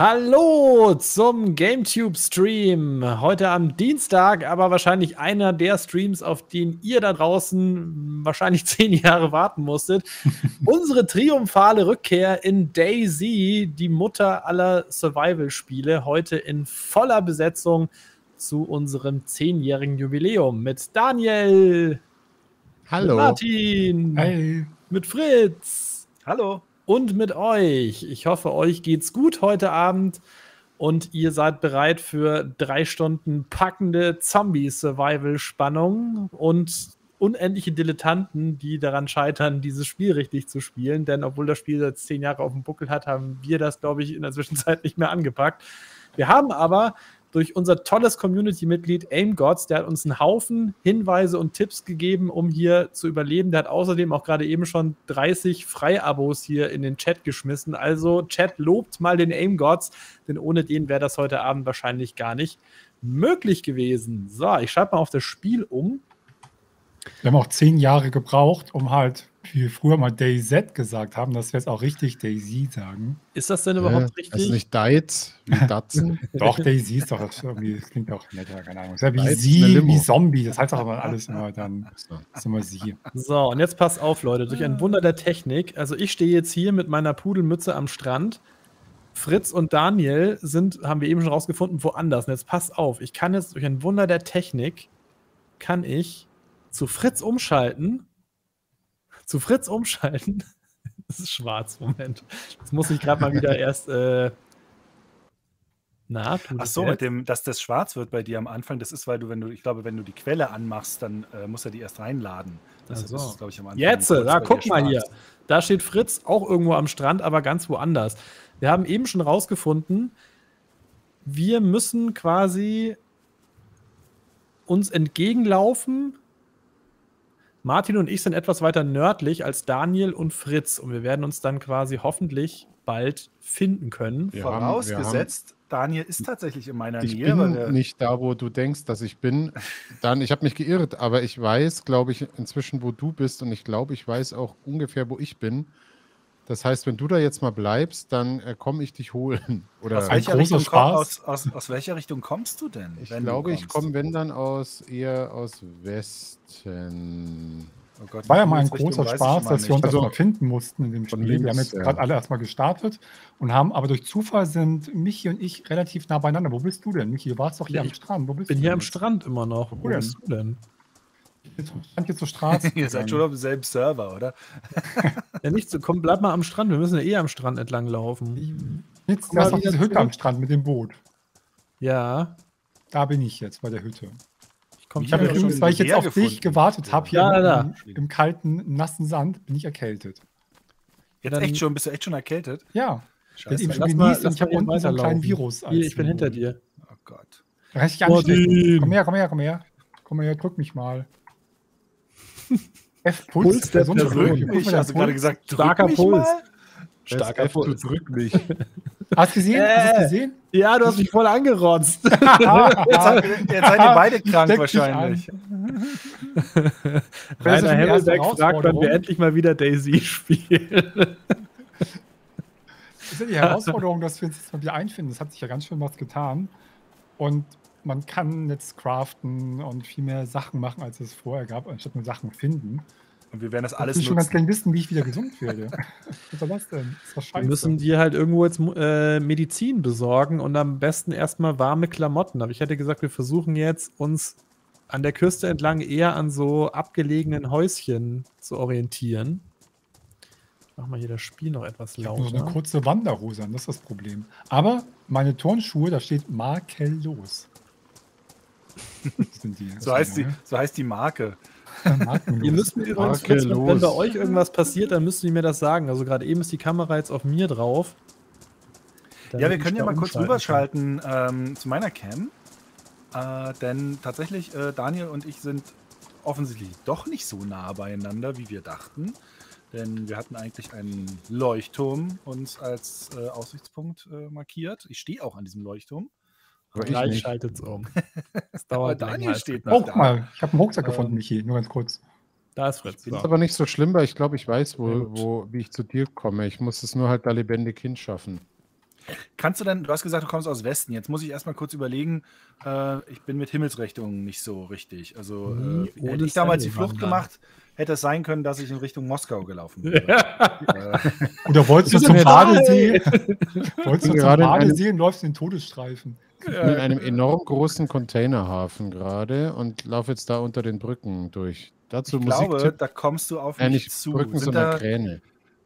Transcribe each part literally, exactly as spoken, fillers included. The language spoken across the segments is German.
Hallo zum GameTube-Stream. Heute am Dienstag, aber wahrscheinlich einer der Streams, auf den ihr da draußen wahrscheinlich zehn Jahre warten musstet. Unsere triumphale Rückkehr in DayZ, die Mutter aller Survival-Spiele, heute in voller Besetzung zu unserem zehnjährigen Jubiläum mit Daniel. Hallo. Mit Martin. Hi. Mit Fritz. Hallo. Und mit euch. Ich hoffe, euch geht's gut heute Abend und ihr seid bereit für drei Stunden packende Zombie-Survival-Spannung und unendliche Dilettanten, die daran scheitern, dieses Spiel richtig zu spielen. Denn obwohl das Spiel seit zehn Jahren auf dem Buckel hat, haben wir das, glaube ich, in der Zwischenzeit nicht mehr angepackt. Wir haben aber durch unser tolles Community-Mitglied AimGodz, der hat uns einen Haufen Hinweise und Tipps gegeben, um hier zu überleben. Der hat außerdem auch gerade eben schon dreißig Freiabos hier in den Chat geschmissen. Also Chat, lobt mal den AimGodz, denn ohne den wäre das heute Abend wahrscheinlich gar nicht möglich gewesen. So, ich schalte mal auf das Spiel um. Wir haben auch zehn Jahre gebraucht, um halt, wie wir früher mal DayZ gesagt haben, dass wir jetzt auch richtig DayZ sagen. Ist das denn überhaupt äh, richtig? Das ist nicht Deit, wie Datsen. Doch, DayZ ist doch irgendwie, das klingt doch netter, keine Ahnung. Das ist ja wie Sie, wie Zombie, das heißt doch aber alles immer dann, das ist immer Sie. So, und jetzt pass auf, Leute, durch ein Wunder der Technik, also ich stehe jetzt hier mit meiner Pudelmütze am Strand, Fritz und Daniel sind, haben wir eben schon rausgefunden, woanders. Und jetzt pass auf, ich kann jetzt durch ein Wunder der Technik, kann ich zu Fritz umschalten, zu Fritz umschalten, das ist schwarz, Moment, das muss ich gerade mal wieder erst, äh, na, ach so, mit dem, dass das schwarz wird bei dir am Anfang, das ist, weil du, wenn du, ich glaube, wenn du die Quelle anmachst, dann äh, musst du die erst reinladen. Das also. ist, glaube ich, am Anfang. Jetzt, da guck mal hier, da steht Fritz auch irgendwo am Strand, aber ganz woanders. Wir haben eben schon rausgefunden, wir müssen quasi uns entgegenlaufen. Martin und ich sind etwas weiter nördlich als Daniel und Fritz und wir werden uns dann quasi hoffentlich bald finden können. Wir Vorausgesetzt, haben, haben, Daniel ist tatsächlich in meiner ich Nähe. Ich bin weil nicht da, wo du denkst, dass ich bin. Dann, ich habe mich geirrt, aber ich weiß, glaube ich, inzwischen, wo du bist und ich glaube, ich weiß auch ungefähr, wo ich bin. Das heißt, wenn du da jetzt mal bleibst, dann äh, komme ich dich holen. Oder aus, welcher Richtung komm, aus, aus, aus welcher Richtung kommst du denn? Ich glaube, ich komme, wenn dann, aus eher aus Westen. Oh Gott, war ja mal ein großer Spaß, dass wir uns also erstmal finden mussten in dem Spiel. Wir haben jetzt gerade alle erstmal gestartet und haben, aber durch Zufall sind Michi und ich relativ nah beieinander. Wo bist du denn, Michi? Du warst doch hier am Strand. Wo bist du? Ich bin hier am Strand immer noch. Wo bist du denn? Hier zur Straße. Ihr seid schon auf demselben Server, oder? Ja, nicht so. Komm, bleib mal am Strand. Wir müssen ja eh am Strand entlang laufen. Jetzt da ist doch diese Hütte am Strand mit dem Boot. Ja. Da bin ich jetzt bei der Hütte. Ich, ich habe übrigens, weil ich jetzt auf gefunden. dich gewartet habe, hier ja, da, da. Im, im kalten, nassen Sand, bin ich erkältet. Jetzt echt schon? Bist du echt schon erkältet? Ja. Scheiße. Ich habe unten so einen kleinen Virus. Hier, ich bin hinter dir. Oh Gott. Da kann ich dich anstecken. Komm her, komm her, komm her. Komm her, drück mich mal. F-Puls, der drückt mich. Ich habe gerade gesagt, starker Puls. Starker Puls, drück mich. Hast du gesehen? Äh. Hast du gesehen? Ja, du hast mich voll angerotzt. jetzt, hat, jetzt seid ihr beide krank Steck wahrscheinlich. Rainer Hemmelbeck fragt, wann wir endlich mal wieder DayZ spielen. Das ist ja die Herausforderung, dass wir uns jetzt mal wieder einfinden. Das hat sich ja ganz schön was getan. Und man kann jetzt craften und viel mehr Sachen machen, als es vorher gab, anstatt nur Sachen finden. Und wir werden das alles ich nutzen. Ich will schon ganz gerne wissen, wie ich wieder gesund werde. Was war das denn? Das war wir müssen dir halt irgendwo jetzt äh, Medizin besorgen und am besten erstmal warme Klamotten. Aber ich hätte gesagt, wir versuchen jetzt, uns an der Küste entlang eher an so abgelegenen Häuschen zu orientieren. Machen wir hier das Spiel noch etwas lauter. Ich habe nur eine kurze Wanderhose an, das ist das Problem. Aber meine Turnschuhe, da steht makellos. Sind die, so, heißt die, so heißt die Marke. Ihr müsst mir übrigens, wenn bei euch irgendwas passiert, dann müsst ihr mir das sagen. Also gerade eben ist die Kamera jetzt auf mir drauf. Ja, wir können ja mal kurz rüberschalten ähm, zu meiner Cam. Äh, denn tatsächlich, äh, Daniel und ich sind offensichtlich doch nicht so nah beieinander, wie wir dachten. Denn wir hatten eigentlich einen Leuchtturm uns als äh, Aussichtspunkt äh, markiert. Ich stehe auch an diesem Leuchtturm. Aber gleich schaltet es um. Das dauert aber Daniel steht noch oh, da. Mal, ich habe einen Rucksack ähm, gefunden, Michi, nur ganz kurz. Da ist Fritz. Ist aber nicht so schlimm, weil ich glaube, ich weiß, wo, wo, wie ich zu dir komme. Ich muss es nur halt da lebendig hinschaffen. Kannst du denn, du hast gesagt, du kommst aus Westen. Jetzt muss ich erstmal kurz überlegen, äh, ich bin mit Himmelsrichtungen nicht so richtig. Also äh, hätte ich damals die Flucht gemacht, hätte es sein können, dass ich in Richtung Moskau gelaufen bin. Ja. Oder wolltest du zum Badesee? Wolltest du zum Badesee und läufst in den Todesstreifen? Ich bin in einem enorm großen Containerhafen gerade und laufe jetzt da unter den Brücken durch. Dazu ich Musik glaube, da kommst du auf mich nicht zu. Brücken, sind, sondern da, Kräne.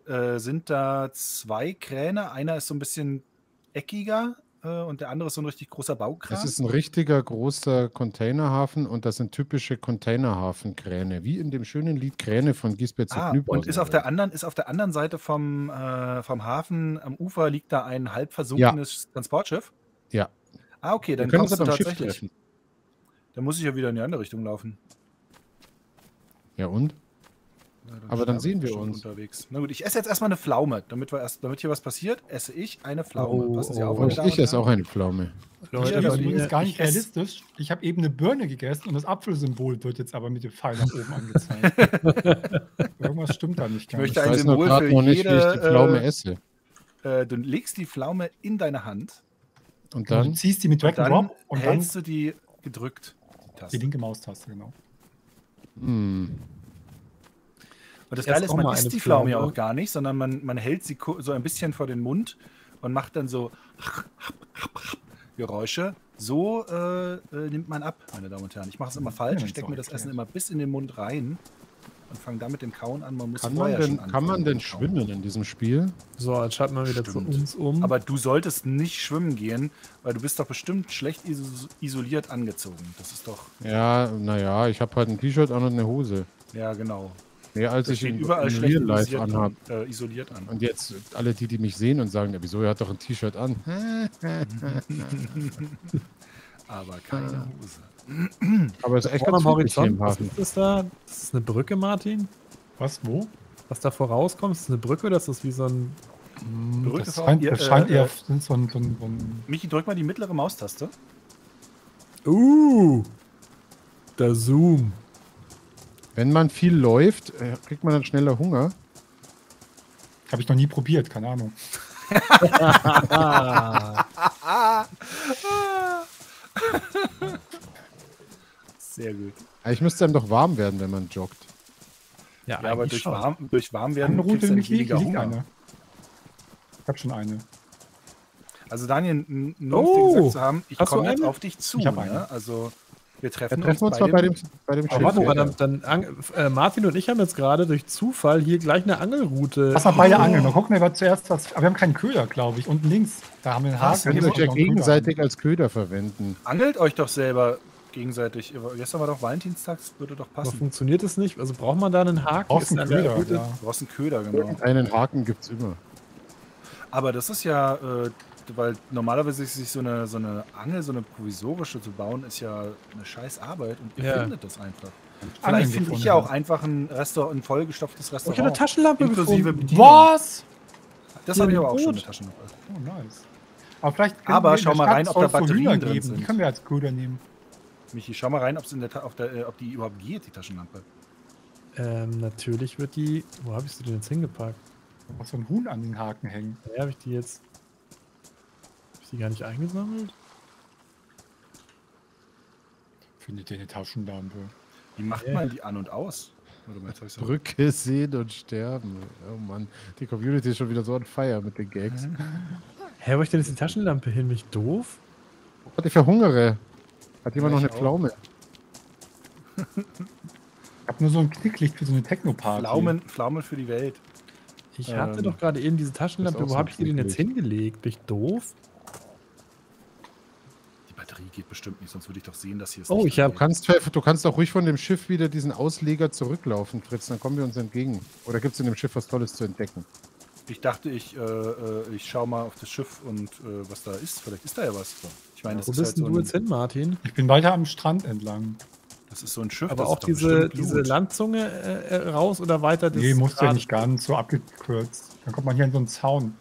Äh, sind da zwei Kräne? Einer ist so ein bisschen eckiger äh, und der andere ist so ein richtig großer Baukran. Das ist ein richtiger großer Containerhafen und das sind typische Containerhafenkräne, wie in dem schönen Lied Kräne von Gisbert ah, Knüppel. Und ist auf, der anderen, ist auf der anderen Seite vom, äh, vom Hafen am Ufer liegt da ein halb versunkenes ja. Transportschiff? Ja. Ah, okay, dann kommst du tatsächlich. Dann muss ich ja wieder in die andere Richtung laufen. Ja und? Na, dann aber dann sehen wir uns. Unterwegs. Na gut, ich esse jetzt erstmal eine Pflaume, damit, wir erst, damit hier was passiert, esse ich eine Pflaume. Oh, Sie oh, auf, ich esse auch eine Pflaume. Leute, das ist gar nicht realistisch. Ich habe eben eine Birne gegessen und das Apfelsymbol wird jetzt aber mit dem Pfeil nach oben angezeigt. Irgendwas stimmt da nicht. Ich möchte ein Symbol für jede, noch nicht, wie ich die Pflaume äh, esse. Äh, du legst die Pflaume in deine Hand und dann und ziehst die mit Drag and Drop und dann hältst du die gedrückt. Die Taste. Die linke Maustaste, genau. Mm. Und das Geile ist, man isst die Pflaume ja auch gar nicht, sondern man, man hält sie so ein bisschen vor den Mund und macht dann so Geräusche. So äh, nimmt man ab, meine Damen und Herren. Ich mache es immer falsch, ich stecke mir das Essen immer bis in den Mund rein und fange da mit dem Kauen an. Man muss kann man denn, kann man denn schwimmen in diesem Spiel? So, jetzt schalten wir wieder Stimmt. zu uns um. Aber du solltest nicht schwimmen gehen, weil du bist doch bestimmt schlecht isoliert angezogen. Das ist doch... Ja, naja, ich habe halt ein T-Shirt an und eine Hose. Ja, genau. Ja, als das ich ihn überall in Real Life anhabe. Äh, isoliert an. Und jetzt alle die, die mich sehen und sagen, ja, wieso, er hat doch ein T-Shirt an. Aber keine Hose. Aber es ist echt am Horizont. Was ist das da? Das ist eine Brücke, Martin? Was, wo? Was da vorauskommt, ist eine Brücke oder ist das wie so ein... Brücke das scheint, ihr, das scheint äh, eher äh, so ein... So ein, so ein Michi, drück mal die mittlere Maustaste. Uh! Der Zoom. Wenn man viel läuft, kriegt man dann schneller Hunger. Habe ich noch nie probiert, keine Ahnung. Sehr gut. Ich müsste einem doch warm werden, wenn man joggt. Ja, ja aber durch warm, durch warm werden kriegst du weniger Hunger. Eine. Ich habe schon eine. Also Daniel, nur um oh, gesagt zu haben, ich komme jetzt auf dich zu. Ich habe eine. Ne? Also... Wir treffen, ja, treffen uns, uns bei dem, bei dem, bei dem oh, warte, ja. dann, dann, äh, Martin und ich haben jetzt gerade durch Zufall hier gleich eine Angelroute. Lass mal beide oh. angeln. Dann gucken wir zuerst was. Aber wir haben keinen Köder, glaube ich. Unten links. Da haben wir einen Haken. Könnt ihr euch ja gegenseitig Köder als Köder verwenden. Angelt euch doch selber gegenseitig. Gestern war doch Valentinstags, würde doch passen. Aber funktioniert es nicht? Also braucht man da einen Haken? Brauchst einen Köder, ja. Du brauchst einen Köder, genau. Einen Haken gibt es immer. Aber das ist ja, äh, weil normalerweise sich so eine, so eine Angel, so eine provisorische zu bauen, ist ja eine scheiß Arbeit und ihr ja. findet das einfach. Vielleicht finde ich ja auch einfach ein, Restaurant, ein vollgestopftes Restaurant. Ich habe eine Taschenlampe gefunden. Was? Das habe ich aber auch schon, eine Taschenlampe. Oh, nice. Aber, vielleicht aber schau mal rein, ob da Batterien drin sind. Die können wir als Köder nehmen. Michi, schau mal rein, ob's in der, auf der, äh, ob die überhaupt geht, die Taschenlampe. Ähm, natürlich wird die... Wo habe ich sie denn jetzt hingepackt? Da muss so ein Huhn an den Haken hängen. Da habe ich die jetzt... Die gar nicht eingesammelt? Findet ihr eine Taschenlampe? Wie macht man die an und aus? Brücke sehen und sterben. Oh Mann, die Community ist schon wieder so on fire mit den Gags. Hä, wo ich denn jetzt die Taschenlampe hin? Bin ich doof? Ich verhungere. Hat jemand noch eine Pflaume? Ich hab nur so ein Knicklicht für so eine Techno-Party. Pflaumen, Pflaumen für die Welt. Ich hatte ähm, doch gerade eben diese Taschenlampe. Wo habe ich die denn jetzt hingelegt? Bin ich doof? Batterie geht bestimmt nicht, sonst würde ich doch sehen, dass hier es Oh, ich hab, kannst, du kannst auch ruhig von dem Schiff wieder diesen Ausleger zurücklaufen, Fritz, dann kommen wir uns entgegen. Oder gibt es in dem Schiff was Tolles zu entdecken? Ich dachte, ich, äh, ich schaue mal auf das Schiff und äh, was da ist. Vielleicht ist da ja was. Ich meine, das Wo ist bist halt so du jetzt hin, Martin? Ich bin weiter am Strand entlang. Das ist so ein Schiff. Aber das auch ist diese, diese Landzunge äh, raus oder weiter? Das nee, musst du ja nicht ganz so abgekürzt. Dann kommt man hier in so einen Zaun.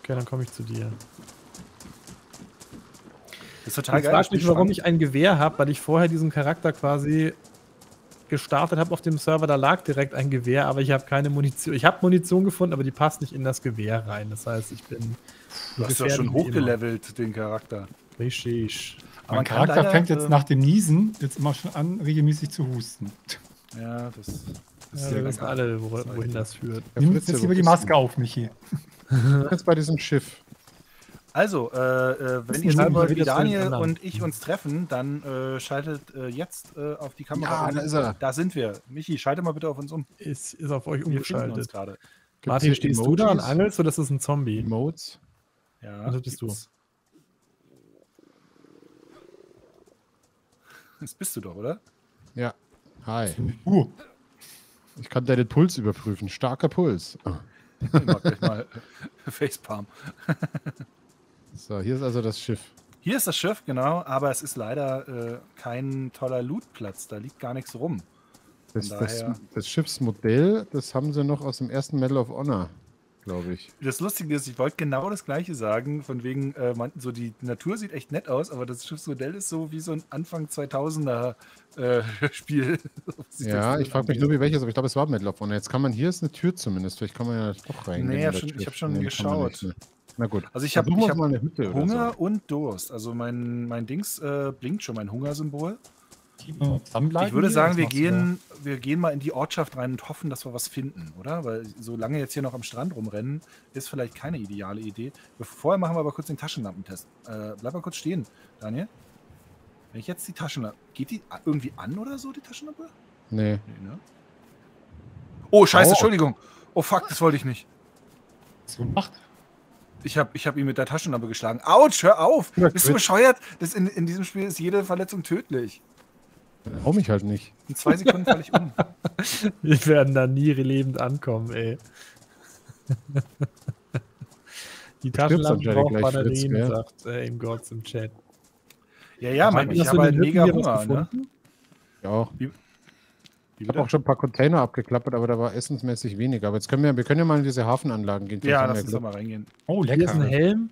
Okay, dann komme ich zu dir. Das ist total geil. Ich frage mich, warum ich ein Gewehr habe, weil ich vorher diesen Charakter quasi gestartet habe auf dem Server. Da lag direkt ein Gewehr, aber ich habe keine Munition. Ich habe Munition gefunden, aber die passt nicht in das Gewehr rein. Das heißt, ich bin Du hast ja schon hochgelevelt, den Charakter. Richtig. Aber mein Charakter leider, fängt jetzt äh, nach dem Niesen jetzt immer schon an, regelmäßig zu husten. Ja, das, das ja, ist ja ganz alle, wo, wohin das führt. Nimm jetzt lieber die Maske auf, Michi. Jetzt bei diesem Schiff. Also, äh, wenn ihr sehen wollt, wie Daniel und ich uns treffen, dann äh, schaltet äh, jetzt äh, auf die Kamera an. Ja, da ist er. Da sind wir. Michi, schalte mal bitte auf uns um. Ist, ist auf euch umgeschaltet. Martin, stehst du da und angelst oder ist das ein Zombie? Modes? Ja. Und das bist du. Das bist du doch, oder? Ja. Hi. Uh. Ich kann deinen Puls überprüfen. Starker Puls. Oh. Ich mach gleich mal Facepalm. So, hier ist also das Schiff. Hier ist das Schiff, genau, aber es ist leider äh, kein toller Lootplatz, da liegt gar nichts rum. Das, das, das Schiffsmodell, das haben sie noch aus dem ersten Medal of Honor, glaube ich. Das Lustige ist, ich wollte genau das Gleiche sagen, von wegen, äh, man, so die Natur sieht echt nett aus, aber das Schiffsmodell ist so wie so ein Anfang zweitausender äh, Spiel. Ja, ich frage mich nur, wie welches, aber ich glaube, es war Medal of Honor. Jetzt kann man, hier ist eine Tür zumindest, vielleicht kann man ja doch reingehen. Nee, schon, ich habe schon nee, geschaut. Na gut. Also ich habe hab Hunger so. und Durst. Also mein, mein Dings äh, blinkt schon, mein Hungersymbol. Oh, ich würde sagen, wir gehen, wir gehen mal in die Ortschaft rein und hoffen, dass wir was finden, oder? Weil so lange jetzt hier noch am Strand rumrennen, ist vielleicht keine ideale Idee. Vorher machen wir aber kurz den Taschenlampentest. Äh, bleib mal kurz stehen, Daniel. Wenn ich jetzt die Taschenlampe... Geht die irgendwie an oder so, die Taschenlampe? Nee. nee ne? Oh, scheiße, oh. Entschuldigung. Oh, fuck, das wollte ich nicht. So macht Ich habe ich hab ihn mit der Taschenlampe geschlagen. Autsch, hör auf! Bist du bescheuert? Das in, in diesem Spiel ist jede Verletzung tödlich. Dann hau mich halt nicht. In zwei Sekunden falle ich um. Wir werden da nie lebend ankommen, ey. Die Taschenlampe braucht Batterien, ja. sagt äh, AimGodz im Chat. Ja, ja, mein, ich habe halt mega Hunger, ne? Ja auch. Wie, Ich habe auch schon ein paar Container abgeklappert, aber da war essensmäßig weniger. Aber jetzt können wir, wir können ja mal in diese Hafenanlagen gehen. Ja, lass uns doch mal reingehen. Oh, lecker. Hier ist ein Helm.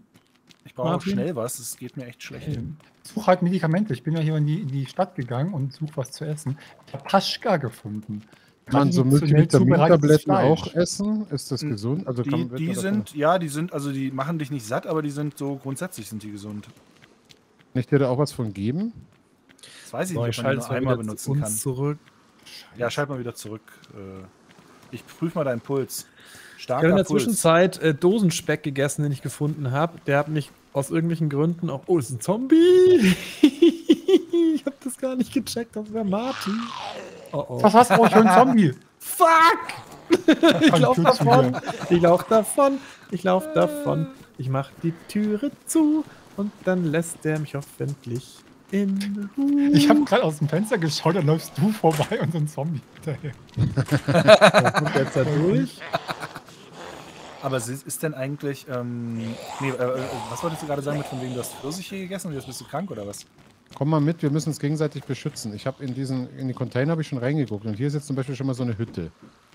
Ich brauche auch schnell was, es geht mir echt schlecht. Helm. Ich suche halt Medikamente. Ich bin ja hier in die, in die Stadt gegangen und suche was zu essen. Ich habe Paschka gefunden. Kann man so Multivitamintabletten auch essen? Ist das gesund? Also die kann man, die sind, davon? ja, die sind, also die machen dich nicht satt, aber die sind so, grundsätzlich sind die gesund. Kann ich dir da auch was von geben? Das weiß ich so, nicht, ob man das einmal benutzen kann. Uns zurück. Scheiße. Ja, schalt mal wieder zurück. Ich prüfe mal deinen Puls. Starker ich habe in der Puls. Zwischenzeit äh, Dosenspeck gegessen, den ich gefunden habe. Der hat mich aus irgendwelchen Gründen auch... Oh, ist ein Zombie! Ich habe das gar nicht gecheckt, das wäre Martin. Oh, oh. Was hast du auch für ein Zombie? Fuck! Ich laufe davon. Ich laufe davon. Ich laufe davon. Ich mache die Türe zu und dann lässt der mich hoffentlich... In ich habe gerade aus dem Fenster geschaut, dann läufst du vorbei und so ein Zombie hinterher. Da guckt jetzt da durch. Aber ist denn eigentlich, ähm, nee, äh, was wolltest du gerade sagen, mit von wegen du hast Pfirsiche gegessen und jetzt bist du krank oder was? Komm mal mit, wir müssen uns gegenseitig beschützen. Ich habe in diesen, in die Container habe ich schon reingeguckt und hier ist jetzt zum Beispiel schon mal so eine Hütte.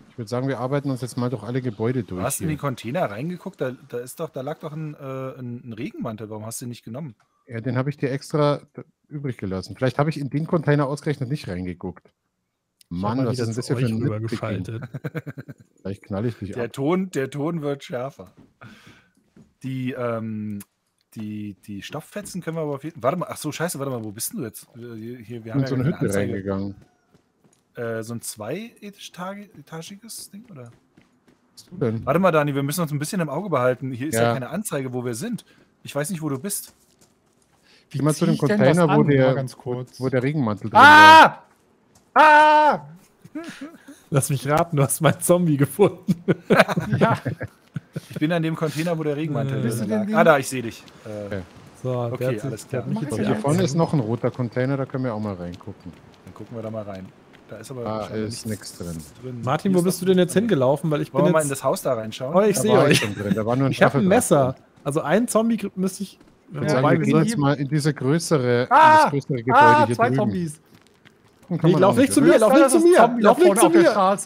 Ich würde sagen, wir arbeiten uns jetzt mal durch alle Gebäude durch. Du hast hier. in die Container reingeguckt, da, da ist doch, da lag doch ein, äh, ein, ein Regenmantel, warum hast du den nicht genommen? Ja, den habe ich dir extra übrig gelassen. Vielleicht habe ich in den Container ausgerechnet nicht reingeguckt. Mann, das ist ein bisschen rübergeschaltet. Vielleicht knall ich dich der ab. Ton, der Ton wird schärfer. Die, ähm, die, die Stofffetzen können wir aber auf jeden Fall. Warte mal, ach so, scheiße, warte mal, wo bist du jetzt? Hier, wir haben in ja so eine Hütte Anzeige. reingegangen. Äh, so ein zweietagiges Ding, oder? Was du denn? Warte mal, Dani, wir müssen uns ein bisschen im Auge behalten. Hier ist ja, ja keine Anzeige, wo wir sind. Ich weiß nicht, wo du bist. Geh mal zu dem Container, wo der, ganz kurz. wo der Regenmantel drin ah! war. Ah! Lass mich raten, du hast meinen Zombie gefunden. Ja. Ich bin an dem Container, wo der Regenmantel drin lag. Ah, da, ich sehe dich. Äh, okay, so, okay jetzt, alles klar. Hier, hier vorne ist noch ein roter Container, da können wir auch mal reingucken. Dann gucken wir da mal rein. Da ist aber ah, ist nichts drin. drin. Martin, wo bist du denn jetzt hingelaufen? Weil ich Wollen bin wir jetzt... mal in das Haus da reinschauen? Oh, ich sehe euch. Da war nur ein ich habe ein Messer. Drin. Also ein Zombie müsste ich... Ja, sagen, wir gehen jetzt mal in diese größere, ah, in das größere Gebäude ah, hier zwei drüben. Zombies. Nee, lauf nicht zu mir, lauf nicht zu mir, lauf nicht zu mir.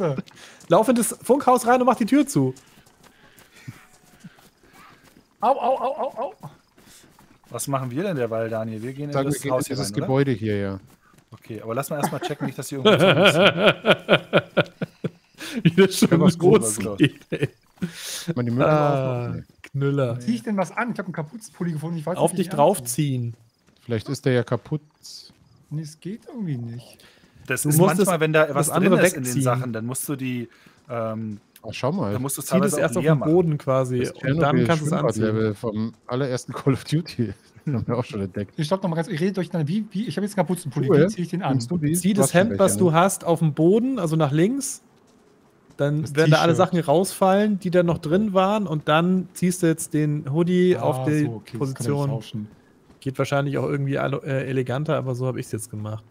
Lauf in das Funkhaus rein und mach die Tür zu. Au, au, au, au, au. Was machen wir denn derweil, Daniel? Wir gehen in Sag, das wir Haus gehen in dieses hier rein, Gebäude oder? hier, ja. Okay, aber lass mal erstmal checken, nicht, dass hier irgendwas ist. Wie das schon was groß geht, ey. Kann man die Mülltonne ah, aufmachen? Nee. Knüller. Zieh ich denn was an? Ich habe einen Kapuzenpulli gefunden. Ich weiß, auf dich draufziehen. Vielleicht ist der ja kaputt. Nee, es geht irgendwie nicht. Das du ist manchmal, wenn da was anderes wegziehen ist in den Sachen, dann musst du die. Ähm, Ach, schau mal. Dann musst du zieh das erst auf den Boden machen. Quasi. Das und dann kannst du es anziehen. Vom allerersten Call of Duty. Den haben wir auch schon entdeckt. Ich stopp noch mal ganz. Ich rede durch. Wie, wie, ich habe jetzt einen Kapuzenpulli. Cool. Wie zieh ich den an? Du zieh das Hemd, was du hast, auf den Boden, also nach links. Dann das werden da alle Sachen rausfallen, die da noch drin waren. Und dann ziehst du jetzt den Hoodie ah, auf die so, okay, Position. Geht wahrscheinlich auch irgendwie eleganter, aber so habe ich es jetzt gemacht.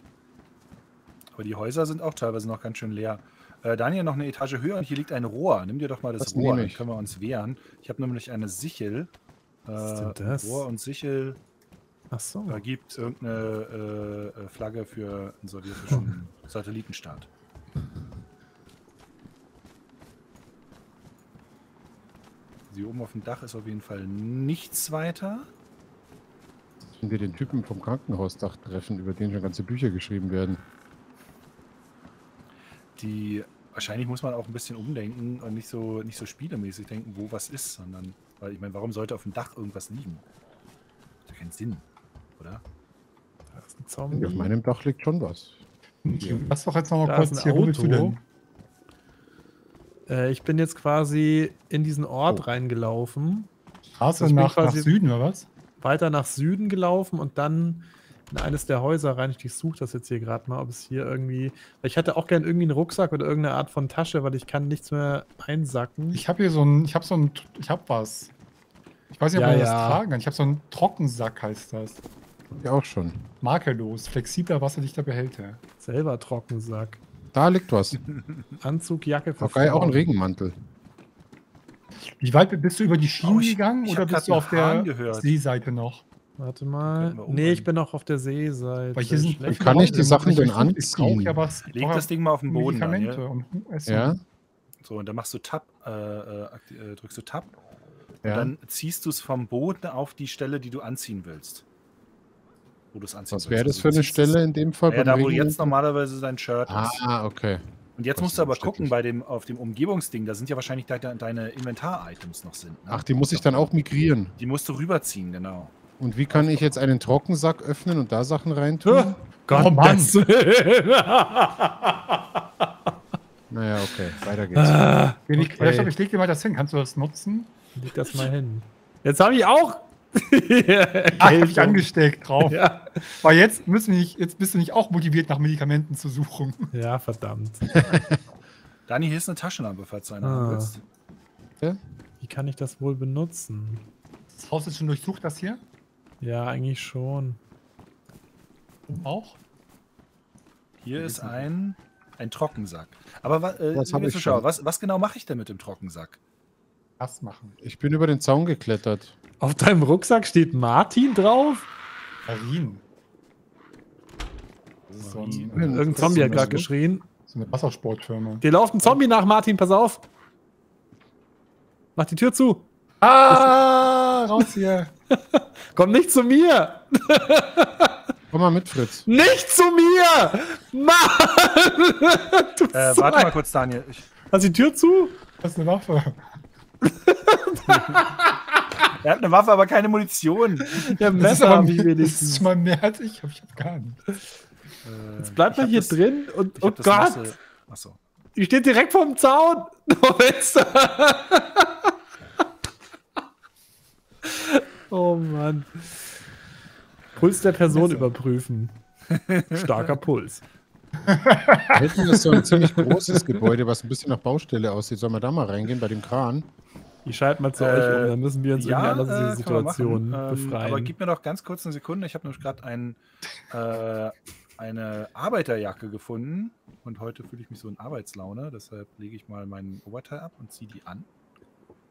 Aber die Häuser sind auch teilweise noch ganz schön leer. Äh, Daniel, noch eine Etage höher und hier liegt ein Rohr. Nimm dir doch mal das, das Rohr, dann können wir uns wehren. Ich habe nämlich eine Sichel. Äh, Was ist denn das? Rohr und Sichel. Ach so. Da gibt es irgendeine äh, Flagge für einen sowjetischen Satellitenstaat. Hier oben auf dem Dach ist auf jeden Fall nichts weiter. Wenn wir den Typen vom Krankenhausdach treffen, über den schon ganze Bücher geschrieben werden. Die, wahrscheinlich muss man auch ein bisschen umdenken und nicht so, nicht so spielemäßig denken, wo was ist, sondern, weil ich meine, warum sollte auf dem Dach irgendwas liegen? Das hat ja keinen Sinn, oder? Da ist ein Zombie. Auf meinem Dach liegt schon was. Lass doch jetzt noch mal kurz hier rüber. Ich bin jetzt quasi in diesen Ort oh. reingelaufen. Straße also nach, nach Süden, oder was? Weiter nach Süden gelaufen und dann in eines der Häuser rein. Ich suche das jetzt hier gerade mal, ob es hier irgendwie... Ich hatte auch gerne irgendwie einen Rucksack oder irgendeine Art von Tasche, weil ich kann nichts mehr einsacken. Ich habe hier so ein... Ich habe so ein... Ich habe was. Ich weiß nicht, ob ja, man ja. das tragen kann. Ich habe so einen Trockensack, heißt das. Ja, auch schon. Makellos, flexibler, wasserdichter Behälter. Selber Trockensack. Da liegt was. Anzug, Jacke. Auch geil, auch ein Regenmantel. Wie weit bist du über die Schienen oh, ich, gegangen ich oder bist du auf der gehört. Seeseite noch? Warte mal. Nee, ich bin noch auf der Seeseite. Weil hier sind ich kann nicht die Sachen denn anziehen. Ich was, leg das Ding mal auf den Boden. Und ja. So, und dann machst du Tab, äh, äh, drückst du Tab. Ja. Und dann ziehst du es vom Boden auf die Stelle, die du anziehen willst. Was wäre das für eine Stelle in dem Fall? Ja, da wo jetzt normalerweise sein Shirt ist. Ah, okay. Und jetzt musst du aber gucken, bei dem, auf dem Umgebungsding, da sind ja wahrscheinlich deine, deine Inventar-Items noch sind. Ne? Ach, die muss ich dann auch migrieren? Die musst du rüberziehen, genau. Und wie kann ich jetzt einen Trockensack öffnen und da Sachen reintun? Gott, oh Mann! Naja, okay, weiter geht's. Ah, okay. Ich, glaub, ich leg dir mal das hin, kannst du das nutzen? Leg das mal hin. Jetzt habe ich auch... ja, Ach, hab ich angesteckt drauf. Ja. Weil jetzt, müssen wir nicht, jetzt bist du nicht auch motiviert, nach Medikamenten zu suchen. Ja, verdammt. Dani, hier ist eine Taschenlampe, falls du eine ah. willst. Ja? Wie kann ich das wohl benutzen? Das Haus ist schon durchsucht, das hier? Ja, eigentlich schon. Und auch? Hier ist ein, ein Trockensack. Aber äh, was, hab ich schon. was, was genau mache ich denn mit dem Trockensack? Was machen? Ich bin über den Zaun geklettert. Auf deinem Rucksack steht Martin drauf? Marin. So ein, Irgendein Zombie hat gerade geschrien. So eine Wassersportfirma. Dir läuft ein Zombie nach, Martin, pass auf. Mach die Tür zu. Ah, raus hier. Komm nicht zu mir. Komm mal mit, Fritz. Nicht zu mir! Mann! Du äh, warte mal kurz, Daniel. Ich Hast du die Tür zu? Das ist eine Waffe. Er hat eine Waffe, aber keine Munition. Ja, Messer habe ich wenigstens. Das ist mal mehr als ich. Ich habe gar nichts. Äh, Jetzt bleibt man hier das, drin und, oh Gott. Masse. Achso. Ich stehe direkt vorm Zaun. Oh Mann. Puls der Person Messer. Überprüfen. Starker Puls. Da hinten ist so ein ziemlich großes Gebäude, was ein bisschen nach Baustelle aussieht. Sollen wir da mal reingehen bei dem Kran? Ich schalte mal zu äh, euch um, dann müssen wir uns ja, irgendwie anders äh, Situation befreien. Ähm, aber gib mir noch ganz kurz eine Sekunde. Ich habe nämlich gerade ein, äh, eine Arbeiterjacke gefunden und heute fühle ich mich so in Arbeitslaune. Deshalb lege ich mal meinen Oberteil ab und ziehe die an.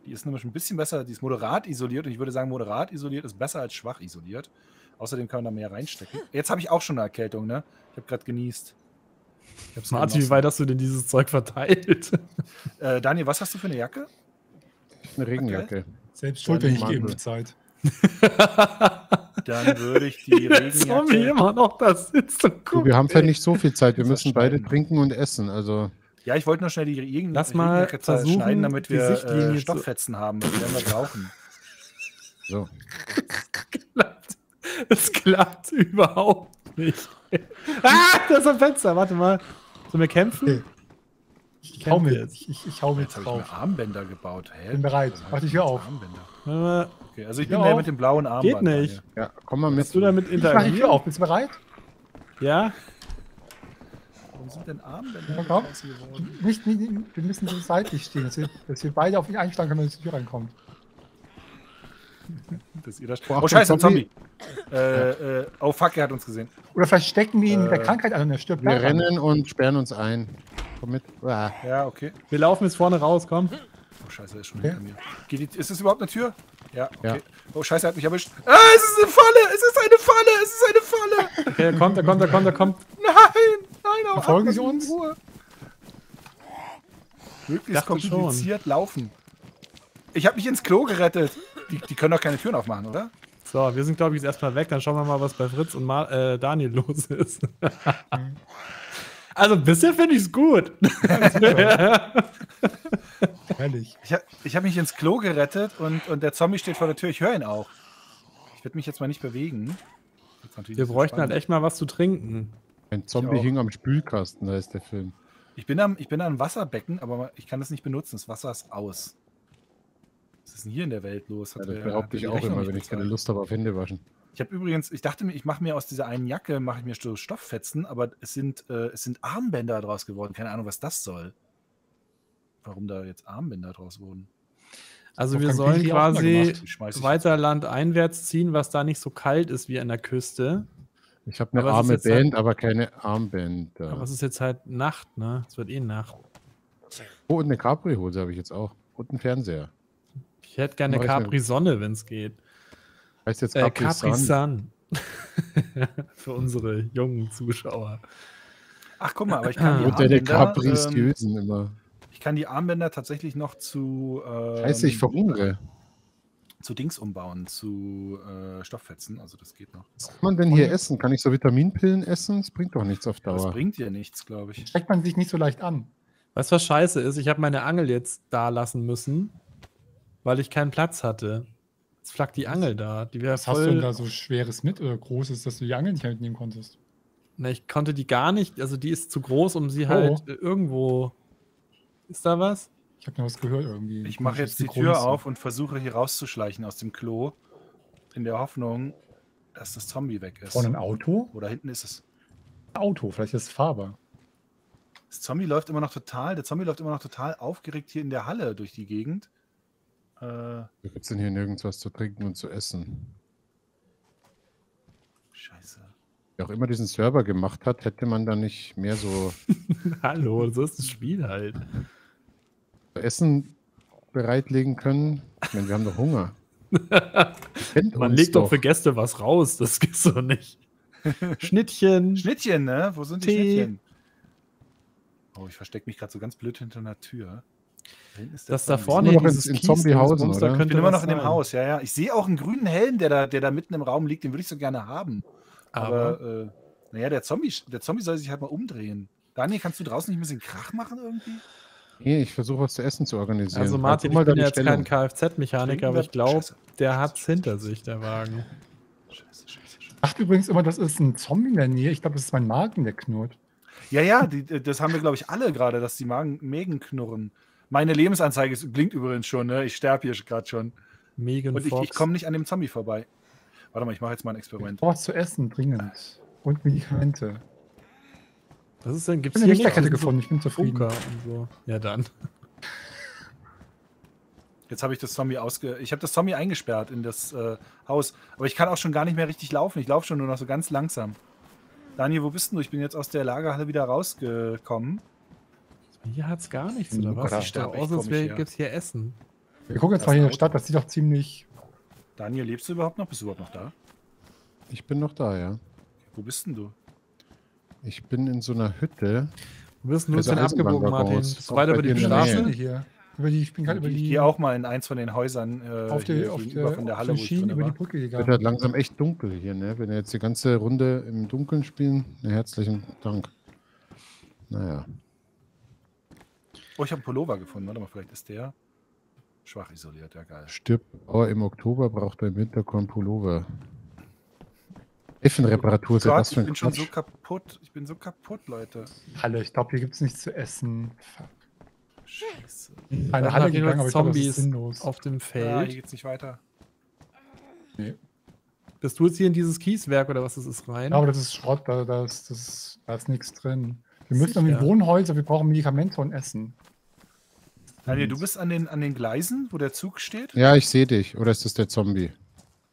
Die ist nämlich ein bisschen besser, die ist moderat isoliert und ich würde sagen, moderat isoliert ist besser als schwach isoliert. Außerdem kann man da mehr reinstecken. Jetzt habe ich auch schon eine Erkältung, ne? Ich habe gerade genießt. Martin, wie weit hast du denn dieses Zeug verteilt? Äh, Daniel, was hast du für eine Jacke? Eine Regenjacke. Okay. Selbst schuld, wenn ich geimpft seid. Dann würde ich die Regenjacke... Zombie immer noch da sitzt und guckt, du, wir haben vielleicht nicht so viel Zeit. Wir müssen beide trinken und essen. Also Ja, ich wollte noch schnell die Regenrätze Lass mal versuchen, schneiden, damit wir äh, Stofffetzen haben. Die werden wir brauchen. So. Das klappt überhaupt nicht. Ah, das ist ein Fenster. Warte mal. Sollen wir kämpfen? Ich, ich hau mir jetzt. Ich, ich, ich hau mir jetzt drauf. Ich habe Armbänder gebaut. Hä? Bin bereit. Warte, ich hier auf. Armbänder. Okay, also ich bin der mit dem blauen Armband. Geht nicht. Ja, komm mal mit. Bist du damit interagieren? Ich mach die Tür auf. Bist du bereit? Ja. Warum sind denn Armbänder ja, nicht, nicht, nicht, wir müssen so seitlich stehen, dass wir, dass wir beide auf ihn einschlagen können, wenn die Tür reinkommt. Das ist das oh, oh scheiße, ein Zombie. Zombie. Äh, äh, oh fuck, er hat uns gesehen. Oder vielleicht stecken wir ihn äh, der Krankheit an und er stirbt. Wir rennen und sperren uns ein. Komm mit. Uah. Ja, okay. Wir laufen jetzt vorne raus, komm. Oh scheiße, er ist schon okay. hinter mir. Geht die, ist das überhaupt eine Tür? Ja, okay. Ja. Oh scheiße, er hat mich erwischt. Ah, es ist eine Falle! Es ist eine Falle! Es ist eine Falle! Okay, er kommt, er kommt, er kommt, er kommt. Nein! Nein, auch folgen Sie uns? Möglichst kompliziert laufen. Ich habe mich ins Klo gerettet. Die, die können doch keine Türen aufmachen, oder? So, wir sind, glaube ich, jetzt erstmal weg. Dann schauen wir mal, was bei Fritz und Ma äh, Daniel los ist. Also, bisher finde ich es gut. Herrlich. Ich habe hab mich ins Klo gerettet und, und der Zombie steht vor der Tür. Ich höre ihn auch. Ich werde mich jetzt mal nicht bewegen. Wir bräuchten spannend. halt echt mal was zu trinken. Ein Zombie hing am Spülkasten, da ist der Film. Ich bin am, ich bin am Wasserbecken, aber ich kann das nicht benutzen. Das Wasser ist aus. Was ist denn hier in der Welt los? Hat ja, das behaupte ich auch Rechnung immer, wenn ich keine Lust habe auf Hände waschen. Ich habe übrigens, ich dachte mir, ich mache mir aus dieser einen Jacke, mache ich mir so Stofffetzen, aber es sind, äh, es sind Armbänder draus geworden. Keine Ahnung, was das soll. Warum da jetzt Armbänder draus wurden. Also wir sollen quasi weiter landeinwärts ziehen, was da nicht so kalt ist wie an der Küste. Ich habe eine arme Band, halt, aber keine Armbänder. Aber es ist jetzt halt Nacht, ne? Es wird eh Nacht. Oh, und eine Capri-Hose habe ich jetzt auch. Und einen Fernseher. Ich hätte gerne eine Capri-Sonne, wenn es geht. Heißt jetzt Kapri-San. Äh, Für unsere jungen Zuschauer. Ach, guck mal, aber ich kann die Armbänder... Der Kapriziösen ähm, immer. Ich kann die Armbänder tatsächlich noch zu... Ähm, Heißt ich verhungere. Zu Dings umbauen, zu äh, Stofffetzen, also das geht noch. Was kann man denn hier essen? Kann ich so Vitaminpillen essen? Das bringt doch nichts auf Dauer. Das bringt dir nichts, glaube ich. Steckt man sich nicht so leicht an. Weißt du, was scheiße ist? Ich habe meine Angel jetzt da lassen müssen, weil ich keinen Platz hatte. Jetzt flackt die Angel da. Die wäre voll... Was hast du denn da so Schweres mit oder Großes, dass du die Angel nicht mitnehmen konntest? Na, ich konnte die gar nicht, also die ist zu groß, um sie oh. halt irgendwo... Ist da was? Ich habe noch was gehört irgendwie. Ich mache jetzt die Tür auf und versuche hier rauszuschleichen aus dem Klo. In der Hoffnung, dass das Zombie weg ist. Von einem Auto? Oder hinten ist es. Auto, vielleicht ist es fahrbar. Das Zombie läuft immer noch total, der Zombie läuft immer noch total aufgeregt hier in der Halle durch die Gegend. Äh, da gibt es denn hier nirgends was zu trinken und zu essen? Scheiße. Wer auch immer diesen Server gemacht hat, hätte man da nicht mehr so... Hallo, so ist das Spiel halt. Essen bereitlegen können. Ich meine, wir haben doch Hunger. Man legt doch für Gäste was raus, das gibt's doch nicht. Schnittchen. Schnittchen, ne? Wo sind die Tee. Schnittchen? Oh, ich verstecke mich gerade so ganz blöd hinter einer Tür. Ist das, das da vorne ist dieses in Zombie-Haus, oder? Ich bin immer noch in dem sein. Haus, ja, ja. Ich sehe auch einen grünen Helm, der da, der da mitten im Raum liegt, den würde ich so gerne haben. Aber, Aber äh, naja, der Zombie, der Zombie soll sich halt mal umdrehen. Daniel, kannst du draußen nicht ein bisschen Krach machen irgendwie? Nee, ich versuche was zu essen zu organisieren. Also Martin, ich bin jetzt kein Kfz-Mechaniker, aber ich glaube, der hat es hinter sich, der Wagen. Scheiße, scheiße, scheiße. Ach, übrigens immer, das ist ein Zombie in der Nähe. Ich glaube, das ist mein Magen, der knurrt. Ja, ja, die, das haben wir, glaube ich, alle gerade, dass die Magen, Mägen knurren. Meine Lebensanzeige blinkt übrigens schon, ne? Ich sterbe hier gerade schon. Megan Und ich, ich komme nicht an dem Zombie vorbei. Warte mal, ich mache jetzt mal ein Experiment. Du brauchst zu essen, dringend. Und Medikamente. Was ist denn? Gibt's ich habe eine Lichterkette gefunden, ich bin zufrieden. Und so. Ja, dann. Jetzt habe ich das Zombie ausge... Ich habe das Zombie eingesperrt in das äh, Haus. Aber ich kann auch schon gar nicht mehr richtig laufen. Ich laufe schon nur noch so ganz langsam. Daniel, wo bist denn du? Ich bin jetzt aus der Lagerhalle wieder rausgekommen. Hier hat es gar nichts, oder was? Ich sterbe aus, als gibt es hier Essen. Wir gucken jetzt mal hier in der Stadt, das sieht doch ziemlich... Daniel, lebst du überhaupt noch? Bist du überhaupt noch da? Ich bin noch da, ja. Wo bist denn du? Ich bin in so einer Hütte. Du bist nur ein bisschen abgebogen, Martin. Bist du weiter über die Straße hier? Über die, ich bin gerade über die. Ich gehe auch mal in eins von den Häusern äh, auf der, auf der, von der Halle, auf wo ich drin über war. Die Brücke gegangen. Es wird halt langsam echt dunkel hier, ne? Wenn wir jetzt die ganze Runde im Dunkeln spielen, na, herzlichen Dank. Naja. Oh, ich habe einen Pullover gefunden. Warte mal, vielleicht ist der schwach isoliert. Ja, geil. Stirbt. Oh, im Oktober braucht er im Winter keinen Pullover. Effenreparatur. Oh Gott, ich bin schon so kaputt. Ich bin so kaputt, Leute. Halle, ich glaube, hier gibt es nichts zu essen. Fuck. Scheiße. Eine Halle gehen nur Zombies auf dem Feld. Ja, hier geht's nicht weiter. Nee. Bist du jetzt hier in dieses Kieswerk oder was das ist rein? Ja, aber das ist Schrott, da, da, ist, das, da ist nichts drin. Wir müssen irgendwie Wohnhäuser, wir brauchen Medikamente und Essen. Daniel, du bist an den, an den Gleisen, wo der Zug steht? Ja, ich sehe dich. Oder ist das der Zombie?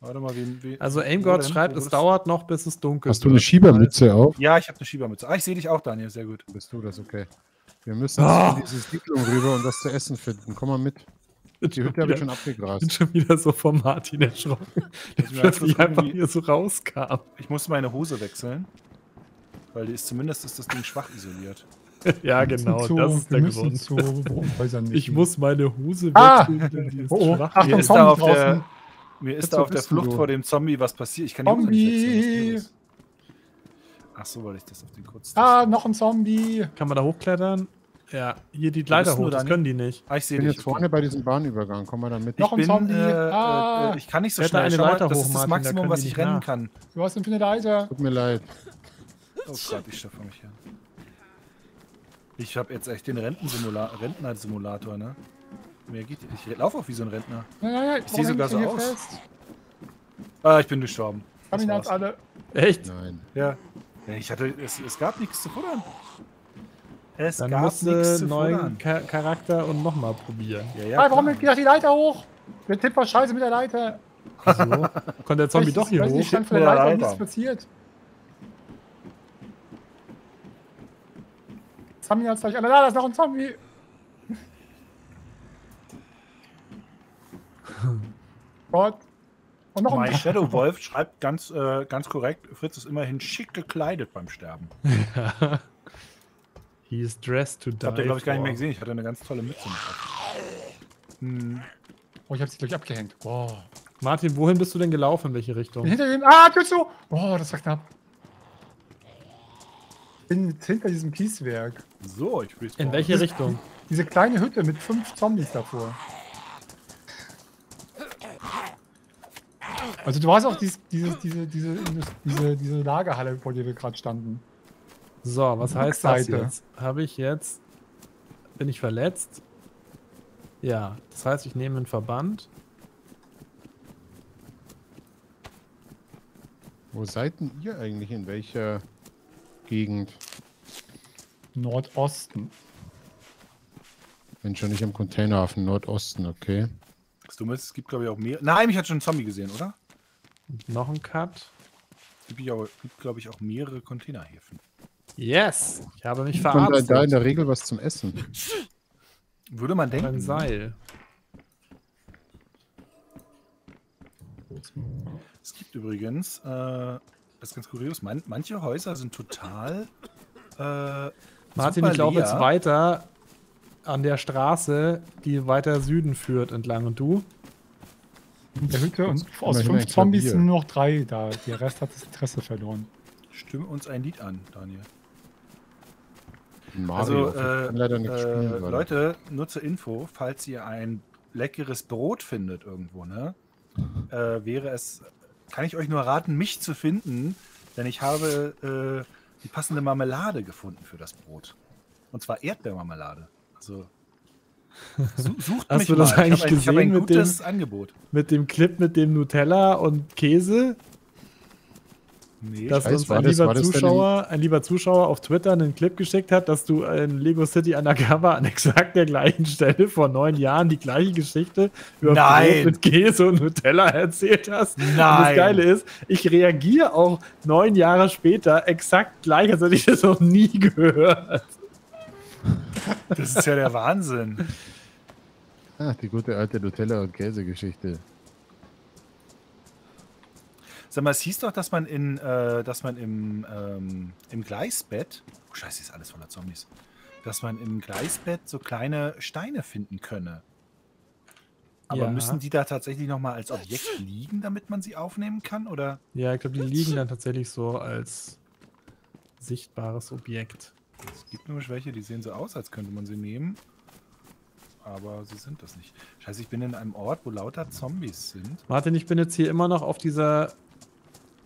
Warte mal, wie, wie, also AimGodz schreibt, es dauert noch, bis es dunkel ist. Hast du eine Schiebermütze auf? Ja, ich habe eine Schiebermütze. Ah, ich sehe dich auch, Daniel. Sehr gut. Bist du das? Okay. Wir müssen oh. in diese Siedlung rüber und was zu essen finden. Komm mal mit. Die Hütte habe ich schon abgegrast. Ich bin schon wieder so vom Martin erschrocken, der plötzlich einfach hier so rauskam. Ich muss meine Hose wechseln, weil die ist zumindest ist das Ding schwach isoliert. Ja, genau, zu, das ist der Grund. Zu ich muss meine Hose wechseln, ah, denn die ist oh, oh. schwach. Achtung, ist da auf der, mir ist da auf der Flucht vor dem Zombie was passiert. Ich kann die Hose nicht wechseln. Ach so, weil ich das auf den kurzen... Ah, noch ein Zombie! Kann man da hochklettern? Ja, hier die Leiter hoch, das können die nicht. Ah, ich sehe jetzt vorne bei diesem Bahnübergang, komm mal da mit. Noch ein Zombie. Äh, ah. äh, ich kann nicht so schnell, eine Leiter hoch, das ist das Maximum, was ich rennen kann. Du hast infinite Leiter. Tut mir leid. Oh Gott, ich schaffe mich her. Ich habe jetzt echt den Rentensimulator, Rentner-Simulator, ne? Mehr geht nicht. Ich laufe auch wie so ein Rentner. Ja, ja, ja, ich ich sehe sogar so aus. Fest. Ah, ich bin gestorben. Haben ihn alle. Echt? Nein. Ja. ja ich hatte, es, es gab nichts zu futtern. Es Dann gab musst du neuen Char Charakter und nochmal probieren. Ja, ja, ah, warum geht doch die Leiter hoch? Der Tipp war scheiße mit der Leiter. So. Konnte der Zombie doch hier hoch? Ich stand von der Leiter, nichts passiert. Zombie hat's gleich alle da, da ist noch ein Zombie. Gott. Und noch ein Shadow Wolf schreibt ganz, äh, ganz korrekt, Fritz ist immerhin schick gekleidet beim Sterben. Ja. He is dressed to die. Ich hab den, glaube ich, gar nicht mehr gesehen. Ich hatte eine ganz tolle Mütze. Hm. Oh, ich hab sie gleich abgehängt. Oh. Martin, wohin bist du denn gelaufen? In welche Richtung? Hinter dem. Ah, tust du! Oh, das war knapp. Bin hinter diesem Kieswerk. So, ich will. In welche Richtung? Diese kleine Hütte mit fünf Zombies davor. Also, du warst auch dies, dieses, diese, diese, diese, diese Lagerhalle, vor der wir gerade standen. So, was heißt das jetzt? Habe ich jetzt... Bin ich verletzt? Ja, das heißt, ich nehme einen Verband. Wo seid denn ihr eigentlich? In welcher Gegend? Nordosten. Bin schon nicht im Containerhafen, Nordosten, okay. Das Dumme ist, es gibt, glaube ich, auch mehr... Nein, mich hat schon ein Zombie gesehen, oder? Und noch ein Cut. Es gibt, glaube ich, auch mehrere Containerhäfen. Yes! Ich habe mich verarscht. Kommt da in der Regel was zum Essen? Würde man denken. Ein Seil. Es gibt übrigens, äh, das ist ganz kurios, man, manche Häuser sind total äh, Martin, ich laufe jetzt weiter an der Straße, die weiter Süden führt entlang. Und du? In der Hütte und aus fünf Zombies sind nur noch drei da. Der Rest hat das Interesse verloren. Stimme uns ein Lied an, Daniel. Mario, also, äh, leider nicht äh, spielen, Leute, nur zur Info, falls ihr ein leckeres Brot findet irgendwo, ne, mhm. äh, wäre es, kann ich euch nur raten, mich zu finden, denn ich habe äh, die passende Marmelade gefunden für das Brot. Und zwar Erdbeermarmelade. Also, sucht Hast mich du das mal. Eigentlich ich habe ein, hab ein gutes mit dem, Angebot. Mit dem Clip mit dem Nutella und Käse? Nee, dass uns weiß, ein, das, lieber Zuschauer, ein lieber Zuschauer auf Twitter einen Clip geschickt hat, dass du in Lego City Undercover an exakt der gleichen Stelle vor neun Jahren die gleiche Geschichte über Brot mit Käse und Nutella erzählt hast. Nein. Und das Geile ist, ich reagiere auch neun Jahre später exakt gleich, als hätte ich das noch nie gehört. Das ist ja der Wahnsinn. Ach, die gute alte Nutella- und Käse-Geschichte. Sag mal, es hieß doch, dass man in, äh, dass man im, ähm, im Gleisbett, oh scheiße, ist alles voller Zombies, dass man im Gleisbett so kleine Steine finden könne. Aber ja. Müssen die da tatsächlich nochmal als Objekt liegen, damit man sie aufnehmen kann, oder? Ja, ich glaube, die liegen dann tatsächlich so als sichtbares Objekt. Es gibt nämlich welche, die sehen so aus, als könnte man sie nehmen. aber sie sind das nicht. Scheiße, ich bin in einem Ort, wo lauter Zombies sind. Martin, ich bin jetzt hier immer noch auf dieser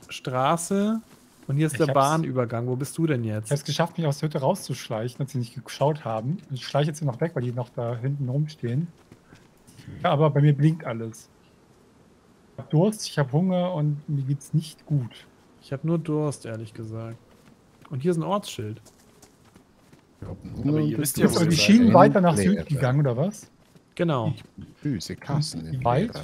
Straße und hier ist ich der Bahnübergang. Wo bist du denn jetzt? Ich habe es geschafft, mich aus der Hütte rauszuschleichen, als sie nicht geschaut haben. Ich schleiche jetzt noch weg, weil die noch da hinten rumstehen. Ja, aber bei mir blinkt alles. Ich habe Durst, ich habe Hunger und mir geht's nicht gut. Ich habe nur Durst, ehrlich gesagt. Und hier ist ein Ortsschild. Aber ihr wisst ja, die Schienen weiter nach Süden gegangen, oder was? Genau. Böse Kassen im Wald.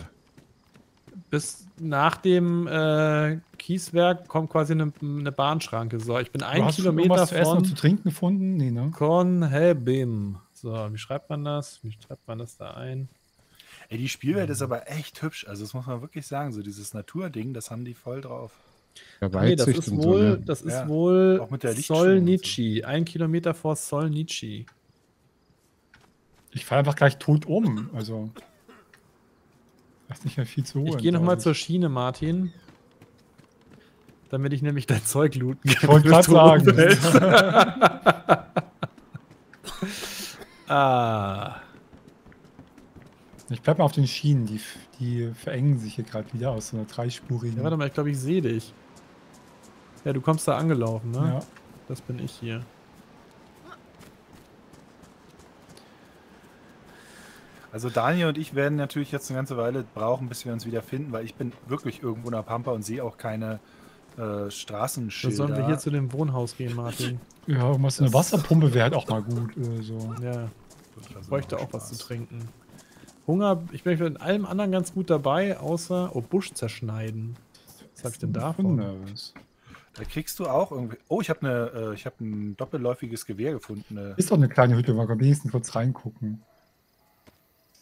Bis nach dem äh, Kieswerk kommt quasi eine, eine Bahnschranke. So, ich bin ein Kilometer von... Essen und zu trinken gefunden? Nee, ne? Kornhelbim. So, wie schreibt man das? Wie schreibt man das da ein? Ey, die Spielwelt ja. ist aber echt hübsch. Also das muss man wirklich sagen. So dieses Naturding, das haben die voll drauf. Nee, das ist wohl, das ist ja. wohl Solnichny, so. ein Kilometer vor Solnichny. Ich falle einfach gleich tot um, also das ist nicht mehr viel zu holen. Ich gehe nochmal zur Schiene, Martin, damit ich nämlich dein Zeug looten kann. Ich wollte gerade sagen. ah. Ich bleib mal auf den Schienen, die, die verengen sich hier gerade wieder aus so einer dreispurigen. Ja, warte mal, ich glaube, ich sehe dich. Ja, du kommst da angelaufen, ne? Ja. Das bin ich hier. Also Daniel und ich werden natürlich jetzt eine ganze Weile brauchen, bis wir uns wieder finden, weil ich bin wirklich irgendwo in der Pampa und sehe auch keine äh, Straßenschilder. Sollen wir hier zu dem Wohnhaus gehen, Martin? Ja, was so eine Wasserpumpe wäre halt auch mal gut. Äh, so. Ja, ich bräuchte auch was zu trinken. Hunger, ich bin mit allem anderen ganz gut dabei, außer, oh, Busch zerschneiden. Was hab ich denn davon? Da kriegst du auch irgendwie, oh, ich habe eine, ich habe ein doppelläufiges Gewehr gefunden. Ist doch eine kleine Hütte, man kann wenigstens kurz reingucken.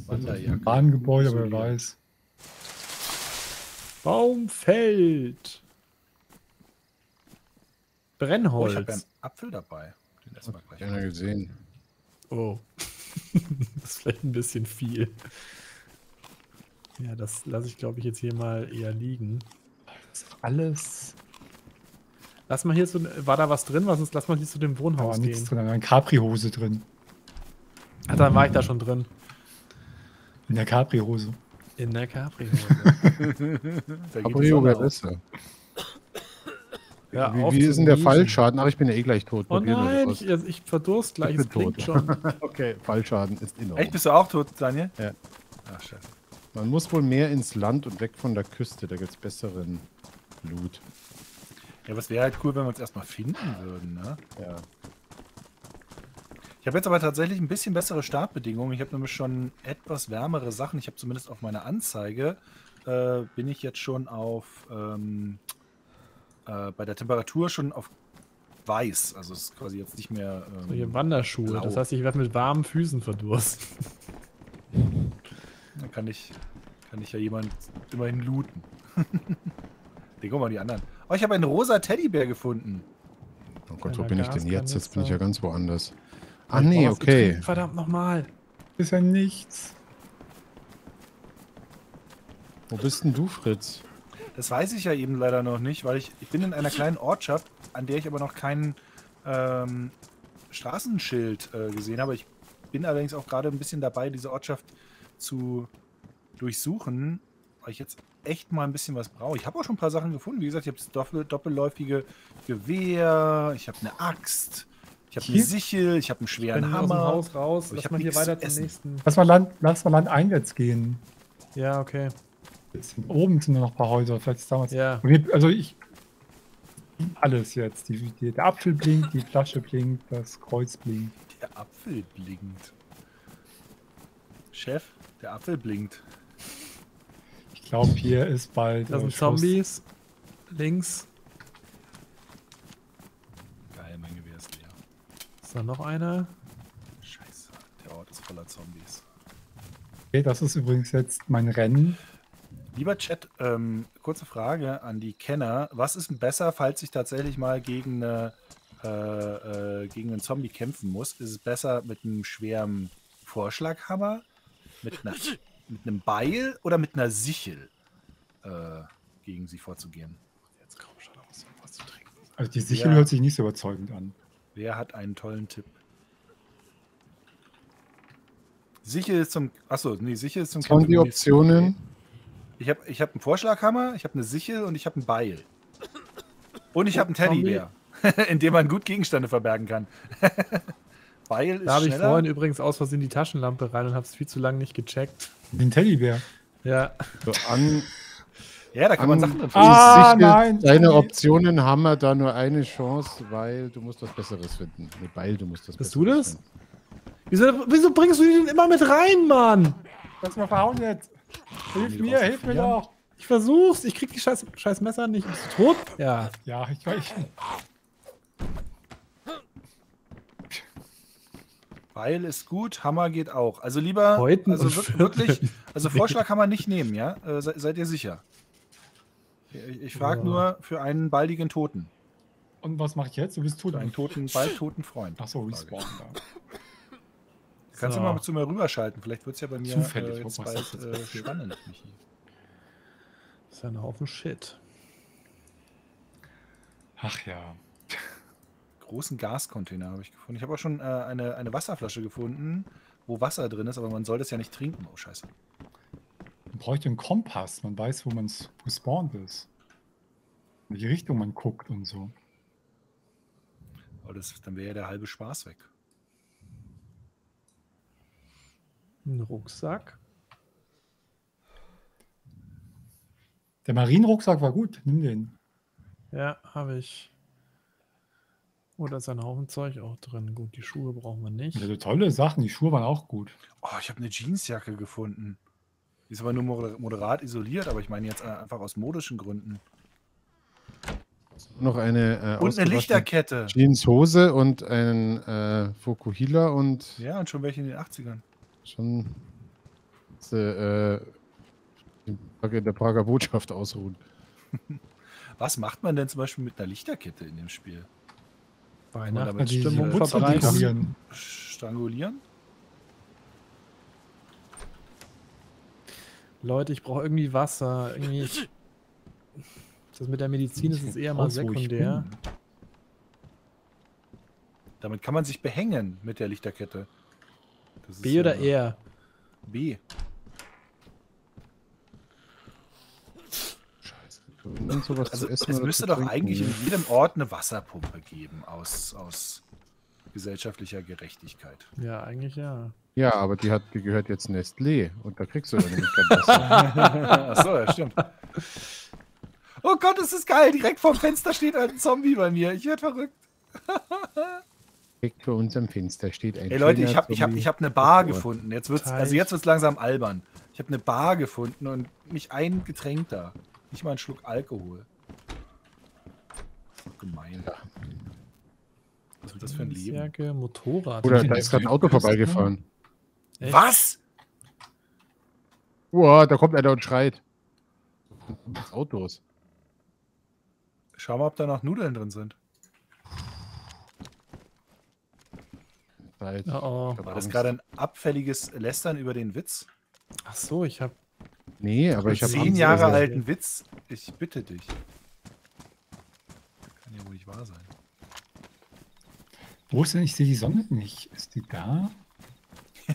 Wanderjacke. Ein Bahngebäude, wer weiß. Baumfeld. Brennholz. Oh, ich habe einen Apfel dabei. Den essen wir gleich. Gerne gesehen. Oh. Das ist vielleicht ein bisschen viel. Ja, das lasse ich, glaube ich, jetzt hier mal eher liegen. Das ist alles... Lass mal hier zu... War da was drin? Was ist, lass mal hier zu dem Wohnhaus gehen. Da war nichts drin, da war eine Capri-Hose drin. Ach, dann war ich da schon drin. In der Capri-Hose. In der Capri-Hose. Capri-Hose besser. Ja, wie wie ist denn der Fallschaden? Ach, ich bin ja eh gleich tot. Oh nein, ich, ich verdurst gleich, ich es tot. Schon. Okay, Fallschaden ist enorm. Echt, bist du auch tot, Daniel? Ja. Ach, scheiße. Man muss wohl mehr ins Land und weg von der Küste, da gibt's besseren Loot. Ja, aber es wäre halt cool, wenn wir uns erstmal finden würden, ne? Ja. Ich habe jetzt aber tatsächlich ein bisschen bessere Startbedingungen. Ich habe nämlich schon etwas wärmere Sachen. Ich habe zumindest auf meiner Anzeige, äh, bin ich jetzt schon auf... Ähm, bei der Temperatur schon auf weiß, also es ist quasi jetzt nicht mehr... Ähm, so hier Wanderschuhe, blau. Das heißt, ich werde mit warmen Füßen verdursten. Dann kann ich, kann ich ja jemand immerhin looten. Die, guck mal, die anderen. Oh, ich habe einen rosa Teddybär gefunden. Oh Gott, wo bin ich denn jetzt? Jetzt bin ich ja ganz woanders. Ah nee, okay. Verdammt nochmal. Ist ja nichts. Wo bist denn du, Fritz? Das weiß ich ja eben leider noch nicht, weil ich, ich bin in einer kleinen Ortschaft, an der ich aber noch kein ähm, Straßenschild äh, gesehen habe. Ich bin allerdings auch gerade ein bisschen dabei, diese Ortschaft zu durchsuchen, weil ich jetzt echt mal ein bisschen was brauche. Ich habe auch schon ein paar Sachen gefunden. Wie gesagt, ich habe das doppel, doppelläufige Gewehr, ich habe eine Axt, ich habe eine Sichel, ich habe einen schweren Hammer. Aus dem Haus raus, lass mal hier weiter zum nächsten. Lass mal Land, lass mal landeinwärts gehen. Ja, okay. Oben sind nur noch ein paar Häuser, vielleicht ist damals... Ja. Also ich... Alles jetzt. Die, die, der Apfel blinkt, die Flasche blinkt, das Kreuz blinkt. Der Apfel blinkt. Chef, der Apfel blinkt. Ich glaube, hier ist bald... Das sind Zombies. Links. Geil, mein Gewehr ist leer. Ist da noch einer? Scheiße, der Ort ist voller Zombies. Okay, das ist übrigens jetzt mein Rennen. Lieber Chat, ähm, kurze Frage an die Kenner. Was ist besser, falls ich tatsächlich mal gegen, eine, äh, äh, gegen einen Zombie kämpfen muss? Ist es besser mit einem schweren Vorschlaghammer, mit, einer, mit einem Beil oder mit einer Sichel äh, gegen sie vorzugehen? Jetzt komm schon raus, was zu trinken. Also die Sichel hört sich nicht so überzeugend an. Wer hat einen tollen Tipp? Sicher ist zum... Achso, nee, sicher ist zum... Was waren die Optionen? Ich habe ich hab einen Vorschlaghammer, ich habe eine Sichel und ich habe ein Beil. Und ich habe einen Teddybär, in dem man gut Gegenstände verbergen kann. Beil ist schneller. Da habe ich vorhin übrigens aus Versehen die Taschenlampe rein und habe es viel zu lange nicht gecheckt. Den Teddybär? Ja. So an... Ja, da kann man Sachen... Ah, nein! Deine Optionen haben ja da nur eine Chance, weil du musst was Besseres finden. Nee, Beil, du musst das Besseres finden. Bist du das? Wieso, wieso bringst du den immer mit rein, Mann? Lass mal verhauen jetzt. Hilf mir, hilf mir doch. Ich versuch's, ich krieg die scheiß, scheiß Messer nicht. Bist du tot? Ja. Ja, ich weiß. Beil ist gut, Hammer geht auch. Also lieber, Beuten also wirklich, also Vorschlaghammer nicht nehmen, ja? Äh, se seid ihr sicher? Ich, ich frage ja. nur für einen baldigen Toten. Und was mache ich jetzt? Du bist tot. Einen toten, bald toten Freund. Achso, respawn da. Kannst so. du mal zu mir rüberschalten? Vielleicht wird es ja bei mir Zufällig, äh, jetzt bald äh, spannend, Michi. Das ist ja ein Haufen Shit. Ach ja. Großen Gascontainer habe ich gefunden. Ich habe auch schon äh, eine, eine Wasserflasche gefunden, wo Wasser drin ist, aber man soll das ja nicht trinken. Oh, scheiße. Man bräuchte einen Kompass. Man weiß, wo man gespawnt ist. In welche Richtung man guckt und so. Aber das, dann wäre ja der halbe Spaß weg. Ein Rucksack. Der Marienrucksack war gut, nimm den. Ja, habe ich. Oh, da ist ein Haufen Zeug auch drin. Gut, die Schuhe brauchen wir nicht. Also tolle Sachen, die Schuhe waren auch gut. Oh, ich habe eine Jeansjacke gefunden. Die ist aber nur moderat isoliert, aber ich meine jetzt einfach aus modischen Gründen. Noch eine äh, und eine Lichterkette. Jeanshose und ein äh, Fokuhila und... Ja, und schon welche in den achtzigern. Schon äh, der Prager Botschaft ausruhen. Was macht man denn zum Beispiel mit einer Lichterkette in dem Spiel? Weihnachtsstimmung verbreiten. Strangulieren? Leute, ich brauche irgendwie Wasser. Irgendwie das mit der Medizin ist es eher mal sekundär. Damit kann man sich behängen mit der Lichterkette. B oder R? B. Scheiße. Und sowas also zu essen es müsste doch eigentlich in jedem Ort eine Wasserpumpe geben, aus, aus gesellschaftlicher Gerechtigkeit. Ja, eigentlich ja. Ja, aber die, hat, die gehört jetzt Nestlé und da kriegst du ja nämlich kein Wasser. Achso, ja, stimmt. Oh Gott, es ist geil. Direkt vorm Fenster steht ein Zombie bei mir. Ich werde verrückt. Direkt vor unserem Fenster steht ein... Ey Leute, ich habe ich hab, ich hab eine Bar gefunden. Jetzt wird's, also jetzt wird es langsam albern. Ich habe eine Bar gefunden und nicht ein Getränk da. Nicht mal einen Schluck Alkohol. Das ist doch gemein. Ja. Was ist das für ein Leben? Motorrad. Oder da ist gerade ein Auto vorbeigefahren. Echt? Was? Boah, da kommt einer und schreit. Das Autos. Schau mal, ob da noch Nudeln drin sind. Halt. Oh, oh. War das gerade ein abfälliges Lästern über den Witz? Ach so, ich habe... Nee, aber ich habe... Zehn Jahre alten Witz, ich bitte dich. Kann ja wohl nicht wahr sein. Wo ist denn? Ich sehe die Sonne nicht. Ist die da?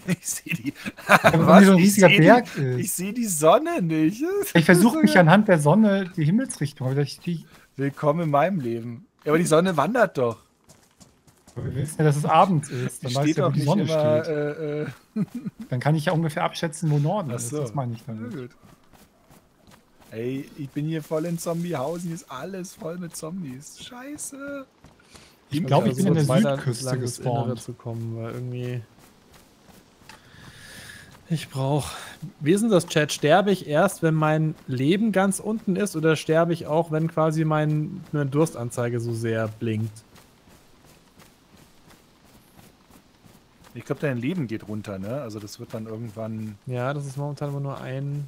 Ich sehe die... Was? So ein riesiger ich Berg die, ist. Ich sehe die Sonne nicht. Ich versuche mich anhand der Sonne, die Himmelsrichtung... Die... Willkommen in meinem Leben. Ja, aber die Sonne wandert doch. Wir wissen ja, dass es abends ist, dann weiß ja, wo die Sonne immer, steht. Äh, äh. Dann kann ich ja ungefähr abschätzen, wo Norden ist. So. Das meine ich damit. Ja, gut. Ey, ich bin hier voll in Zombiehausen, hier ist alles voll mit Zombies. Scheiße. Ich, ich glaube, ich bin so in der Südküste gespawnt. Zu kommen, weil irgendwie... Ich brauche... Wie ist denn das, Chat? Sterbe ich erst, wenn mein Leben ganz unten ist, oder sterbe ich auch, wenn quasi mein, meine Durstanzeige so sehr blinkt? Ich glaube, dein Leben geht runter, ne? Also das wird dann irgendwann... Ja, das ist momentan immer nur ein...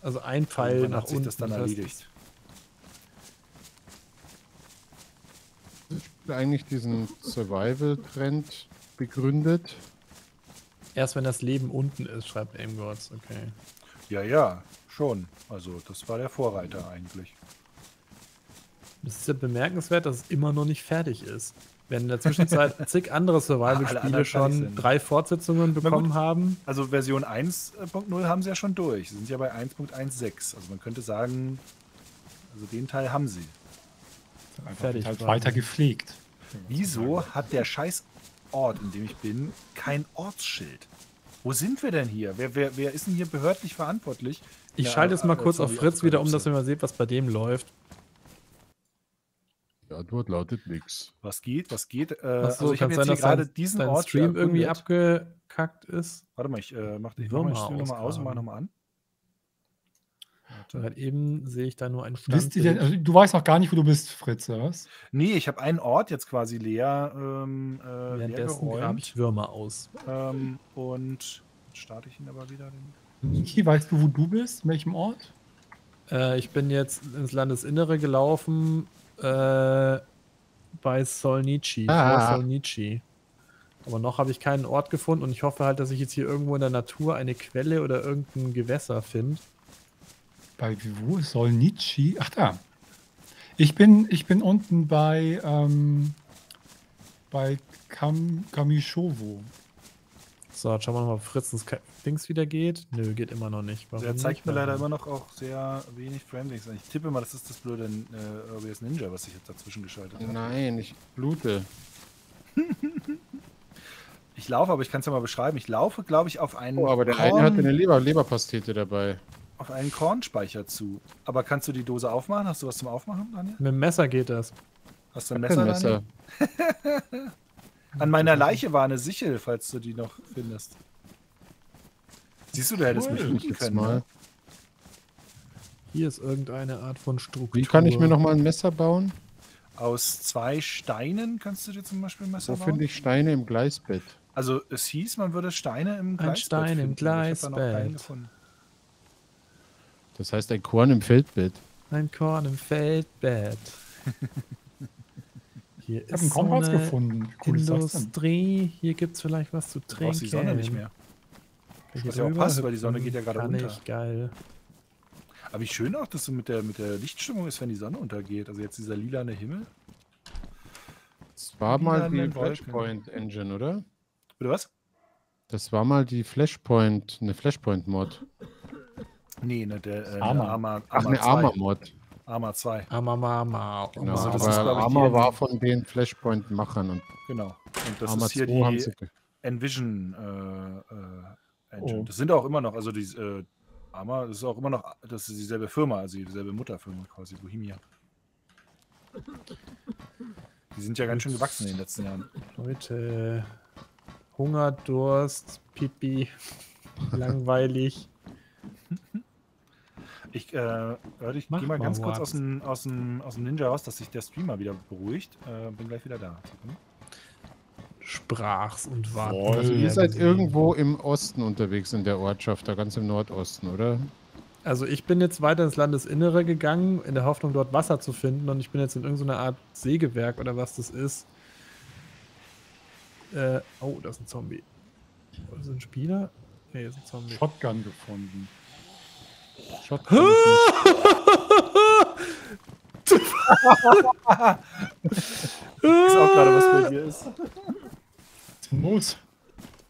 Also ein Pfeil nach unten. Hat sich das dann erledigt. Ich bin eigentlich diesen Survival-Trend begründet. Erst wenn das Leben unten ist, schreibt AimGodz, okay. Ja, ja, schon. Also das war der Vorreiter eigentlich. Es ist ja bemerkenswert, dass es immer noch nicht fertig ist. Wenn in der Zwischenzeit zig andere Survival-Spiele schon drei Fortsetzungen bekommen gut, haben. Also Version eins Punkt null haben sie ja schon durch. Sie sind ja bei eins Punkt sechzehn. Also man könnte sagen, also den Teil haben sie. Einfach fertig. Halt weiter gepflegt. Wieso hat der scheiß Ort, in dem ich bin, kein Ortsschild? Wo sind wir denn hier? Wer, wer, wer ist denn hier behördlich verantwortlich? Ich ja, schalte jetzt mal kurz auf Fritz wieder um, dass ihr mal seht, was bei dem läuft. Die Antwort lautet nichts. Was geht? Was geht? Äh, Achso, also ich habe jetzt hier gerade diesen Ort, Stream irgendwie abgekackt ist. Warte mal, ich äh, mache den Stream nochmal aus und mache nochmal an. Warte. Eben sehe ich da nur einen Stand. Also, du weißt noch gar nicht, wo du bist, Fritz, oder was? Nee, ich habe einen Ort jetzt quasi leer. Ähm, äh, Währenddessen grabe ich Würmer aus. Ähm, und starte ich ihn aber wieder. Michi, weißt du, wo du bist? In welchem Ort? Äh, ich bin jetzt ins Landesinnere gelaufen. Äh, bei Solnichny. Ah. Vor Solnichny. Aber noch habe ich keinen Ort gefunden und ich hoffe halt, dass ich jetzt hier irgendwo in der Natur eine Quelle oder irgendein Gewässer finde. Bei wo? Solnichny? Ach da. Ich bin, ich bin unten bei ähm, bei Kam, Kamyshovo. So, jetzt schauen wir nochmal, ob Fritzens Dings wieder geht. Nö, geht immer noch nicht. Warum der zeigt nicht? Mir leider immer noch auch sehr wenig Framelings. Ich tippe mal, das ist das blöde äh, O B S Ninja, was ich jetzt dazwischen geschaltet habe. Nein, ich blute. Ich laufe, aber ich kann es ja mal beschreiben. Ich laufe, glaube ich, auf einen... Oh, aber der Korn... eine hatte eine Leber Leberpastete dabei. Auf einen Kornspeicher zu. Aber kannst du die Dose aufmachen? Hast du was zum Aufmachen, Daniel? Mit dem Messer geht das. Hast du ein Messer, ein Messer, Daniel? An meiner Leiche war eine Sichel, falls du die noch findest. Siehst du, du hättest mich finden können. Mal. Ne? Hier ist irgendeine Art von Struktur. Wie kann ich mir nochmal ein Messer bauen? Aus zwei Steinen kannst du dir zum Beispiel ein Messer Wo bauen? Wo finde ich Steine im Gleisbett? Also es hieß, man würde Steine im Gleisbett ein Stein finden. Im Gleisbett. Ich hab da noch keinen gefunden. Das heißt ein Korn im Feldbett. Ein Korn im Feldbett. Hier ich ist einen Kornplatz so gefunden. Cool, Industrie, hier gibt es vielleicht was zu trinken. Brauchst die Sonne nicht mehr. Ich weiß ja auch passen, weil die Sonne geht ja gerade runter. Nicht geil. Aber wie schön auch, dass so mit der, mit der Lichtstimmung ist, wenn die Sonne untergeht. Also jetzt dieser lilane Himmel. Das war mal die Flashpoint Engine, oder? Bitte was? Das war mal die Flashpoint, eine Flashpoint-Mod. Nee, ne, der äh, Arma. Ach, eine Arma-Mod. Arma zwei. Arma, Arma. Genau, also das ist, ich, Arma war von den Flashpoint-Machern. Und genau. Und das Arma ist hier die Envision äh, äh, Engine. Oh. Das sind auch immer noch, also die äh, Arma, das ist auch immer noch, das ist dieselbe Firma, also dieselbe Mutterfirma quasi, Bohemia. Die sind ja ganz schön gewachsen in den letzten Jahren. Leute, Hunger, Durst, Pipi, langweilig. Ich, äh, ich gehe mal ganz kurz aus dem, aus, dem, aus dem Ninja raus, dass sich der Streamer wieder beruhigt. Äh, bin gleich wieder da. Sprach's und warten. Voll, also ihr seid irgendwo im Osten unterwegs in der Ortschaft, da ganz im Nordosten, oder? Also ich bin jetzt weiter ins Landesinnere gegangen, in der Hoffnung, dort Wasser zu finden. Und ich bin jetzt in irgendeiner Art Sägewerk oder was das ist. Äh, oh, da ist ein Zombie. Oh, das ist ein Spieler? Ne, das ist ein Zombie. Shotgun gefunden. Ich weiß auch gerade, was bei dir ist. Moos.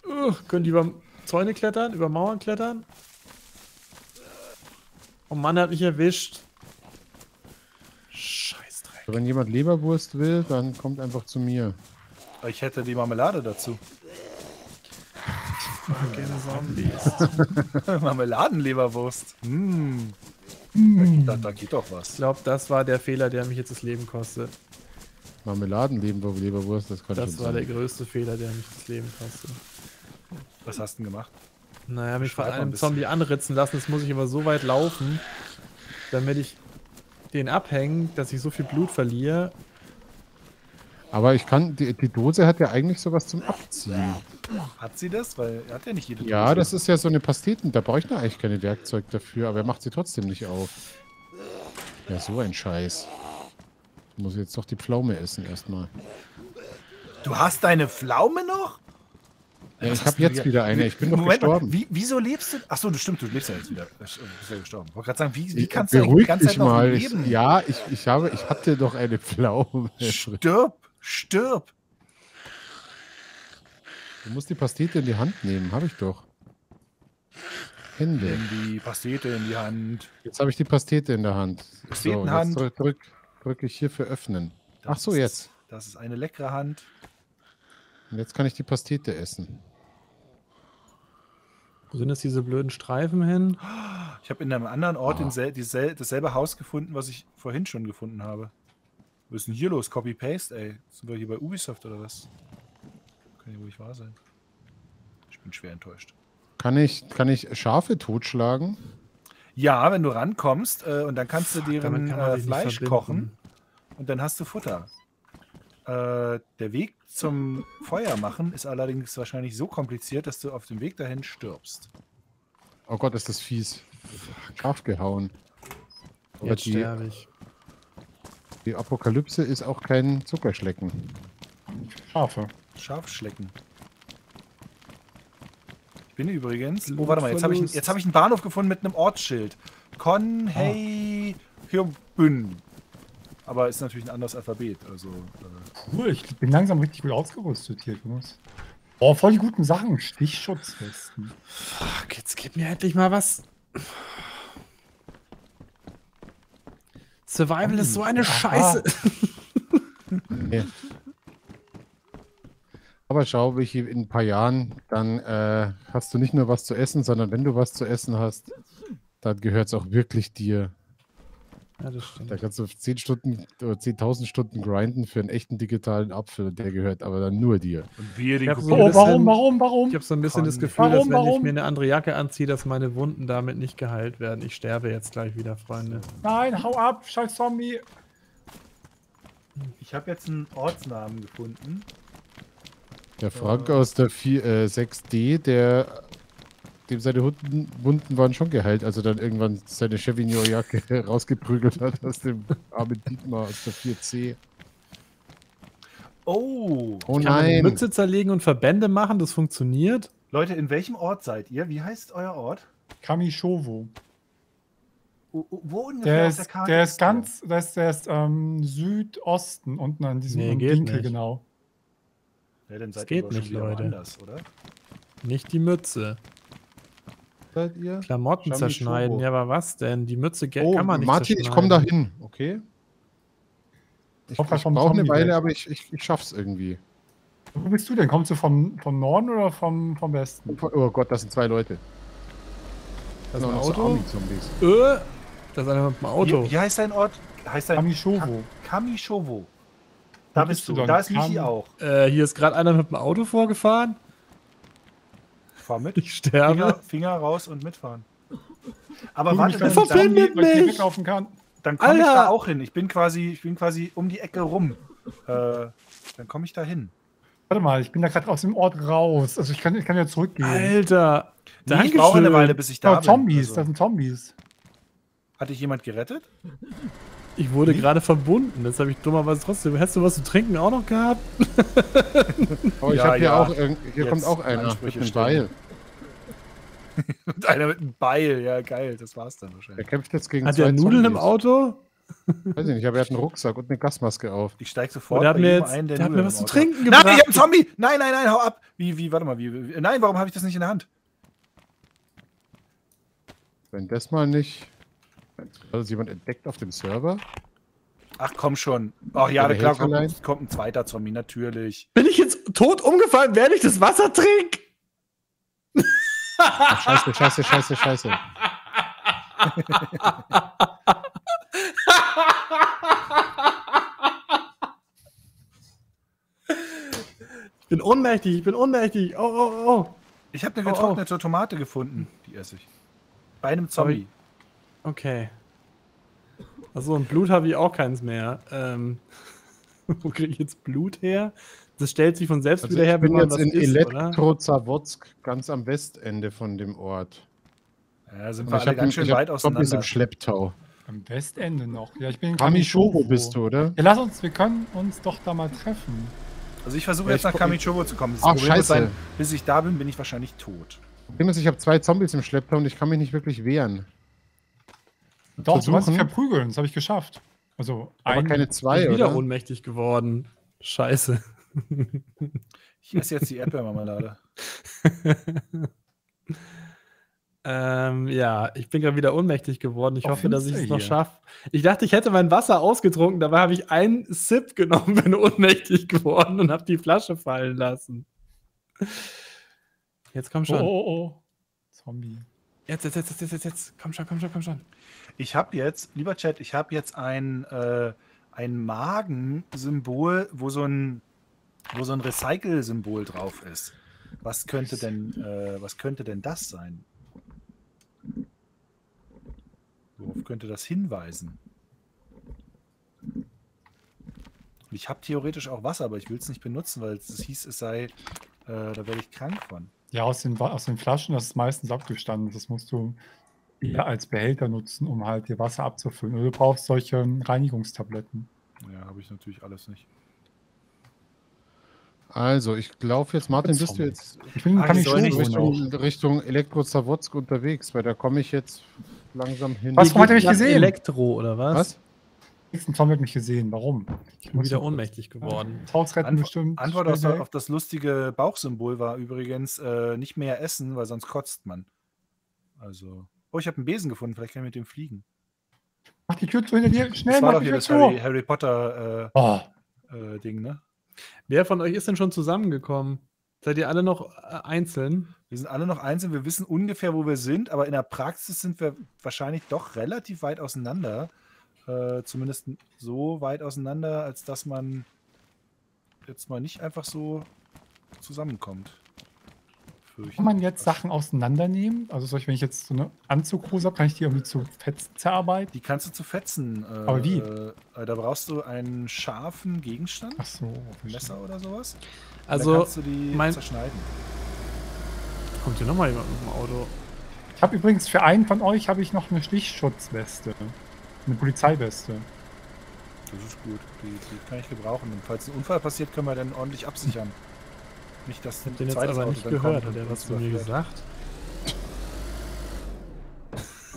Uh, können die über Zäune klettern, über Mauern klettern? Oh Mann, er hat mich erwischt. Scheißdreck. Wenn jemand Leberwurst will, dann kommt einfach zu mir. Ich hätte die Marmelade dazu. Keine Zombies. Marmeladenleberwurst. Mm. Mm. Da, da geht doch was. Ich glaube, das war der Fehler, der mich jetzt das Leben kostet. Marmeladenleberwurst, das kann ich nicht. Das war der größte Fehler, der mich das Leben kostet. Was hast du denn gemacht? Naja, mich von einem Zombie anritzen lassen. Jetzt muss ich aber so weit laufen, damit ich den abhänge, dass ich so viel Blut verliere. Aber ich kann, die, die Dose hat ja eigentlich sowas zum Abziehen. Hat sie das? Weil er hat ja nicht jede Dose. Ja, das ist ja so eine Pasteten, da brauche ich da eigentlich keine Werkzeug dafür, aber er macht sie trotzdem nicht auf. Ja, so ein Scheiß. Muss ich jetzt doch die Pflaume essen erstmal. Du hast deine Pflaume noch? Ja, ich habe jetzt wieder eine, ich bin doch gestorben. Wie, wieso lebst du? Achso, stimmt, du lebst ja jetzt wieder. Du bist ja gestorben. Ich wollte gerade sagen, wie, wie kannst du die ganze Zeit noch leben? Ja, ich, ich, habe, ich hatte doch eine Pflaume. Stirb! Stirb! Du musst die Pastete in die Hand nehmen, habe ich doch. Hände. Nimm die Pastete in die Hand. Jetzt habe ich die Pastete in der Hand. Pastetenhand. So, jetzt drück, drück ich hier für öffnen. Das Ach so, jetzt. Ist, das ist eine leckere Hand. Und jetzt kann ich die Pastete essen. Wo sind jetzt diese blöden Streifen hin? Ich habe in einem anderen Ort ah. sel sel dasselbe Haus gefunden, was ich vorhin schon gefunden habe. Was ist denn hier los? Copy-Paste, ey. Sind wir hier bei Ubisoft oder was? Kann ja ruhig wahr sein. Ich bin schwer enttäuscht. Kann ich, kann ich Schafe totschlagen? Ja, wenn du rankommst äh, und dann kannst Fuck, du deren kann äh, Fleisch kochen und dann hast du Futter. Äh, der Weg zum Feuer machen ist allerdings wahrscheinlich so kompliziert, dass du auf dem Weg dahin stirbst. Oh Gott, ist das fies. Schaf gehauen. Oder Jetzt sterbe ich. Die Apokalypse ist auch kein Zuckerschlecken. Schafe. Schafschlecken. Ich bin übrigens... Oh, warte mal, jetzt habe ich, hab ich einen Bahnhof gefunden mit einem Ortsschild. Konhei-Hyobün. Aber ist natürlich ein anderes Alphabet. Also, äh cool, ich bin langsam richtig gut ausgerüstet hier, Thomas. Oh, voll die guten Sachen. Stichschutzwesten. Fuck, jetzt gib mir endlich mal was... Survival ist so eine Aha. Scheiße. Okay. Aber schau, Michi, in ein paar Jahren, dann äh, hast du nicht nur was zu essen, sondern wenn du was zu essen hast, dann gehört es auch wirklich dir. Ja, das stimmt. Da kannst du zehn Stunden oder zehntausend Stunden grinden für einen echten digitalen Apfel, der gehört aber dann nur dir. Und wir den so oh, warum, warum, warum? Ich habe so ein bisschen Kann. das Gefühl, warum, dass wenn warum? ich mir eine andere Jacke anziehe, dass meine Wunden damit nicht geheilt werden. Ich sterbe jetzt gleich wieder, Freunde. Nein, hau ab, scheiß Zombie. Ich habe jetzt einen Ortsnamen gefunden. Der Frank äh. aus der vier, äh, sechs D, der... Dem seine Hunden, Wunden waren schon geheilt, als er dann irgendwann seine Chevignon-Jacke rausgeprügelt hat aus dem armen Dietmar aus der vier C. Oh! Oh ich kann nein! Mütze zerlegen und Verbände machen, das funktioniert. Leute, in welchem Ort seid ihr? Wie heißt euer Ort? Kamyshovo. O wo der ist, der Karte der ist, ist ganz, der ist, der ist ähm, Südosten, unten an diesem nee, Winkel, nicht. genau. Ja, dann seid das geht ihr nicht, Leute. Anders, oder? Nicht die Mütze. Ihr? Klamotten Schami zerschneiden, Schobo. Ja, aber was denn? Die Mütze oh, kann man nicht Martin, zerschneiden. Ich komme da hin, okay? Ich, ich, ich brauche eine Weile, aber ich, ich, ich schaff's irgendwie. Wo bist du denn? Kommst du vom, vom Norden oder vom, vom Westen? Oh Gott, das sind zwei Leute. Das, das ist ein Auto. Äh, das ist einer mit dem Auto. Wie, wie heißt dein Ort? Heißt dein Kamyshovo. Kamyshovo. Da Wo bist du, du da ist Michi auch. Äh, hier ist gerade einer mit dem Auto vorgefahren. Fahr mit. Ich sterbe. Finger, Finger raus und mitfahren. Aber du, warte, wenn ich dann, dann weglaufen kann, dann komme ich da auch hin. Ich bin quasi, ich bin quasi um die Ecke rum. Äh, dann komme ich da hin. Warte mal, ich bin da gerade aus dem Ort raus. Also ich kann, ich kann ja zurückgehen. Alter. Nee, ich brauche eine Weile, bis ich da oh, bin. Zombies, also. Das sind Zombies. Hat dich jemand gerettet? Ich wurde nee. gerade verbunden, das habe ich dummerweise trotzdem. Hättest du was zu trinken auch noch gehabt? Oh, ich ja, habe hier ja. auch irgend... Hier Jetzt kommt auch einer mit einem Beil. Und einer mit einem Beil, ja geil, das war's dann wahrscheinlich. Er kämpft jetzt gegen Hat zwei der Nudeln Zombies. Im Auto? Weiß ich nicht, aber er hat einen Rucksack und eine Gasmaske auf. Ich steig sofort oh, der bei mir jetzt, ein, der, der hat mir was zu trinken gebracht. Nein, ich hab einen Zombie! Nein, nein, nein, hau ab! Wie, wie, warte mal, wie, wie nein, warum habe ich das nicht in der Hand? Wenn das mal nicht... Also jemand entdeckt auf dem Server? Ach komm schon. Ach ja, da klar, kommt, kommt ein zweiter Zombie, natürlich. Bin ich jetzt tot umgefallen, während ich das Wasser trinke? Scheiße, scheiße, scheiße, scheiße. Ich bin ohnmächtig, ich bin ohnmächtig. Oh, oh, oh. Ich habe eine getrocknete oh, oh. Tomate gefunden, die esse ich. Bei einem Zombie. Okay. Achso, und Blut habe ich auch keins mehr. Ähm, wo kriege ich jetzt Blut her? Das stellt sich von selbst also wieder her, wenn man was isst, oder? Ich bin jetzt in Elektrozavodsk, ganz am Westende von dem Ort. Ja, sind wir alle ganz schön weit auseinander. Ich bin im Schlepptau. Am Westende noch? Ja, ich bin in Kamyshovo bist du, oder? Ja, lass uns, wir können uns doch da mal treffen. Also ich versuche ja, jetzt ich nach Kamyshovo zu kommen. Das Ach, scheiße. Sein, bis ich da bin, bin ich wahrscheinlich tot. Das Problem ist, ich habe zwei Zombies im Schlepptau und ich kann mich nicht wirklich wehren. Doch, versuchen. Du kannst dich verprügeln, das habe ich geschafft. Also, aber ein, keine zwei, bin wieder oder? Ohnmächtig geworden. Scheiße. Ich esse jetzt die Erdbeermarmelade. ähm, ja, ich bin gerade wieder ohnmächtig geworden. Ich oh, hoffe, dass ich es noch schaffe. Ich dachte, ich hätte mein Wasser ausgetrunken. Dabei habe ich einen Sip genommen, bin ohnmächtig geworden und habe die Flasche fallen lassen. Jetzt komm schon. Oh, oh, oh. Zombie. Jetzt, jetzt, jetzt, jetzt, jetzt, jetzt. Komm schon, komm schon, komm schon. Ich habe jetzt, lieber Chat, ich habe jetzt ein, äh, ein Magen-Symbol, wo so ein, wo so ein Recycle-Symbol drauf ist. Was könnte denn, äh, was könnte denn das sein? Worauf könnte das hinweisen? Ich habe theoretisch auch Wasser, aber ich will es nicht benutzen, weil es hieß, es sei, äh, da werde ich krank von. Ja, aus den, aus den Flaschen, das ist meistens abgestanden. Das musst du ja als Behälter nutzen, um halt dir Wasser abzufüllen. Oder du brauchst solche Reinigungstabletten. Ja, habe ich natürlich alles nicht. Also, ich glaube jetzt, Martin, bist du jetzt ich bin, kann ich schon Richtung, Richtung Elektrozavodsk unterwegs, weil da komme ich jetzt langsam hin. Was, warum hat er mich gesehen? Elektro, oder was? Was? Tom hat mich gesehen. Warum? Ich bin wieder ohnmächtig geworden. Antwort, bestimmt. Antwort auf, auf das lustige Bauchsymbol war übrigens äh, nicht mehr essen, weil sonst kotzt man. Also. Oh, ich habe einen Besen gefunden. Vielleicht kann ich mit dem fliegen. Mach die Tür zu hinter dir. Schnell, das mach war doch die hier Tür das zu. Harry, Harry Potter äh, oh. äh, Ding, ne? Wer von euch ist denn schon zusammengekommen? Seid ihr alle noch einzeln? Wir sind alle noch einzeln. Wir wissen ungefähr, wo wir sind. Aber in der Praxis sind wir wahrscheinlich doch relativ weit auseinander. Äh, zumindest so weit auseinander, als dass man jetzt mal nicht einfach so zusammenkommt. Fürchten. Kann man jetzt Sachen auseinandernehmen? Also soll ich, wenn ich jetzt so eine Anzughose habe, kann ich die irgendwie zu Fetzen zerarbeiten? Die kannst du zu Fetzen. Äh, Aber wie? Äh, da brauchst du einen scharfen Gegenstand. Ach so. Ein Messer oder sowas. Also dann kannst du die mein... zerschneiden. Kommt hier nochmal jemand mit dem Auto? Ich habe übrigens für einen von euch habe ich noch eine Stichschutzweste. Eine Polizeiweste. Das ist gut. Die, die kann ich gebrauchen. Und falls ein Unfall passiert, können wir dann ordentlich absichern. Nicht, dass den jetzt aber nicht gehört. Hat er was zu mir gesagt?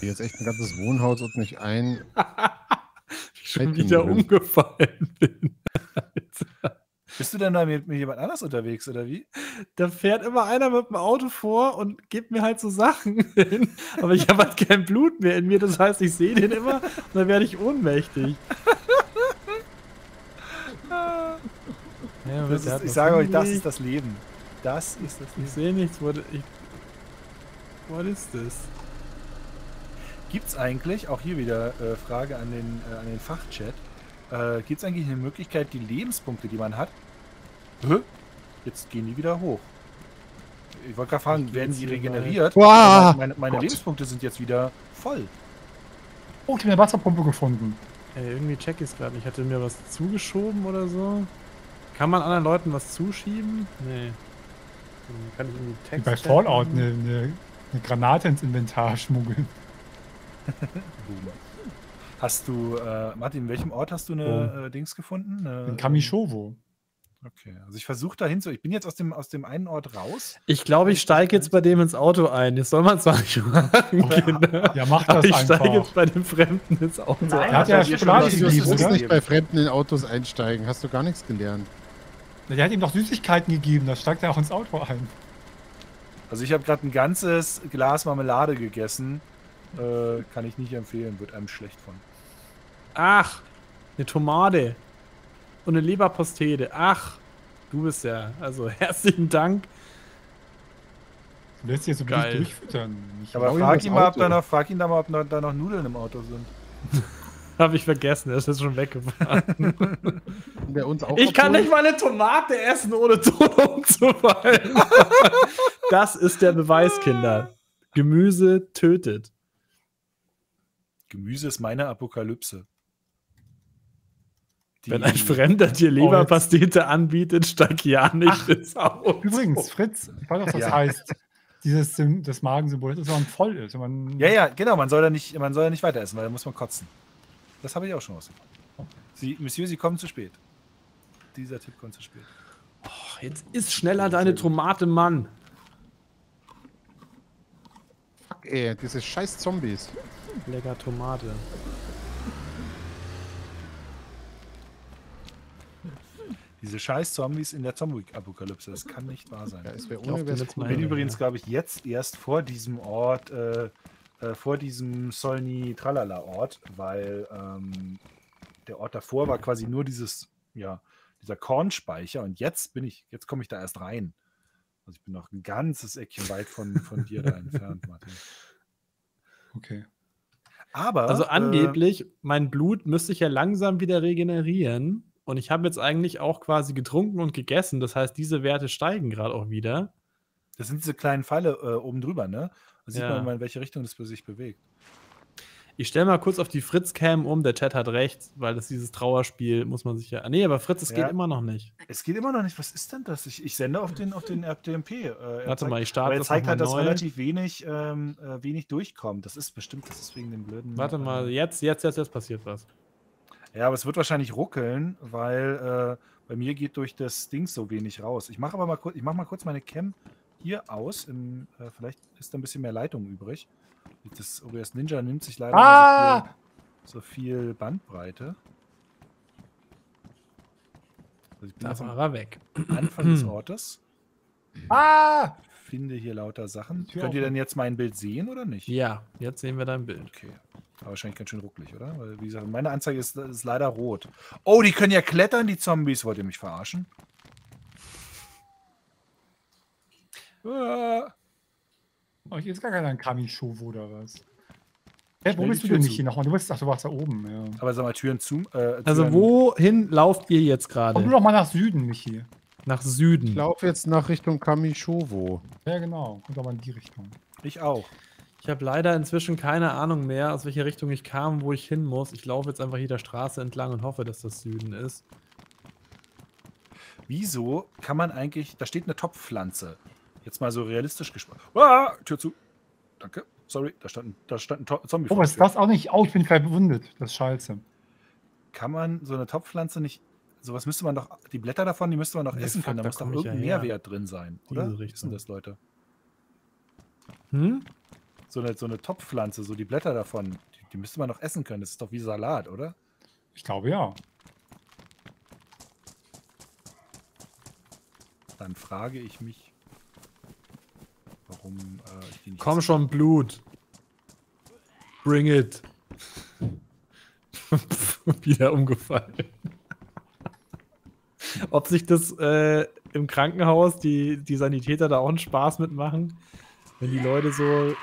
Jetzt echt ein ganzes Wohnhaus und mich ein. Ich schon wieder umgefallen bin. Bist du denn da mit, mit jemand anders unterwegs, oder wie? Da fährt immer einer mit dem Auto vor und gibt mir halt so Sachen hin. Aber ich habe halt kein Blut mehr in mir. Das heißt, ich sehe den immer und dann werde ich ohnmächtig. Ja, das ist, ich sage euch, das ist das Leben. Das ist das Leben. Ich sehe nichts. What, ich, what ist das? Gibt es eigentlich, auch hier wieder äh, Frage an den, äh, an den Fachchat, äh, gibt es eigentlich eine Möglichkeit, die Lebenspunkte, die man hat, Hä? Jetzt gehen die wieder hoch. Ich wollte gerade fragen, werden die regeneriert? Wow. Meine, meine Lebenspunkte sind jetzt wieder voll. Oh, ich habe eine Wasserpumpe gefunden. Ey, irgendwie check ich es gerade nicht. Hatte mir was zugeschoben oder so. Kann man anderen Leuten was zuschieben? Nee. Kann ich irgendwie Text Wie bei Fallout eine, eine, eine Granate ins Inventar schmuggeln. Hast du, äh, Martin, in welchem Ort hast du eine oh. äh, Dings gefunden? Eine, in Kamyshovo. Okay, also ich versuche dahin zu. Ich bin jetzt aus dem, aus dem einen Ort raus. Ich glaube, ich steige jetzt bei dem ins Auto ein. Jetzt soll man es auch nicht machen, oh, Kinder. Ja, mach das Aber ich steige jetzt bei dem Fremden ins Auto Nein, ein. Er hat ja Schokolade gegeben. Du musst nicht bei Fremden in Autos einsteigen. Hast du gar nichts gelernt. Na, der hat ihm doch Süßigkeiten gegeben. Da steigt er auch ins Auto ein. Also ich habe gerade ein ganzes Glas Marmelade gegessen. Äh, kann ich nicht empfehlen. Wird einem schlecht von. Ach, eine Tomate. Und eine Leberpastete. Ach, du bist ja. Also herzlichen Dank. Du lässt dich jetzt so gut durchfüttern. Ich Aber frag ihn, mal, ob da noch, frag ihn da mal, ob noch, da noch Nudeln im Auto sind. Habe ich vergessen, er ist jetzt schon weggefahren. Der uns auch ich kann nicht mal eine Tomate essen, ohne tot umzufallen. Das ist der Beweis, Kinder. Gemüse tötet. Gemüse ist meine Apokalypse. Wenn ein Fremder dir Leberpastete oh, anbietet, steig ja nicht Ach, ins Auto. Übrigens, Fritz, ich weiß auch, was ja. heißt, dieses das Magensymbol, das ist, wenn man voll ist. Man ja, ja, genau, man soll da nicht, man soll da nicht weiter essen, weil da muss man kotzen. Das habe ich auch schon rausgefunden. Sie, Monsieur, Sie kommen zu spät. Dieser Tipp kommt zu spät. Oh, jetzt isst schneller deine Tomate, Mann. Fuck, ey, diese scheiß Zombies. Lecker Tomate. Diese scheiß Zombies in der Zombie-Apokalypse, das kann nicht wahr sein. Ja, es wäre ohne wär's cool. Ich bin übrigens, glaube ich, jetzt erst vor diesem Ort, äh, äh, vor diesem Solni-Tralala-Ort, weil ähm, der Ort davor war quasi nur dieses, ja, dieser Kornspeicher und jetzt bin ich, jetzt komme ich da erst rein. Also ich bin noch ein ganzes Eckchen weit von, von dir da entfernt, Martin. Okay. Aber, also angeblich, äh, mein Blut müsste ich ja langsam wieder regenerieren und ich habe jetzt eigentlich auch quasi getrunken und gegessen, das heißt, diese Werte steigen gerade auch wieder. Das sind diese kleinen Pfeile äh, oben drüber, ne? Da sieht man mal, in welche Richtung das sich bewegt. Ich stelle mal kurz auf die Fritz-Cam um, der Chat hat recht, weil das dieses Trauerspiel muss man sich ja... Nee, aber Fritz, es ja. geht immer noch nicht. Es geht immer noch nicht, was ist denn das? Ich, ich sende auf den, auf den R T M P. Äh, Warte zeigt, mal, ich starte das. Er zeigt halt, dass neu. relativ wenig, ähm, wenig durchkommt. Das ist bestimmt, das ist wegen dem blöden... Warte äh, mal, jetzt, jetzt, jetzt, jetzt passiert was. Ja, aber es wird wahrscheinlich ruckeln, weil äh, bei mir geht durch das Ding so wenig raus. Ich mache aber mal kurz, ich mache mal kurz meine Cam hier aus. Im, äh, vielleicht ist da ein bisschen mehr Leitung übrig. Das O B S Ninja nimmt sich leider ah! so, viel, so viel Bandbreite. Also ich bin da war er weg. Anfang des Ortes. Ah! Finde hier lauter Sachen. Könnt ihr denn jetzt mein Bild sehen oder nicht? Ja, jetzt sehen wir dein Bild. Okay. Aber wahrscheinlich ganz schön ruckelig, oder? Weil, wie gesagt, meine Anzeige ist, ist leider rot. Oh, die können ja klettern, die Zombies. Wollt ihr mich verarschen? Ah. Oh, hier ist gar keiner ein Kamyshovo oder was? Hä, wo bist du denn nicht hier nochmal? Du bist, ach, du warst da oben, ja. Aber sag mal, Türen zu. Äh, also wohin lauft ihr jetzt gerade? Komm du doch mal nach Süden, Michi. Nach Süden. Ich laufe jetzt nach Richtung Kamyshovo. Ja, genau. Kommt aber in die Richtung. Ich auch. Ich habe leider inzwischen keine Ahnung mehr, aus welcher Richtung ich kam, wo ich hin muss. Ich laufe jetzt einfach hier der Straße entlang und hoffe, dass das Süden ist. Wieso kann man eigentlich... Da steht eine Topfpflanze. Jetzt mal so realistisch gesprochen. Ah, Tür zu. Danke. Sorry, da stand, da stand ein to Zombie. Oh, ist das auch nicht? Oh, ich bin verwundet. Das ist scheiße. Kann man so eine Topfpflanze nicht... Sowas müsste man doch... Die Blätter davon, die müsste man doch nee, essen können. Da muss doch irgendein ja Mehrwert drin sein, oder? Wie ist denn das, Leute? Hm? So eine, so eine Topfpflanze, so die Blätter davon, die, die müsste man doch essen können. Das ist doch wie Salat, oder? Ich glaube, ja. Dann frage ich mich... Warum, äh, ich nicht Komm schon, Blut. Bring it. Wieder umgefallen. Ob sich das äh, im Krankenhaus, die, die Sanitäter da auch einen Spaß mitmachen, wenn die Leute so...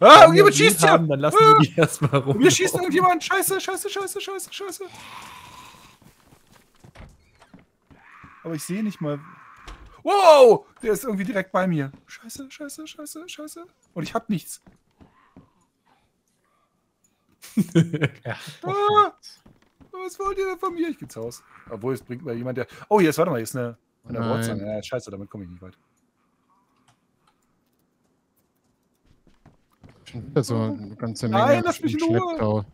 Ah, irgendjemand schießt hier! Haben, dann lassen ah. die erstmal rum. Hier schießt irgendjemand! Scheiße, scheiße, scheiße, scheiße, scheiße. Aber ich sehe nicht mal... Wow! Der ist irgendwie direkt bei mir. Scheiße, scheiße, scheiße, scheiße. Und ich hab nichts. ja. ah, was wollt ihr denn von mir? Ich geh ins Haus. Obwohl, es bringt mir jemand, der... Oh, jetzt, warte mal, hier ist eine... eine Rotzange. Ja, scheiße, damit komme ich nicht weit. Also, eine ganze Menge. Nein, lass mich in Ruhe.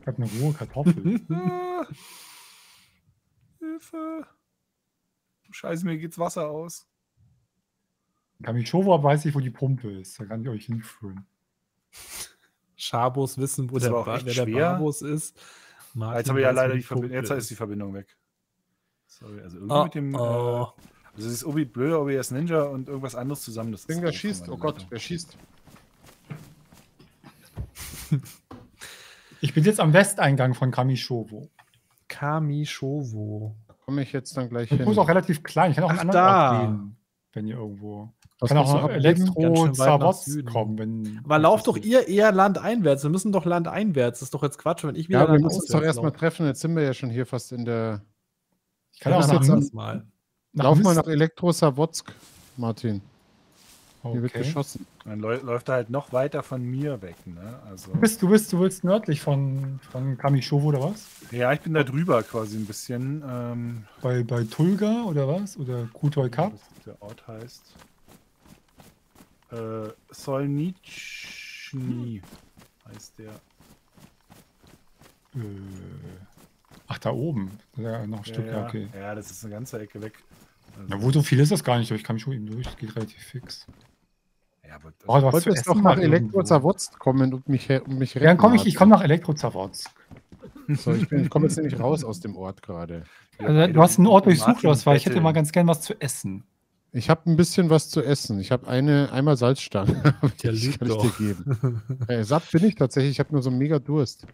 Ich hab eine rohe Kartoffel. ah, Hilfe. Scheiße, mir geht's Wasser aus. Kamyshovo weiß ich, wo die Pumpe ist. Da kann ich euch hinführen. Schabos wissen, wo der, ba der Barbos ist. Martin jetzt habe ich ja leider die Verbindung. Jetzt ist die Verbindung weg. Sorry, also irgendwie oh, mit dem. Oh. Äh, also es ist irgendwie blöd, ob ihr jetzt Ninja und irgendwas anderes zusammen. Das Irgendwer schießt. Oh Gott, wer schießt? Ich bin jetzt am Westeingang von Kamyshovo. Kamyshovo. Komme ich jetzt dann gleich hin. Ich muss auch relativ klein. Ich kann auch einen anderen Ort gehen, wenn ihr irgendwo. Ich kann auch Elektrozavodsk kommen. Wenn Aber lauft doch ihr eher landeinwärts. Wir müssen doch landeinwärts. Das ist doch jetzt Quatsch, wenn ich wieder ja, wir müssen uns doch erstmal treffen. Jetzt sind wir ja schon hier fast in der... Ich kann auch jetzt mal. Lauf mal nach Elektrozavodsk, Martin. Hier wird geschossen. Dann läuft er halt noch weiter von mir weg. Ne? Also du, bist, du, bist, du bist nördlich von, von Kamyshovo oder was? Ja, ich bin da drüber quasi ein bisschen. Ähm bei, bei Tulga oder was? Oder Kutoi Kap? Der Ort heißt äh, Solnichny heißt der. Äh, ach, da oben. Ja, noch ein ja, Stück, ja. Okay. Ja, das ist eine ganze Ecke weg. Also ja, wo so viel ist das gar nicht. Ich kann mich schon eben durch. Das geht relativ fix. Ja, aber oh, du wolltest doch nach Elektrozavodsk kommen und mich, und mich retten. Ja, dann komme ich, ich komme nach Elektrozavodsk. So, ich, ich komme jetzt nämlich raus aus dem Ort gerade. Also, du hast einen Ort durchsucht, Martin, weil ich hätte mal ganz gern was zu essen. Ich habe ein bisschen was zu essen. Ich habe eine einmal Salzstangen. Der liegt kann ich dir geben. äh, satt bin ich tatsächlich. Ich habe nur so einen mega Durst.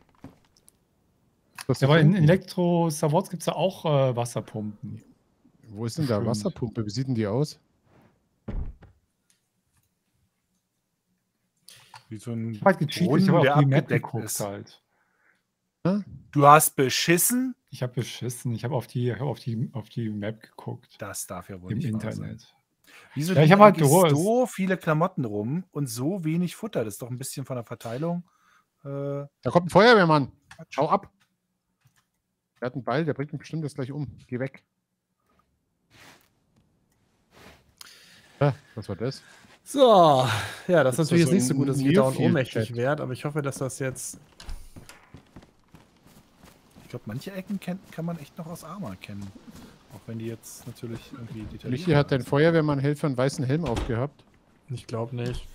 Ja, aber in Elektrozavodsk gibt es ja auch äh, Wasserpumpen. Wo ist denn da Wasserpumpe? Wie sieht denn die aus? Wie so ein ich Boden, ich der abgedeckt ist. Halt. Hm? Du hast beschissen? Ich habe beschissen. Ich habe auf die, hab auf, die, auf die Map geguckt. Das darf ja wohl nicht im Internet. Wieso ja, ich habe halt so viele Klamotten rum und so wenig Futter? Das ist doch ein bisschen von der Verteilung. Äh, da kommt ein Feuerwehrmann. Schau ab. Der hat einen Ball, der bringt ihn bestimmt das gleich um. Geh weg. Ja, was war das? So, ja, das ist natürlich jetzt nicht so gut, dass ich da ohnmächtig werde, aber ich hoffe, dass das jetzt... Ich glaube, manche Ecken kann, kann man echt noch aus Arma kennen. Auch wenn die jetzt natürlich irgendwie detailliert Michi hat dein Feuerwehrmann-Helfer einen weißen Helm aufgehabt? Ich glaube nicht.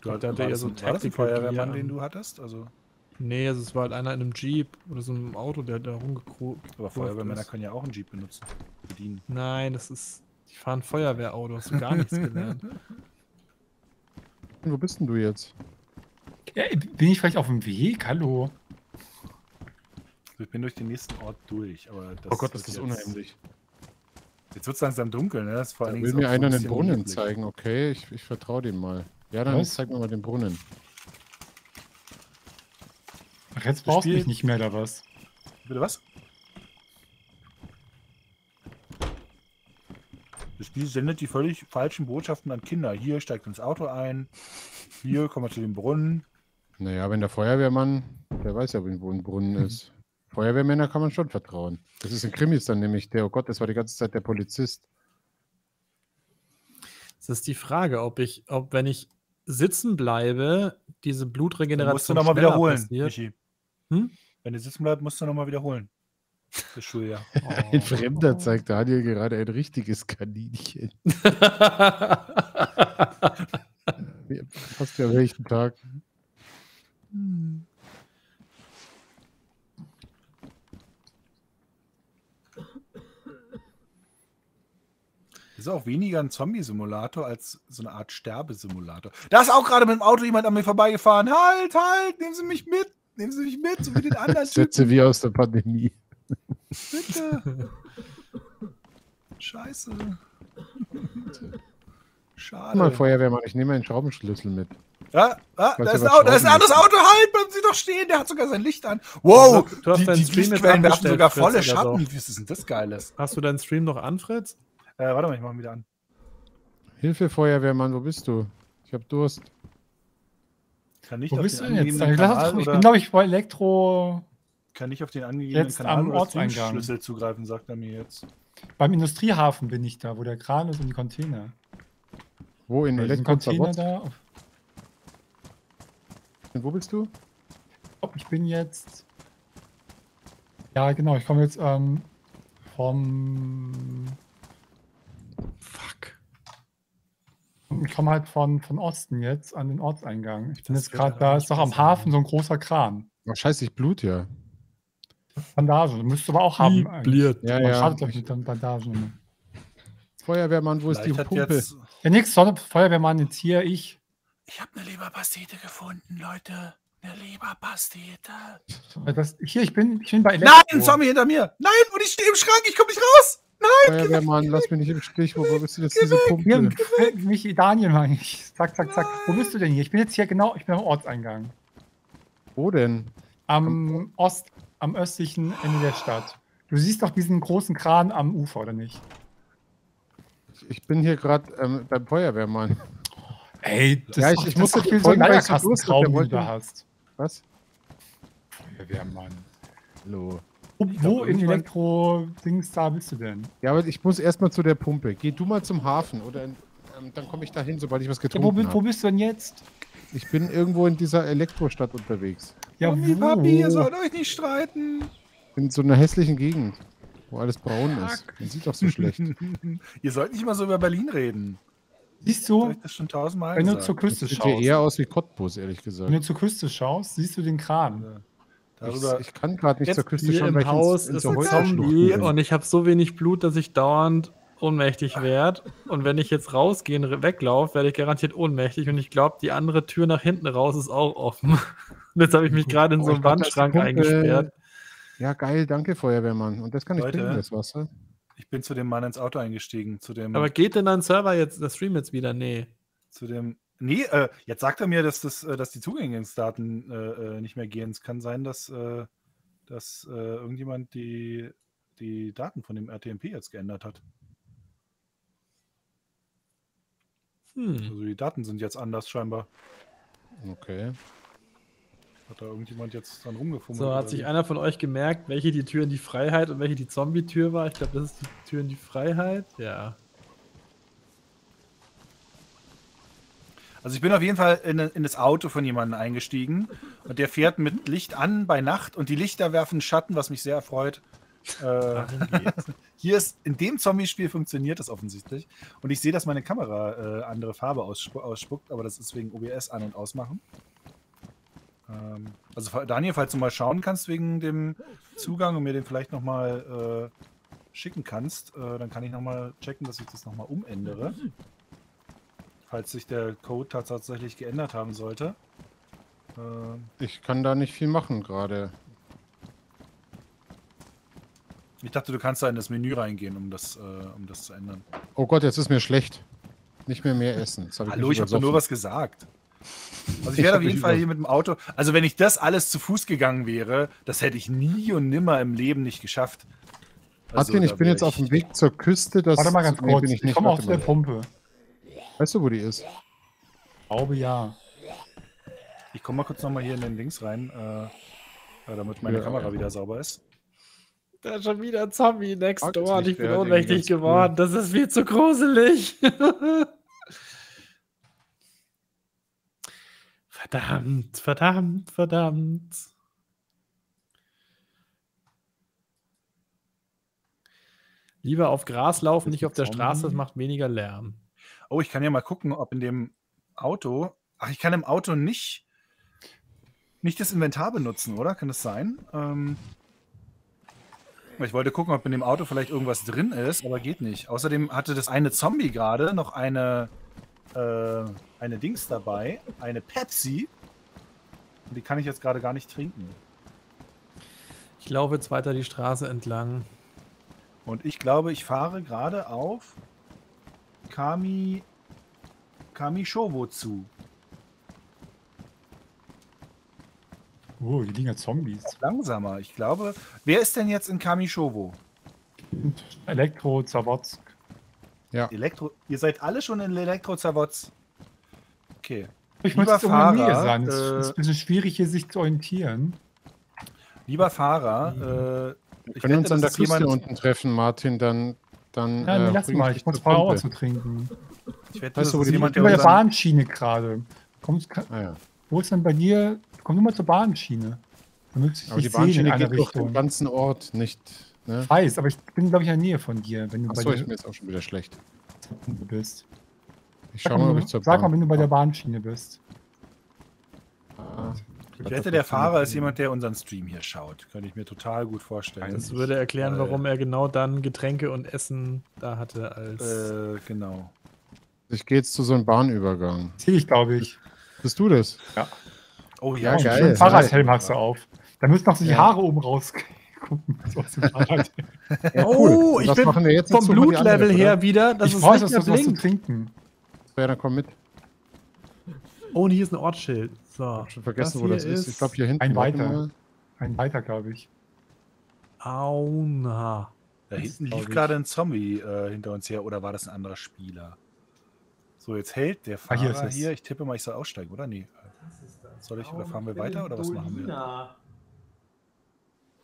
Du hattest ja so einen Taktik-Feuerwehrmann, den du hattest? Also... Nee, also es war halt einer in einem Jeep oder so einem Auto, der da rumgekrochen ist. Aber Feuerwehrmänner können ja auch einen Jeep benutzen. Bedienen. Nein, das ist... Ich fahre ein Feuerwehrauto, hast du gar nichts gelernt. Wo bist denn du jetzt? Ja, bin ich vielleicht auf dem Weg? Hallo? Also ich bin durch den nächsten Ort durch, aber das... Oh Gott, das ist unheimlich. Jetzt wird es langsam dunkel, ne? Das vor allen Dingen will mir einer den Brunnen zeigen, okay? Ich, ich vertraue dem mal. Ja, dann zeig mir mal den Brunnen. Ach, jetzt brauchst du mich nicht mehr, oder was? Bitte was? Das Spiel sendet die völlig falschen Botschaften an Kinder. Hier steigt ins Auto ein, hier kommen wir zu dem Brunnen. Naja, wenn der Feuerwehrmann, der weiß ja, wo ein Brunnen mhm. ist. Feuerwehrmänner kann man schon vertrauen. Das ist in Krimis dann nämlich der, oh Gott, das war die ganze Zeit der Polizist. Das ist die Frage, ob ich, ob wenn ich sitzen bleibe, diese Blutregeneration musst du nochmal wiederholen, Michi. Hm? Wenn du sitzen bleibst, musst du nochmal wiederholen. Das Schuljahr. Oh. Ein Fremder zeigt Daniel gerade ein richtiges Kaninchen. Fast ja welchen Tag. Hm. Das ist auch weniger ein Zombie-Simulator als so eine Art Sterbesimulator. Da ist auch gerade mit dem Auto jemand an mir vorbeigefahren. Halt, halt, nehmen Sie mich mit. Nehmen Sie mich mit, so wie den anderen Typen. Sätze wie aus der Pandemie. Bitte. Scheiße. Schade. Mal Feuerwehrmann, ich nehme meinen Schraubenschlüssel mit. Ja, ah, da, ist Auto, da ist ein anderes Auto. Halt, bleiben Sie doch stehen. Der hat sogar sein Licht an. Wow, du hast die, die Lichtquellen werfen sogar volle Schatten. Wie ist denn das Geiles? Hast du deinen Stream noch an, Fritz? Äh, warte mal, ich mach ihn wieder an. Hilfe, Feuerwehrmann, wo bist du? Ich hab Durst. Kann nicht wo auf bist den du denn jetzt? Kanal, ich bin, glaube ich, bei Elektro... Kann nicht auf den angegebenen Kanal oder Streamschlüssel zugreifen, sagt er mir jetzt. Beim Industriehafen bin ich da, wo der Kran ist und die Container. Wo, in Elektrozavodsk? Da. Und wo bist du? Ich bin jetzt... Ja, genau, ich komme jetzt ähm, vom... Fuck. Ich komme halt von, von Osten jetzt an den Ortseingang. Ich bin das jetzt gerade da, ist doch am Hafen sein. So ein großer Kran. Oh, scheiße, ich blut ja. Bandagen, müsstest du aber auch haben. Bliert. Ja, ja. Schadet, glaube ich, nicht an Bandagen. Feuerwehrmann, wo vielleicht ist die Pumpe? Jetzt... Ja, nix, Feuerwehrmann, jetzt hier, ich. Ich habe eine Leberpastete gefunden, Leute. Eine Leberpastete. Das, hier, ich bin, ich bin bei Elektro. Nein, ein Zombie hinter mir. Nein, und ich stehe im Schrank, ich komme nicht raus. Nein, Feuerwehrmann, lass mich nicht im Stich. Wo bist du jetzt diese Pumpe? Michi, Daniel, meine ich. Zack, zack, zack. Wo bist du denn hier? Ich bin jetzt hier genau, ich bin am Ortseingang. Wo denn? Am Ost, am östlichen Ende der Stadt. Du siehst doch diesen großen Kran am Ufer, oder nicht? Ich bin hier gerade ähm, beim Feuerwehrmann. Ey, das ja, ich, ich muss doch viel so einen Leierkastentraum, den du da hast. Was? Feuerwehrmann. Hallo. Wo in Elektro-Dings da bist du denn? Ja, aber ich muss erstmal zu der Pumpe. Geh du mal zum Hafen oder in, ähm, dann komme ich da hin, sobald ich was getrunken habe. Ja, wo, wo bist du denn jetzt? Ich bin irgendwo in dieser Elektrostadt unterwegs. Ja, Mami, Papi, ihr sollt euch nicht streiten. In so einer hässlichen Gegend, wo alles braun ist. Man sieht doch so schlecht. Ihr sollt nicht mal so über Berlin reden. Siehst du, das schon tausendmal wenn gesagt. Du zur Küste das schaust. Sieht eher aus wie Cottbus, ehrlich gesagt. Wenn du zur Küste schaust, siehst du den Kran. Ja. Darüber ich, ich kann gerade nicht zur Küste schauen, weil Haus ich ins, ins ist ein Zombie und ich habe so wenig Blut, dass ich dauernd ohnmächtig werde. Und wenn ich jetzt rausgehen, weglaufe, werde ich garantiert ohnmächtig. Und ich glaube, die andere Tür nach hinten raus ist auch offen. Und jetzt habe ich mich gerade in so einen Wandschrank eingesperrt. Ja, geil, danke, Feuerwehrmann. Und das kann ich trinken, das Wasser. Ich bin zu dem Mann ins Auto eingestiegen. Zu dem Aber geht denn dein Server jetzt, der Stream jetzt wieder? Nee. Zu dem... Nee, äh, jetzt sagt er mir, dass, das, dass die Zugangsdaten äh, nicht mehr gehen. Es kann sein, dass, äh, dass äh, irgendjemand die, die Daten von dem R T M P jetzt geändert hat. Hm. Also die Daten sind jetzt anders scheinbar. Okay. Hat da irgendjemand jetzt dran rumgefummelt? So, hat sich einer von euch gemerkt, welche die Tür in die Freiheit und welche die Zombie-Tür war? Ich glaube, das ist die Tür in die Freiheit. Ja. Also ich bin auf jeden Fall in, in das Auto von jemandem eingestiegen und der fährt mit Licht an bei Nacht und die Lichter werfen Schatten, was mich sehr erfreut. Äh, hier ist, in dem Zombie-Spiel funktioniert das offensichtlich und ich sehe, dass meine Kamera äh, andere Farbe aussp ausspuckt, aber das ist wegen O B S an- und ausmachen. Ähm, also Daniel, falls du mal schauen kannst wegen dem Zugang und mir den vielleicht nochmal äh, schicken kannst, äh, dann kann ich nochmal checken, dass ich das nochmal umändere. Falls sich der Code tatsächlich geändert haben sollte. Ähm, ich kann da nicht viel machen gerade. Ich dachte, du kannst da in das Menü reingehen, um das, äh, um das zu ändern. Oh Gott, jetzt ist mir schlecht. Nicht mehr mehr essen. Hab ich Hallo, ich habe doch nur was gesagt. Also ich, ich wäre auf jeden Fall hier mit dem Auto... Also wenn ich das alles zu Fuß gegangen wäre, das hätte ich nie und nimmer im Leben nicht geschafft. Also, Martin, ich bin jetzt auf dem Weg zur Küste. Das warte mal ganz kurz, ich, ich komme auf der Pumpe. Weißt du, wo die ist? Ich glaube, ja. Ich komme mal kurz nochmal hier in den Dings rein, äh, damit meine ja, Kamera ja. wieder sauber ist. Da ist schon wieder ein Zombie next Ach, door und ich bin ohnmächtig geworden. Cool. Das ist viel zu gruselig. Verdammt, verdammt, verdammt. Lieber auf Gras laufen, nicht auf der Straße, das macht weniger Lärm. Oh, ich kann ja mal gucken, ob in dem Auto... Ach, ich kann im Auto nicht, nicht das Inventar benutzen, oder? Kann das sein? Ähm, ich wollte gucken, ob in dem Auto vielleicht irgendwas drin ist, aber geht nicht. Außerdem hatte das eine Zombie gerade noch eine, äh, eine Dings dabei, eine Pepsi. Und die kann ich jetzt gerade gar nicht trinken. Ich laufe jetzt weiter die Straße entlang. Und ich glaube, ich fahre gerade auf... Kami... Kamyshovo zu. Oh, die liegen ja Zombies. Langsamer, ich glaube. Wer ist denn jetzt in Kamyshovo? Elektrozavodsk. Ja. Elektro... Ihr seid alle schon in Elektrozavodsk. Okay. Ich lieber möchte Fahrer, es auch sagen. Äh, es ist ein bisschen schwierig, hier sich zu orientieren. Lieber Fahrer, mhm. äh, wir können uns an der Küste unten treffen, Martin, dann... Dann, ja, äh, lass mal, ich muss Power zu trinken. Ich wette, weißt du, das ist jemand, der über der Bahnschiene gerade. Kommst, ah, ja. Wo ist denn bei dir? Komm nur mal zur Bahnschiene. Damit ich aber die Bahnschiene geht Richtung. Durch den ganzen Ort nicht. Ne? Ich weiß, aber ich bin, glaube ich, in der Nähe von dir. Wenn du Achso, bei dir ich bin jetzt auch schon wieder schlecht. Du bist. Ich schau mal, ob ich zur Bahn. Sag mal, wenn du bei der Bahnschiene bist. Ah. Ich wette, der Fahrer ist jemand, der unseren Stream hier schaut. Könnte ich mir total gut vorstellen. Das würde erklären, warum er genau dann Getränke und Essen da hatte als... Äh, genau. Ich gehe jetzt zu so einem Bahnübergang. Sehe ich, glaube ich. Bist du das? Ja. Oh ja, ja geil. Fahrradhelm hast du auf. Da müssen noch so die ja. Haare oben rausgucken. ja, cool. Oh, ich das bin machen wir jetzt vom Blutlevel her oder? Wieder. Das ich ist weiß, nicht dass du was zu trinken. Ja, dann komm mit. Oh, und hier ist ein Ortsschild. So, ich hab schon vergessen, das wo das ist. ist. Ich glaube, hier hinten. Ein weiter. Ein weiter, glaube ich. Au, na. Da das hinten lief gerade ein Zombie äh, hinter uns her. Oder war das ein anderer Spieler? So, jetzt hält der Fahrer ah, hier. Ist es. hier. Ich tippe mal, ich soll aussteigen, oder? Nee. Soll ich, oder fahren wir weiter, oder was Dolina. machen wir?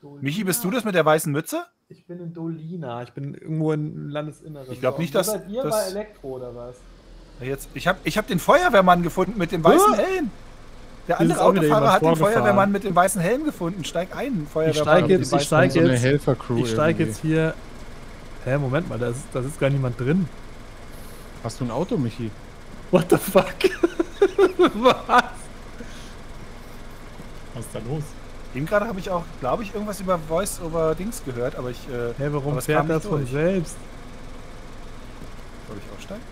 Dolina. Michi, bist du das mit der weißen Mütze? Ich bin in Dolina. Ich bin irgendwo im Landesinneren. Ich glaube nicht, dass... Seid ihr bei Elektro, oder was? Jetzt, ich habe ich hab den Feuerwehrmann gefunden mit dem weißen oh. Helm. Der andere Autofahrer hat den Feuerwehrmann mit dem weißen Helm gefunden. Steig ein, Feuerwehrmann. Ich steige jetzt, ich steig jetzt, so ich steig jetzt hier. Hä, Moment mal, da ist, da ist gar niemand drin. Hast du ein Auto, Michi? What the fuck? Was? Was ist da los? Eben gerade habe ich auch, glaube ich, irgendwas über Voice-over-Dings gehört, aber ich... Hä, äh, hey, warum fährt das von selbst? Soll ich aussteigen?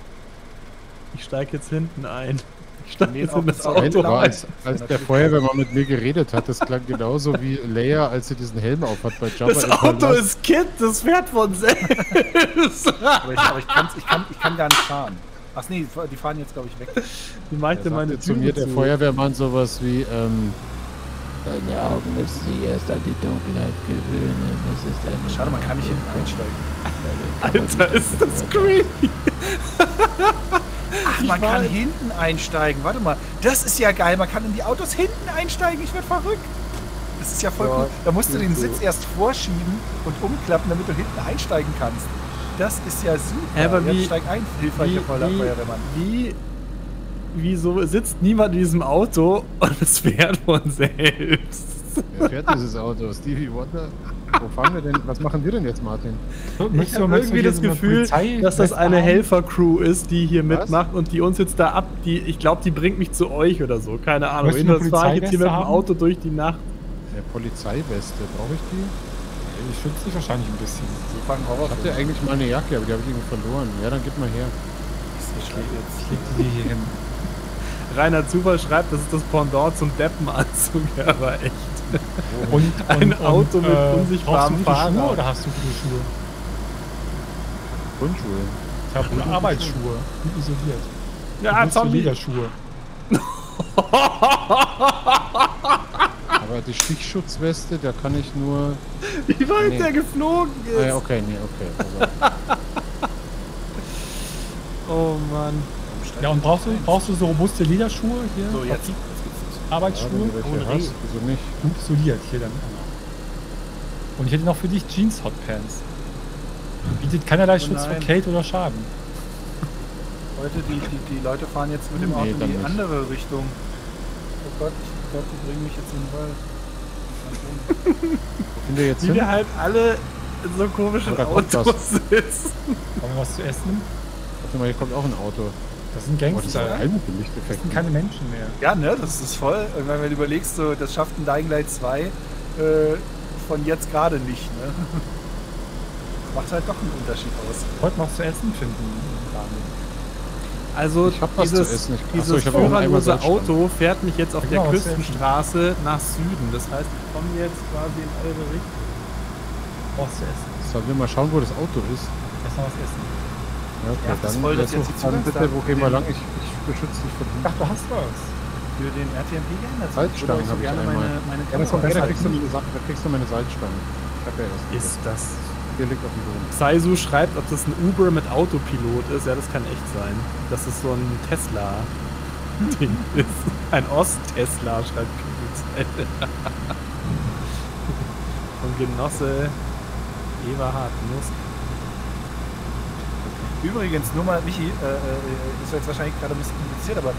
Ich steige jetzt hinten ein. Ich steige nee, jetzt in das Auto rein. Als, als der Feuerwehrmann mit mir geredet hat, das klang genauso wie Leia, als sie diesen Helm aufhat bei Jabba. Das Auto ist Kit, das fährt von selbst. Aber ich, aber ich, ich, kann, ich kann gar nicht fahren. Ach nee, die fahren jetzt, glaube ich, weg. Wie meinte meine zu mir der Feuerwehrmann sowas wie... Ähm, Deine Augen müssen sich erst an die Dunkelheit gewöhnen. Das ist Schade, man kann nicht hinten einsteigen. Alter, ist das creepy! Ach, man kann hinten einsteigen. Warte mal, das ist ja geil. Man kann in die Autos hinten einsteigen. Ich werde verrückt. Das ist ja voll cool. Da musst du den Sitz erst vorschieben und umklappen, damit du hinten einsteigen kannst. Das ist ja super. Aber wie, steig ein, hilfreicher Feuerwehrmann. Wie... Wieso sitzt niemand in diesem Auto und es fährt von selbst? Wer fährt dieses Auto? Stevie Wonder? Wo fahren wir denn? Was machen wir denn jetzt, Martin? Ich habe irgendwie das Gefühl, dass das eine Helfer-Crew ist, die hier mitmacht und die uns jetzt da ab... Die, ich glaube, die bringt mich zu euch oder so. Keine Ahnung. Jedenfalls fahre ich jetzt hier mit dem Auto durch die Nacht. Eine Polizeiweste. Brauche ich die? Ich schütze dich wahrscheinlich ein bisschen. Ich hatte eigentlich mal eine Jacke, aber die habe ich irgendwie verloren. Ja, dann gib mal her. Ich leg die hier hin. Reiner Zufall schreibt, das ist das Pendant zum Deppenanzug, ja, aber echt. Und, und ein Auto und, mit äh, unsichtbarem Fahrer. Schuhe oder hast du gute Schuhe? Grundschuhe. Ich habe gute Arbeitsschuhe. Gut isoliert. Ja, Zombie-Schuhe. Aber die Stichschutzweste, da kann ich nur... Wie weit nee. der geflogen ist! Ah, ja, okay, nee, okay. Also. Oh Mann. Ja, und brauchst du, brauchst du so robuste Lederschuhe hier? So, jetzt. Arbeitsschuhe? Ja, hast, wieso nicht? Gut isoliert hier dann. Und ich hätte noch für dich Jeans-Hotpants. Bietet keinerlei oh Schutz vor Kälte oder Schaden. Leute, die, die, die Leute fahren jetzt mit dem Auto nee, in die nicht. andere Richtung. Oh Gott, ich glaube, die bringen mich jetzt in den Wald. Wo wir jetzt Wie hin? wir halt alle in so komischen Autos sitzen. Haben wir was zu essen? Warte mal, hier kommt auch ein Auto. Das sind Gangster, oh, das, ein das sind keine Menschen mehr. Ja, ne, das ist voll. Wenn du überlegst, so, das schafft ein Dying Light zwei äh, von jetzt gerade nicht, ne? Macht halt doch einen Unterschied aus. Heute noch zu essen finden. Also ich hab was dieses, zu essen. Ich, dieses so, führerlose Auto fährt mich jetzt auf ja, genau, der Küstenstraße nach Süden. Das heißt, ich komme jetzt quasi in eure Richtung. Brauchst du essen? Sollen wir mal schauen, wo das Auto ist? Erst mal was essen. Ja, okay, ja, dann wollte ich jetzt die Zukunft bitte, wo gehen wir lang? Ich, ich beschütze dich von... Ach, du hast was! Für den R T M P geändert. Salzstangen habe ich einmal. Meine, meine ja, das kommt her, da kriegst du meine Salzstangen. Ich hab ja erst Ist das... Hier liegt auf dem Boden. Saisu schreibt, ob das ein Uber mit Autopilot ist. Ja, das kann echt sein. Das ist so ein Tesla-Ding ist. Ein Ost-Tesla, schreibt Kügelzeit. Und Genosse Eva Hartnuss. Übrigens, nur mal, Michi, äh, ist jetzt wahrscheinlich gerade ein bisschen kompliziert, aber... Äh,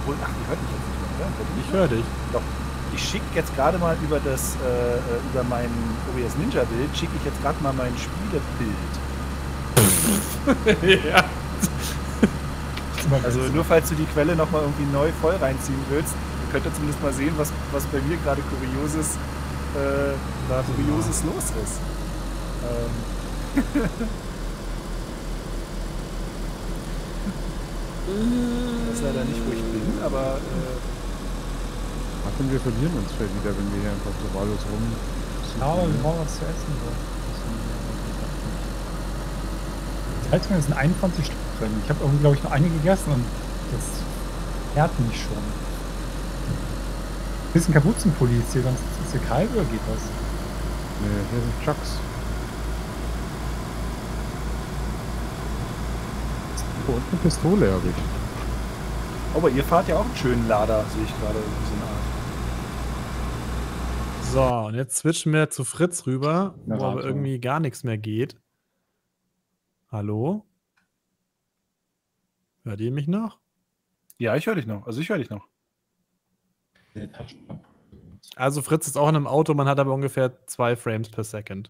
obwohl, ach, die hört mich jetzt nicht mehr, oder? Ich höre dich. Doch. Ich schicke jetzt gerade mal über das, äh, über mein O B S Ninja-Bild, schicke ich jetzt gerade mal mein Spielebild. Ja. Also nur falls du die Quelle nochmal irgendwie neu voll reinziehen willst, ihr könnt ja zumindest mal sehen, was, was bei mir gerade Kurioses, äh, Kurioses los ist. Ähm. Ich weiß leider nicht, wo ich bin, aber... Äh Ach, und wir verlieren uns vielleicht wieder, wenn wir hier einfach so wahllos rum... Ja, aber wir brauchen was zu essen. Die Heizungen sind einundzwanzig Stück drin. Ich habe irgendwie, glaube ich, noch eine gegessen und das hört mich schon. Ein bisschen Kapuzenpulli hier, sonst ist hier kalt oder geht das? Ne, hier sind Chucks. Und eine Pistole habe ich. Aber ihr fahrt ja auch einen schönen Lader, sehe ich gerade in so einer Art. So, und jetzt switchen wir zu Fritz rüber, Na, wo aber irgendwie gar nichts mehr geht. Hallo? Hört ihr mich noch? Ja, ich höre dich noch. Also ich höre dich noch. Also Fritz ist auch in einem Auto, man hat aber ungefähr zwei Frames per Second.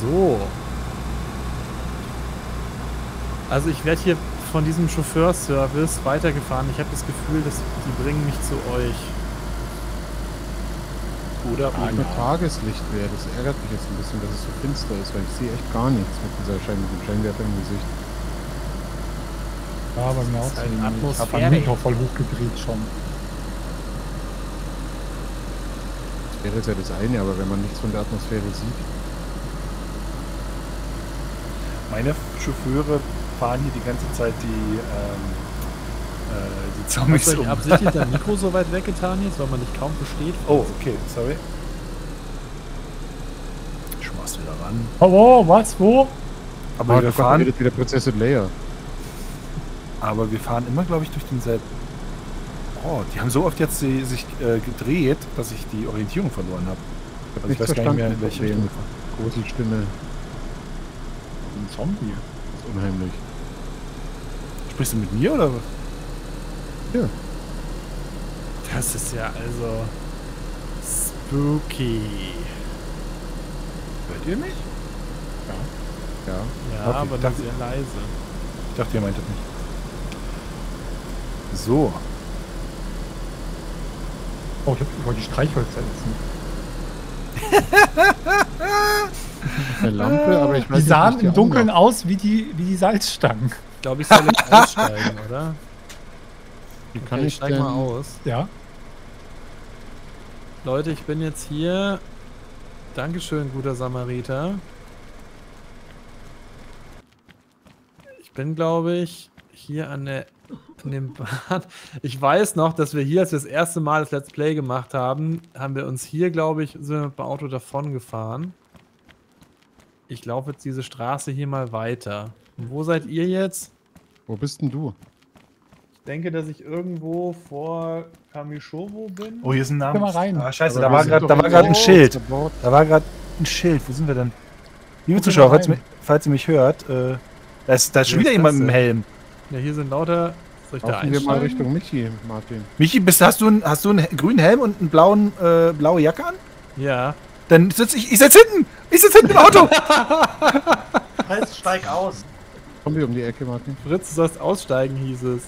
So. Also ich werde hier von diesem Chauffeurservice weitergefahren. Ich habe das Gefühl, dass die bringen mich zu euch. Oder ohne Tageslicht wäre. Das ärgert mich jetzt ein bisschen, dass es so finster ist, weil ich sehe echt gar nichts mit dieser Schein, mit dem Scheinwerfer im Gesicht. Ja, aber mir auch. Ich habe einen Meter voll hochgedreht schon. Das wäre jetzt ja das eine, aber wenn man nichts von der Atmosphäre sieht. Meine Chauffeure fahren hier die ganze Zeit die, ähm, äh, die Zombies um. Hast du absichtlich dein Mikro so weit weggetan jetzt, weil man dich kaum versteht? Oh, okay, sorry. Ich schmeiß wieder ran. Hallo, was, wo? Aber, aber wir fahren... Redet wieder Prinzessin Leia. Aber wir fahren immer, glaube ich, durch denselben... Oh, die haben so oft jetzt die, sich äh, gedreht, dass ich die Orientierung verloren habe. Ich hab also nicht weiß verstanden, gar nicht mehr, in welche Richtung. Große Stimme. Ein Zombie. Das ist unheimlich. Sprichst du mit mir, oder was? Ja. Das ist ja also... spooky. Hört ihr mich? Ja. Ja, ja, okay. Aber dann sehr leise. Ich dachte, ihr meintet mich. So. Oh, ich hab über die Streichhölzer Eine Lampe, aber ich weiß Die sahen nicht, im Dunkeln Augen. aus wie die, wie die Salzstangen. Ich glaube, ich soll jetzt aussteigen, oder? Wie kann okay, ich steig mal aus. Ja. Leute, ich bin jetzt hier. Dankeschön, guter Samariter. Ich bin, glaube ich, hier an der... In dem Bad. Ich weiß noch, dass wir hier, als wir das erste Mal das Let's Play gemacht haben, haben wir uns hier, glaube ich, sind wir mit dem Auto davon gefahren. Ich laufe jetzt diese Straße hier mal weiter. Und wo seid ihr jetzt? Wo bist denn du? Ich denke, dass ich irgendwo vor Kamyshovo bin. Oh, hier sind Namen. Mal rein. Ah, scheiße, da war gerade ein oh, Schild. Da war gerade ein Schild. Wo sind wir denn? Liebe Zuschauer, falls, falls ihr mich hört, äh, da ist, da ist schon wieder jemand mit dem Helm. Ja, hier sind lauter... Laufen wir mal Richtung Michi, Martin. Michi, bist, hast, du einen, hast du einen grünen Helm und eine blauen, äh, blaue Jacke an? Ja. Dann sitze ich... Ich sitze hinten! Ich sitze hinten im Auto! Fritz, steig aus! Kommen wir um die Ecke, Martin. Fritz, du sollst aussteigen, hieß es.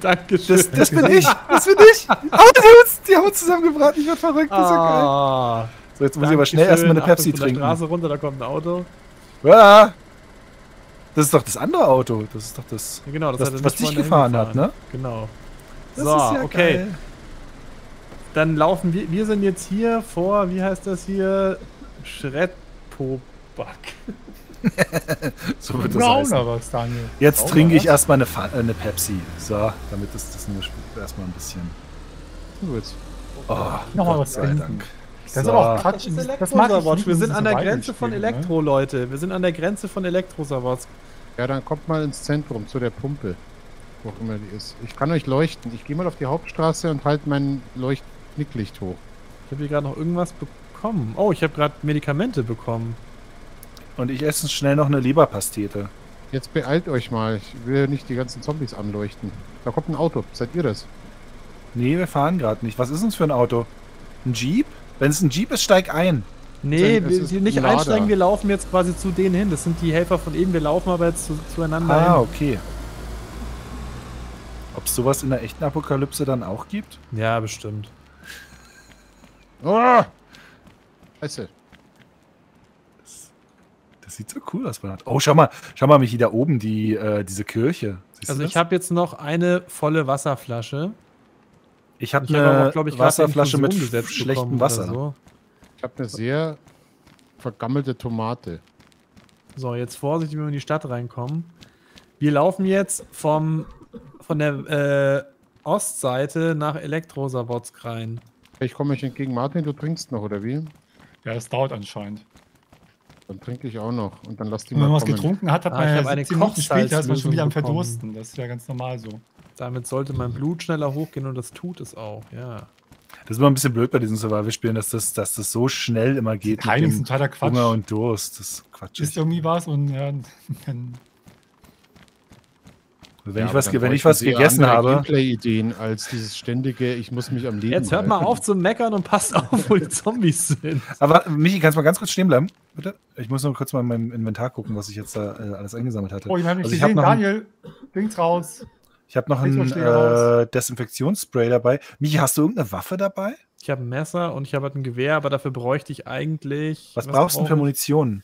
Dankeschön. Das, das bin ich! Das bin ich! Autos! Die haben uns zusammengebraten, ich werde verrückt, das ist ja geil. Ah, so, jetzt muss ich aber schnell erstmal eine Pepsi Achtung, trinken. Von der Straße runter, da kommt ein Auto. Ja. Das ist doch das andere Auto. Das ist doch das, ja, genau, das, das was dich gefahren hat, ne? Genau. Das so, ist ja okay. Geil. Dann laufen wir. Wir sind jetzt hier vor, wie heißt das hier? Schrettpoback. So wird das heißen. Was, Daniel. Jetzt Brauner, trinke ich erstmal eine, eine Pepsi. So, damit ist das nur erstmal ein bisschen. Gut. Oh, nochmal was trinken. Das so. Ist aber auch Quatsch. Das, das Elektrozavodsk. Wir sind an der Grenze von Elektro, ne? Leute. Wir sind an der Grenze von Elektrozavodsk. Ja, dann kommt mal ins Zentrum, zu der Pumpe. Wo auch immer die ist. Ich kann euch leuchten. Ich gehe mal auf die Hauptstraße und halte mein Leuchtknicklicht hoch. Ich habe hier gerade noch irgendwas bekommen. Oh, ich habe gerade Medikamente bekommen. Und ich esse schnell noch eine Leberpastete. Jetzt beeilt euch mal. Ich will nicht die ganzen Zombies anleuchten. Da kommt ein Auto. Seid ihr das? Nee, wir fahren gerade nicht. Was ist uns für ein Auto? Ein Jeep? Wenn es ein Jeep ist, steig ein. Nee, Denn wir, nicht ein einsteigen, wir laufen jetzt quasi zu denen hin. Das sind die Helfer von eben, wir laufen aber jetzt zu, zueinander hin. Ah, okay. Ob es sowas in der echten Apokalypse dann auch gibt? Ja, bestimmt. Oh! Scheiße. Das, das sieht so cool aus. Oh, schau mal, schau mal, Michi, da oben, die, äh, diese Kirche. Siehst also ich habe jetzt noch eine volle Wasserflasche. Ich habe eine auch, glaub ich, Wasserflasche mit schlechtem Wasser. So. Ich habe eine sehr vergammelte Tomate. So, jetzt vorsichtig, wenn wir in die Stadt reinkommen. Wir laufen jetzt vom, von der äh, Ostseite nach Elektrozavodsk rein. Ich komme euch entgegen. Martin, du trinkst noch, oder wie? Ja, das dauert anscheinend. Dann trinke ich auch noch. Und dann lass die mal. Wenn man was getrunken hat, hat ah, man ja eine später ist man schon wieder am Verdursten. Das ist ja ganz normal so. Damit sollte mein Blut schneller hochgehen und das tut es auch, ja. Das ist immer ein bisschen blöd bei diesen Survival-Spielen, dass das, dass das so schnell immer geht. Nein, ist ein totaler Quatsch. Hunger und Durst, das Quatsch. Ist irgendwie was und ja, dann... Wenn ja, ich was, wenn ich was gegessen habe... Gameplay-Ideen als dieses ständige, ich muss mich am Leben Jetzt hört halten. Mal auf zu meckern und passt auf, wo die Zombies sind. Aber Michi, kannst du mal ganz kurz stehen bleiben? Bitte? Ich muss noch kurz mal in meinem Inventar gucken, was ich jetzt da äh, alles eingesammelt hatte. Oh, ich habe nicht also gesehen, ich hab Daniel, links raus. Ich habe noch einen äh, Desinfektionsspray dabei. Michi, hast du irgendeine Waffe dabei? Ich habe ein Messer und ich habe halt ein Gewehr, aber dafür bräuchte ich eigentlich... Was, was brauchst du denn für Munition?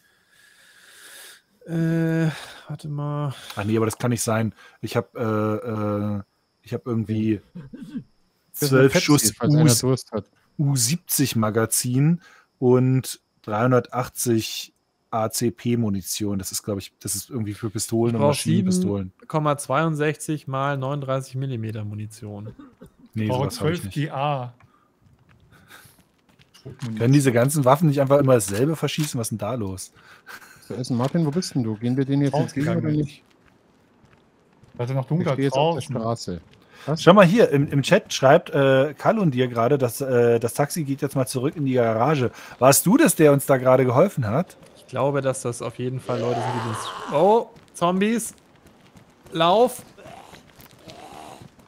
Äh, warte mal... Ach nee, aber das kann nicht sein. Ich habe äh, äh, ich hab irgendwie zwölf Schuss U siebzig Magazin und dreihundertachtzig A C P-Munition. Das ist, glaube ich, das ist irgendwie für Pistolen und Maschinenpistolen. sieben Komma zweiundsechzig mal neununddreißig Millimeter Munition. Nee, oh, sowas habe ich nicht. zwölf G A. Können diese ganzen Waffen nicht einfach immer dasselbe verschießen? Was ist denn da los? So, Essen. Martin, wo bist denn du? Gehen wir den jetzt ins Gegen oder nicht? Also noch dunkel auf der Straße. Was? Schau mal hier, im, im Chat schreibt äh, Kalun dir gerade, dass äh, das Taxi geht jetzt mal zurück in die Garage. Warst du das, der uns da gerade geholfen hat? Ich glaube, dass das auf jeden Fall Leute sind, die das... Oh, Zombies. Lauf.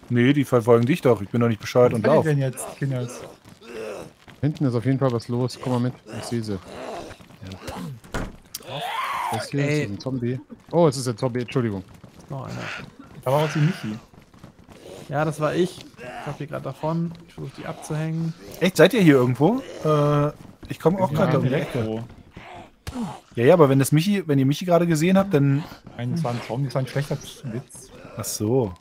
Nee, die verfolgen dich doch. Ich bin doch nicht bescheuert und lauf. Was denn jetzt, Kinders? Hinten ist auf jeden Fall was los. Komm mal mit. Ich sehe sie. Ja. Das hier Ey. ist ein Zombie. Oh, es ist ein Zombie. Entschuldigung. Noch einer. Da war auch die Michi. Ja, das war ich. Ich hab die gerade davon. Ich versuche die abzuhängen. Echt? Seid ihr hier irgendwo? Äh, ich komme auch gerade um die Ecke. Ja, ja, aber wenn das Michi, wenn ihr Michi gerade gesehen habt, dann... Nein, das war ein Traum, das war ein schlechter Witz. Ach so.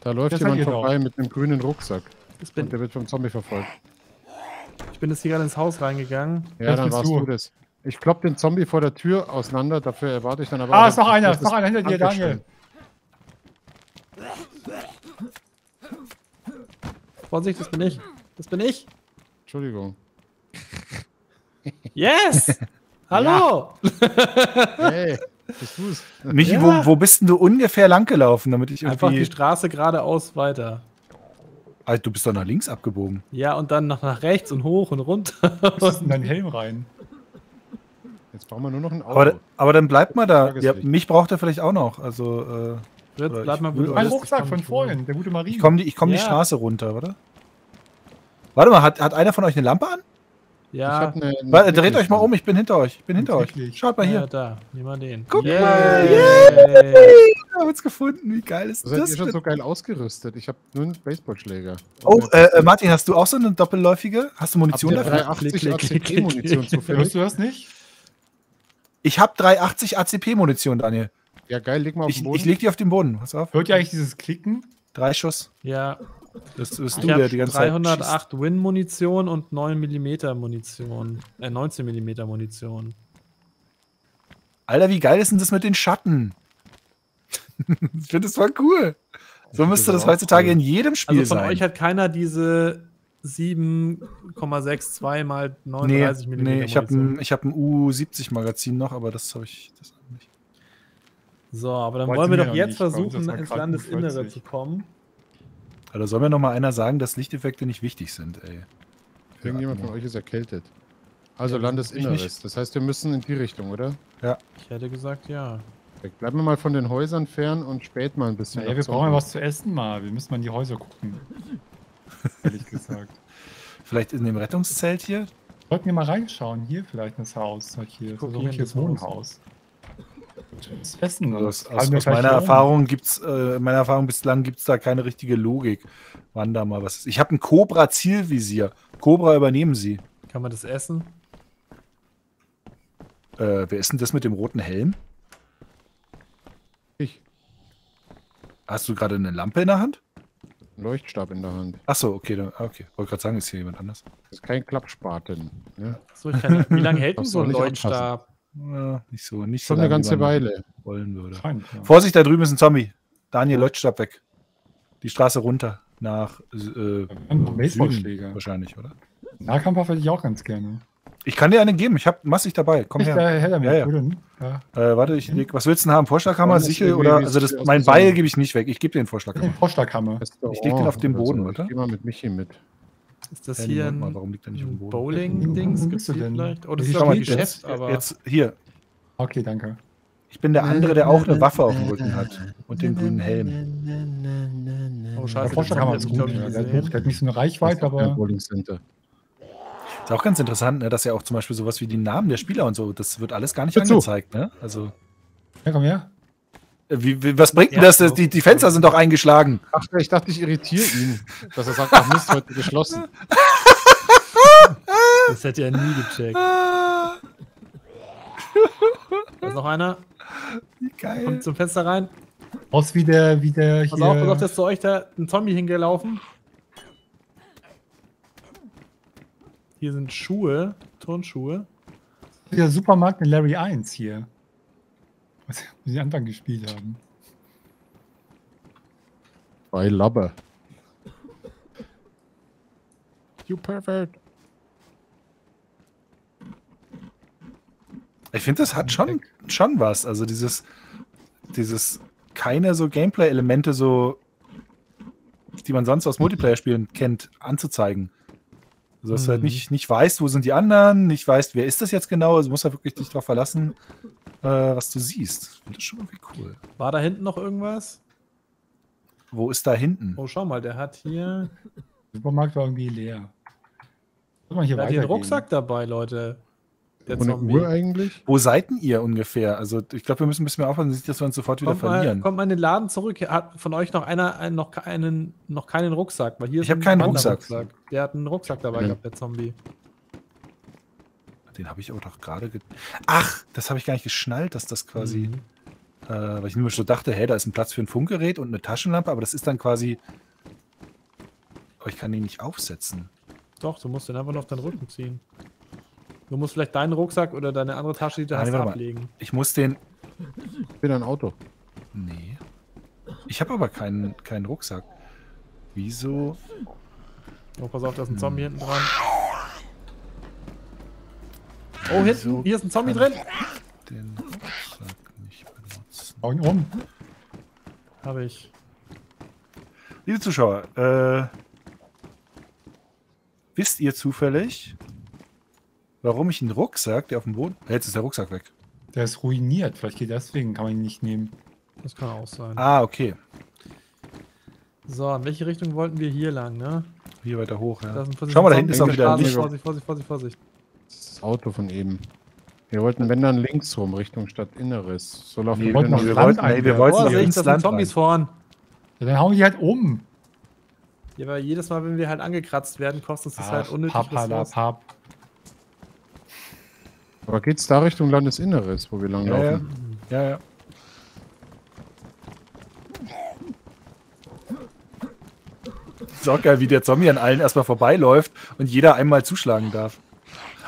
Da läuft das jemand vorbei mit einem grünen Rucksack. Das bin Und der wird vom Zombie verfolgt. Ich bin jetzt hier gerade ins Haus reingegangen. Ja, ja dann warst du. du das. Ich klopp den Zombie vor der Tür auseinander, dafür erwarte ich dann aber... Ah, ist noch einer, ist noch einer hinter dir, Daniel. Vorsicht, das bin ich. Das bin ich. Entschuldigung. Yes! Hallo! Ja. Hey, bist du's? Michi, ja. wo, wo bist denn du ungefähr langgelaufen, damit ich irgendwie... Einfach die Straße geradeaus weiter. Also, du bist doch nach links abgebogen. Ja, und dann nach, nach rechts und hoch und runter. Was ist in deinen Helm rein? Jetzt brauchen wir nur noch ein Auto. Aber, aber dann bleibt mal da. Ja, mich braucht er vielleicht auch noch. Also... Äh Fritz, bleib mal gut. Mein Rucksack von vorhin, der gute Marie. Ich komme die, komm ja. die Straße runter, oder? Warte mal, hat, hat einer von euch eine Lampe an? Ja. Ich eine, Warte, dreht euch mal um, ich bin hinter euch. Ich bin hinter euch. Schaut mal hier. Ja, da, nehmen wir den. Guck yeah. mal. Yeah. Yeah. Wir haben uns gefunden, wie geil ist das? Seid ihr schon so geil ausgerüstet? Ich habe nur einen Baseballschläger. Oh, äh, Martin, hast du auch so eine doppelläufige? Hast du Munition dafür? achtzig A C P-Munition zufällig. Hörst du das nicht? Ich habe dreihundertachtzig A C P-Munition, Daniel. Ja, geil, leg mal auf den Boden. Ich, ich leg die auf den Boden. Pass auf. Hört ihr eigentlich dieses Klicken? Drei Schuss. Ja. Das bist du, der die ganze Zeit. dreihundertacht Win-Munition und neun Millimeter Munition. Äh, neunzehn Millimeter Munition. Alter, wie geil ist denn das mit den Schatten? Ich finde das voll cool. So müsste das heutzutage in jedem Spiel sein. Also von euch hat keiner diese sieben Komma zweiundsechzig mal neununddreißig Millimeter Munition. Nee, ich habe ein, hab ein U siebzig Magazin noch, aber das habe ich. Das So, aber dann Weiß wollen wir doch jetzt nicht. versuchen, ins Landesinnere zu kommen. Also soll mir noch mal einer sagen, dass Lichteffekte nicht wichtig sind, ey. Irgendjemand ja, von euch ist erkältet. Also ja, Landesinneres. Das heißt, wir müssen in die Richtung, oder? Ja. Ich hätte gesagt, ja. Bleiben wir mal von den Häusern fern und spät mal ein bisschen. Ja, ey, wir brauchen was zu essen mal. Wir müssen mal in die Häuser gucken. Ehrlich gesagt. Vielleicht in dem Rettungszelt hier? Wollten wir mal reinschauen. Hier vielleicht in das Haus. Hier ist so ein richtiges Wohnhaus. Essen. Aus, aus, aus meiner Erfahrung gibt's, äh, meiner Erfahrung bislang gibt es da keine richtige Logik. Wann da mal was ist. Ich habe ein Cobra-Zielvisier. Cobra übernehmen Sie. Kann man das essen? Äh, wer ist denn das mit dem roten Helm? Ich. Hast du gerade eine Lampe in der Hand? Leuchtstab in der Hand. Achso, okay, dann, okay. Wollte gerade sagen, ist hier jemand anders. Das ist kein Klappspaten. Ne? So, ich kann, wie lange hält denn so ein Leuchtstab? Anpassen. Ja, nicht so, nicht Schon so eine ganze Weile wollen würde. Schein, ja. Vorsicht, da drüben ist ein Zombie. Daniel, Leuchtstab weg. Die Straße runter nach äh, Süden wahrscheinlich, oder? Nahkampfwaffe hätte ich auch ganz gerne. Ich kann dir eine geben, ich habe massig dabei. Komm ich her. Da, her damit. Ja, ja. Ja. Äh, warte, ich leg, was willst du denn haben? Vorschlaghammer, Sichel oder? Also das, mein Beil gebe ich nicht weg. Ich gebe dir den Vorschlaghammer. Vorschlaghammer. Ich leg den auf den Boden, oder? Ich geh mal mit Michi mit. Ist das hey, hier ein Bowling-Dings? Gibt's hier vielleicht? Oh, das ist doch ein Geschäft, aber... Jetzt, hier. Okay, danke. Ich bin der andere, der auch eine Waffe auf dem Rücken hat. Und den grünen Helm. Oh, scheiße. Der Vorschlag haben wir jetzt gut. Der hat nicht so eine Reichweite, aber... Ist auch ganz interessant, ne, dass ja auch zum Beispiel sowas wie die Namen der Spieler und so, das wird alles gar nicht Dazu. angezeigt, ne? Also. Ja, komm her. Wie, wie, was bringt denn ja, das? So. Die, die Fenster sind doch eingeschlagen. Ach, ich dachte, ich irritiere ihn, dass er sagt, ach Mist, heute geschlossen. Das hätte er nie gecheckt. Da ist noch einer. Wie geil. Kommt zum Fenster rein. Aus wie der, wie der hier. Pass auf, pass auf, dass zu euch da ein Zombie hingelaufen. Hier sind Schuhe, Turnschuhe. Der Supermarkt in Larry eins hier. Was sie am Anfang gespielt haben. Bei Labbe. You pervert. Ich finde, das hat schon, schon was. Also dieses, dieses keine so Gameplay-Elemente, so, die man sonst aus Multiplayer-Spielen kennt, anzuzeigen. Also dass mhm. du halt nicht, nicht weißt, wo sind die anderen, nicht weißt, wer ist das jetzt genau. Also musst du halt wirklich dich darauf verlassen, äh, was du siehst. Das ist schon irgendwie cool. War da hinten noch irgendwas? Wo ist da hinten? Oh, schau mal, der hat hier... Der Supermarkt war irgendwie leer. Mal hier der hat hier einen Rucksack dabei, Leute. Der Ohne Zombie. Uhr eigentlich? Wo seid denn ihr ungefähr? Also ich glaube, wir müssen ein bisschen mehr aufpassen, dass wir uns sofort kommt wieder mal, verlieren. Kommt mal in den Laden zurück. Hat von euch noch einer einen, noch, einen, noch keinen Rucksack? Weil hier ich habe keinen Rucksack. Rucksack. Der hat einen Rucksack dabei ja. gehabt, der Zombie. Den habe ich aber doch gerade... Ge Ach, das habe ich gar nicht geschnallt, dass das quasi... Mhm. Äh, weil ich nur so dachte, hey, da ist ein Platz für ein Funkgerät und eine Taschenlampe, aber das ist dann quasi... Aber ich kann den nicht aufsetzen. Doch, du musst den einfach nur auf deinen Rücken ziehen. Du musst vielleicht deinen Rucksack oder deine andere Tasche, die du Nein, hast, ablegen. Mal. Ich muss den... Ich bin ein Auto. Nee. Ich habe aber keinen, keinen Rucksack. Wieso? Oh, pass auf, da ist ein hm. Zombie hinten dran. Oh, Wieso hinten, hier ist ein Zombie drin. Den Rucksack nicht benutzen. Augen um. Habe ich. Liebe Zuschauer, äh... wisst ihr zufällig, warum ich einen Rucksack, der auf dem Boden... Jetzt ist der Rucksack weg. Der ist ruiniert. Vielleicht geht deswegen, kann man ihn nicht nehmen. Das kann auch sein. Ah, okay. So, in welche Richtung wollten wir hier lang, ne? Hier weiter hoch, ja. Schau mal, da hinten ist auch wieder ein Licht. Vorsicht, Vorsicht, Vorsicht, Vorsicht. Das Auto von eben. Wir wollten, wenn dann links rum, Richtung Stadtinneres. So laufen nee, wir wollten noch Land ein. Wir wollten nach links Land Zombies fahren. Ja, dann hauen die halt um. Ja, weil jedes Mal, wenn wir halt angekratzt werden, kostet uns das Ach, halt unnötig pap, was pap. Aber geht's da Richtung Landesinneres, wo wir lang ja, laufen? Ja, ja. ja. So geil, wie der Zombie an allen erstmal vorbeiläuft und jeder einmal zuschlagen darf.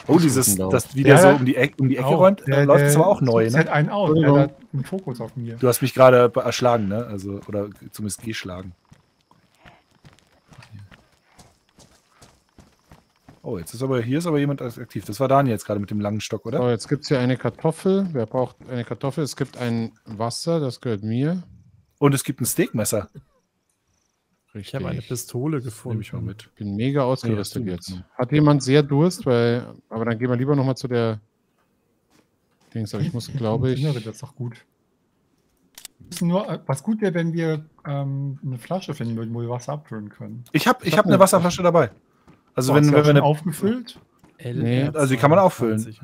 Oh, dieses, das, wie der, der so um die, Eck, um die Ecke räumt, äh, läuft es aber auch neu, ne? Halt einen aus, der hat einen Fokus auf mir. Du hast mich gerade erschlagen, ne? Also, oder zumindest geschlagen. Oh, jetzt ist aber, hier ist aber jemand aktiv. Das war Daniel jetzt gerade mit dem langen Stock, oder? So, jetzt gibt es hier eine Kartoffel. Wer braucht eine Kartoffel? Es gibt ein Wasser, das gehört mir. Und es gibt ein Steakmesser. Richtig. Ich habe eine Pistole gefunden. Nehme ich mal mit. Bin mega ausgerüstet ja, jetzt. Hat jemand sehr Durst? Weil, aber dann gehen wir lieber nochmal zu der Dings. Aber ich muss, glaube ich... Das ist doch gut. Nur, was gut wäre, wenn wir ähm, eine Flasche finden würden, wo wir Wasser abfüllen können. Ich habe ich hab eine Wasserflasche dabei. Also, wenn, wenn wir eine aufgefüllt? Nee, also, die kann man auffüllen.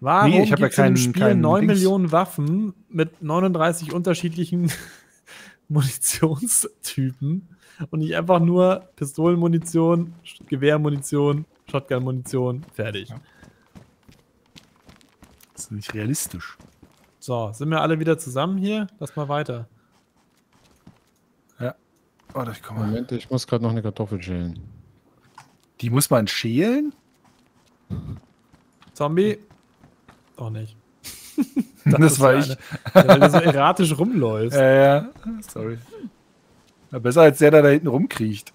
Warum nee, ich hab ja keinen, im Spiel neun Millionen Waffen mit neununddreißig unterschiedlichen Munitionstypen und nicht einfach nur Pistolenmunition, Gewehrmunition, Shotgunmunition, fertig? Ja. Das ist nicht realistisch. So, sind wir alle wieder zusammen hier? Lass mal weiter. Ja. Warte, ich komme mal. Moment, ich muss gerade noch eine Kartoffel schälen. Die muss man schälen? Zombie? Doch nicht. Das, das war ich. Ja, weil du so erratisch rumläufst. Ja, ja. Sorry. Na, besser als der, der da hinten rumkriecht.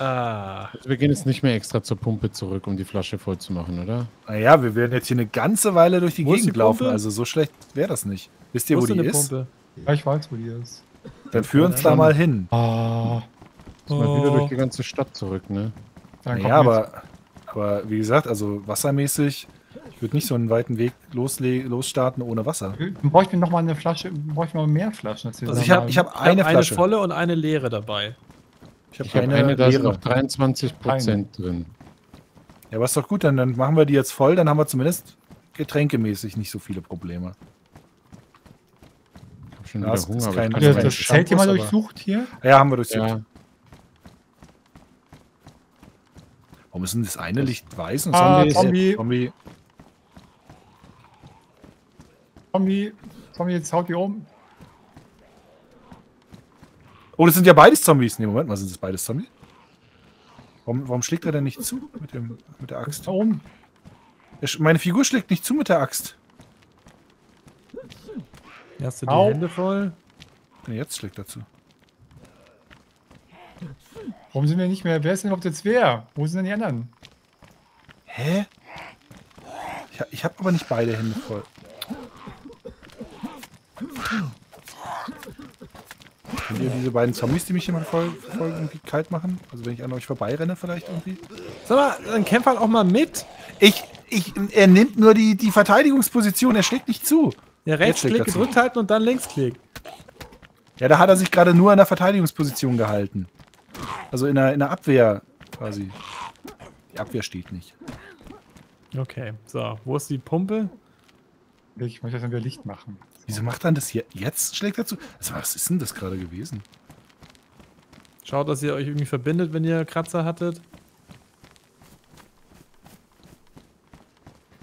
Ah. Also wir gehen jetzt nicht mehr extra zur Pumpe zurück, um die Flasche voll zu machen, oder? Naja, wir werden jetzt hier eine ganze Weile durch die wo Gegend die laufen. Also so schlecht wäre das nicht. Wisst ihr, wo, wo die ist? Pumpe? Ja, ich weiß, wo die ist. Dann führ uns da mal hin. Oh. Muss mal wieder durch die ganze Stadt zurück, ne? Ja, aber, aber wie gesagt, also wassermäßig, ich würde nicht so einen weiten Weg losstarten ohne Wasser. Dann bräuchten wir nochmal eine Flasche, bräuchten wir mehr Flaschen. Als wir also ich habe ich hab eine, hab eine volle und eine leere dabei. Ich habe hab eine, eine, da sind noch dreiundzwanzig Prozent drin. Ja, aber ist doch gut, dann, dann machen wir die jetzt voll, dann haben wir zumindest getränkemäßig nicht so viele Probleme. Ich hab schon wieder Hunger, ist kein, aber ich das, das Zelt hier mal durchsucht hier? Ja, haben wir durchsucht. Ja. Warum ist denn das eine Licht weiß und das ah, Zombie. Zombie. Zombie. Zombie, jetzt haut die um. Oh, das sind ja beides Zombies. Ne, Moment mal, sind das beides Zombies? Warum, warum schlägt er denn nicht zu mit, dem, mit der Axt? Warum? Meine Figur schlägt nicht zu mit der Axt. Hast du die Au. Hände voll? Ne, jetzt schlägt er zu. Warum sind wir nicht mehr? Wer ist denn überhaupt jetzt wer? Wo sind denn die anderen? Hä? Ich, ich habe aber nicht beide Hände voll. Könnt ihr diese beiden Zombies, die mich jemand voll, voll irgendwie kalt machen? Also wenn ich an euch vorbeirenne vielleicht irgendwie? Sag mal, dann kämpf halt auch mal mit. Ich, ich, er nimmt nur die, die Verteidigungsposition, er schlägt nicht zu. Ja, Rechtsklick gedrückt halten und dann Linksklick. Ja, da hat er sich gerade nur an der Verteidigungsposition gehalten. Also in der, in der Abwehr quasi. Die Abwehr steht nicht. Okay, so. Wo ist die Pumpe? Ich möchte dann wieder Licht machen. Wieso macht dann das hier? Jetzt schlägt er zu? Also, was ist denn das gerade gewesen? Schaut, dass ihr euch irgendwie verbindet, wenn ihr Kratzer hattet.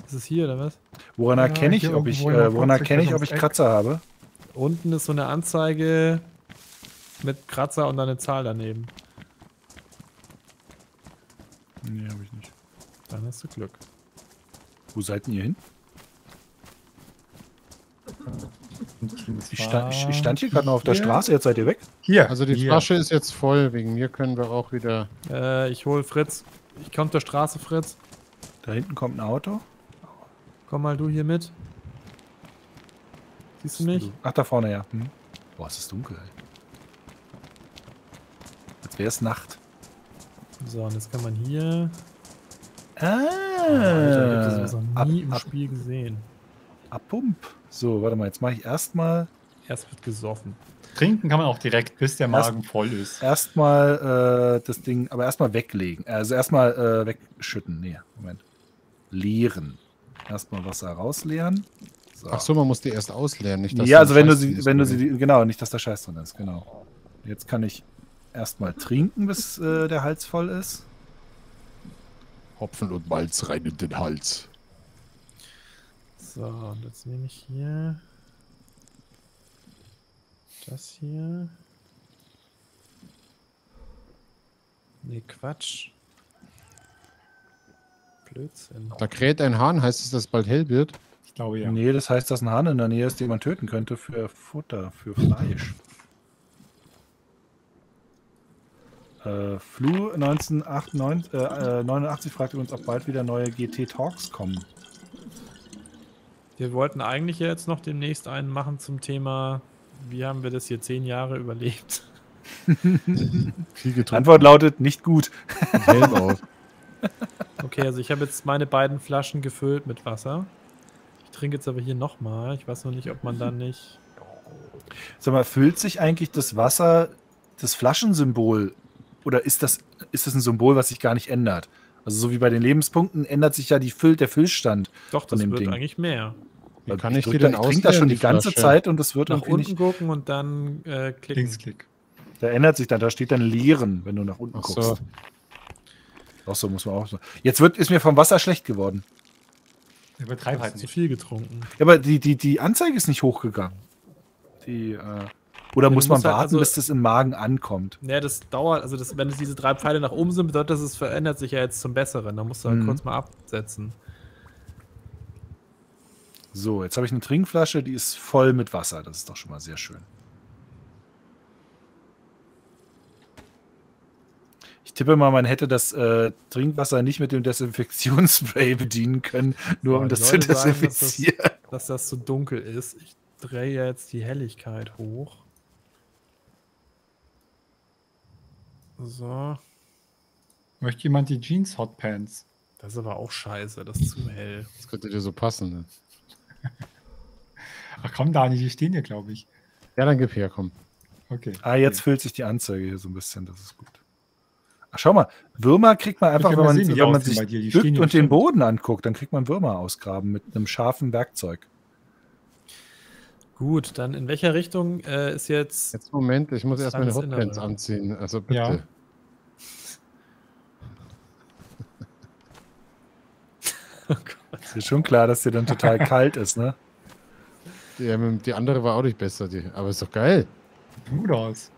Ist es hier oder was? Woran ja, erkenne ich, ob ich, äh, woran erkenne ich, ob ich Kratzer habe? Unten ist so eine Anzeige mit Kratzer und dann eine Zahl daneben. Nee, habe ich nicht. Dann hast du Glück. Wo seid denn ihr hin? Ich stand, ich stand hier gerade noch auf der Straße, jetzt seid ihr weg. Hier. Also die hier. Flasche ist jetzt voll, wegen mir können wir auch wieder... Äh, ich hole Fritz. Ich komme auf der Straße, Fritz. Da hinten kommt ein Auto. Komm mal du hier mit. Siehst du mich? Ach, da vorne, ja. Hm. Boah, es ist dunkel, ey. Jetzt wäre es Nacht. So, und jetzt kann man hier... Ah! Alter, ich hab das noch nie ab, im ab, Spiel gesehen. Abpump. So, warte mal, jetzt mache ich erstmal... Erst wird gesoffen. Trinken kann man auch direkt, bis der Magen erst, voll ist. Erstmal äh, das Ding, aber erstmal weglegen. Also erstmal äh, wegschütten. Nee, Moment. Leeren. Erstmal Wasser rausleeren. So. Ach so, man muss die erst ausleeren, nicht dass... Ja, also wenn du sie, wenn du sie, genau, nicht dass da Scheiß drin ist, genau. Jetzt kann ich erstmal trinken, bis äh, der Hals voll ist. Hopfen und Malz rein in den Hals. So, und jetzt nehme ich hier das hier. Ne, Quatsch. Blödsinn. Da kräht ein Hahn, heißt es, dass bald hell wird? Ich glaube ja. Nee, das heißt, dass ein Hahn in der Nähe ist, den man töten könnte für Futter, für Fleisch. Äh, Flu neunzehnhundertachtundneunzig, äh, neunundachtzig fragte uns, ob bald wieder neue G T-Talks kommen. Wir wollten eigentlich jetzt noch demnächst einen machen zum Thema, wie haben wir das hier zehn Jahre überlebt? Antwort lautet, nicht gut. Helm auf. Okay, also ich habe jetzt meine beiden Flaschen gefüllt mit Wasser. Ich trinke jetzt aber hier nochmal. Ich weiß noch nicht, ob man dann nicht... Sag mal, füllt sich eigentlich das Wasser... das Flaschensymbol, oder ist das, ist das ein Symbol, was sich gar nicht ändert? Also so wie bei den Lebenspunkten ändert sich ja die Füll, der Füllstand. Doch, das wird Ding. eigentlich mehr. Wie kann ich, ich, da, ich trinke das schon die ganze Flasche. Zeit und es wird nach unten nicht... gucken und dann äh, klicken. Klick. Da ändert sich dann, da steht dann leeren, wenn du nach unten Ach guckst. So. Ach so, muss man auch so. Jetzt wird, ist mir vom Wasser schlecht geworden. Ich übertreibe halt nicht. Zu viel getrunken. Ja, aber die, die, die Anzeige ist nicht hochgegangen. Die, äh... Oder muss man warten, halt also, bis das im Magen ankommt? Ja, das dauert, also das, wenn es diese drei Pfeile nach oben sind, bedeutet das, es verändert sich ja jetzt zum Besseren. Da musst du halt mhm. kurz mal absetzen. So, jetzt habe ich eine Trinkflasche, die ist voll mit Wasser. Das ist doch schon mal sehr schön. Ich tippe mal, man hätte das äh, Trinkwasser nicht mit dem Desinfektionsspray bedienen können, nur um das zu desinfizieren. Sagen, dass, das, dass das so dunkel ist. Ich drehe jetzt die Helligkeit hoch. So. Möchte jemand die Jeans Hotpants? Das ist aber auch scheiße, das ist zu hell. Das könnte dir so passen, ne? Ach komm, Dani, die stehen hier, glaube ich. Ja, dann gib her, komm. Okay. Ah, jetzt okay. füllt sich die Anzeige hier so ein bisschen, das ist gut. Ach, schau mal, Würmer kriegt man einfach, wenn man, sehen, wenn man sich bückt und den Boden anguckt, dann kriegt man Würmer ausgraben mit einem scharfen Werkzeug. Gut, dann in welcher Richtung äh, ist jetzt... Jetzt Moment, ich muss erst meine Hotpants anziehen, also bitte. Ja. Oh Gott. Ist dir schon klar, dass dir dann total kalt ist, ne? Die, die andere war auch nicht besser, die, aber ist doch geil. Sieht gut aus.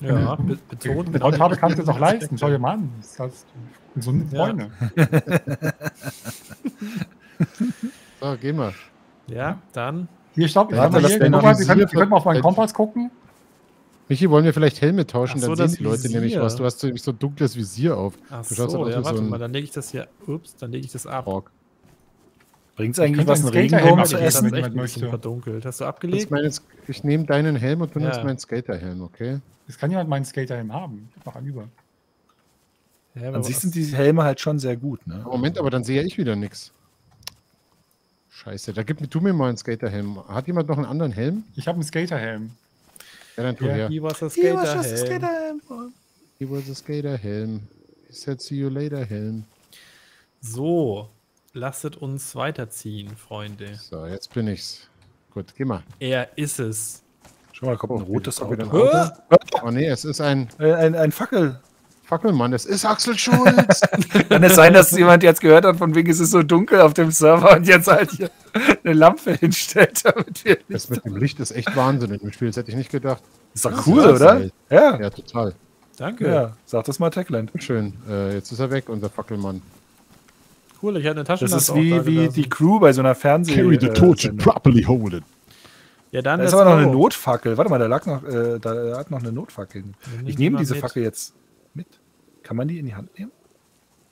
Ja, be betont. Mit Hautfarbe kannst du es auch leisten, schau dir mal an. Das heißt, gesunde Freunde. Ja. So, geh mal. Ja, dann... Hier, stopp, ich ja, habe hier, guck mal, Sie können, können mal auf meinen Kompass gucken. Michi, wollen wir vielleicht Helme tauschen, so, dann sehen die Leute Visier. nämlich was. Du hast nämlich so ein dunkles Visier auf. Ach du so, so ja, warte so mal, dann lege ich das hier, ups, dann lege ich das ab. Bringt es eigentlich was, einen Regenbogen zu essen? Das ist echt ein bisschen verdunkelt. Hast du abgelegt? Meinst, ich nehme deinen Helm und du ja. nimmst meinen Skaterhelm, okay? Es kann jemand meinen Skaterhelm haben, ich mache einen über. Ja, an sich sind die Helme halt schon sehr gut, ne? Moment, aber dann sehe ich wieder nichts. Scheiße, da gib mir du mir mal einen Skaterhelm. Hat jemand noch einen anderen Helm? Ich habe einen Skaterhelm. Ja, dann tu her. He was a Skaterhelm. He was a Skaterhelm. He said see you later Helm. So, lasset uns weiterziehen, Freunde. So, jetzt bin ich's. Gut, geh mal. Er ist es. Schau mal, kommt oh, ein rotes Auto. Ein Auto. Oh nee, es ist ein... Ein, ein, ein Fackel. Fackelmann, das ist Axel Schulz. Kann es sein, dass jemand jetzt gehört hat, von wegen ist es so dunkel auf dem Server und jetzt halt hier eine Lampe hinstellt, damit wir das mit dem Licht ist echt Wahnsinn in dem Spiel, das hätte ich nicht gedacht. Ist doch cool, ist oder? Halt. Ja. Ja, total. Danke. Ja, sag das mal Techland. Schön, äh, jetzt ist er weg, unser Fackelmann. Cool, ich hatte eine Taschenlampe. Das ist wie, da wie die Crew bei so einer Fernseh... Carry the torch and properly hold it. Ja, dann da ist aber noch eine Notfackel. Warte mal, da lag noch, äh, da hat noch eine Notfackel. Ich nehme diese mit. Fackel jetzt mit. Kann man die in die Hand nehmen?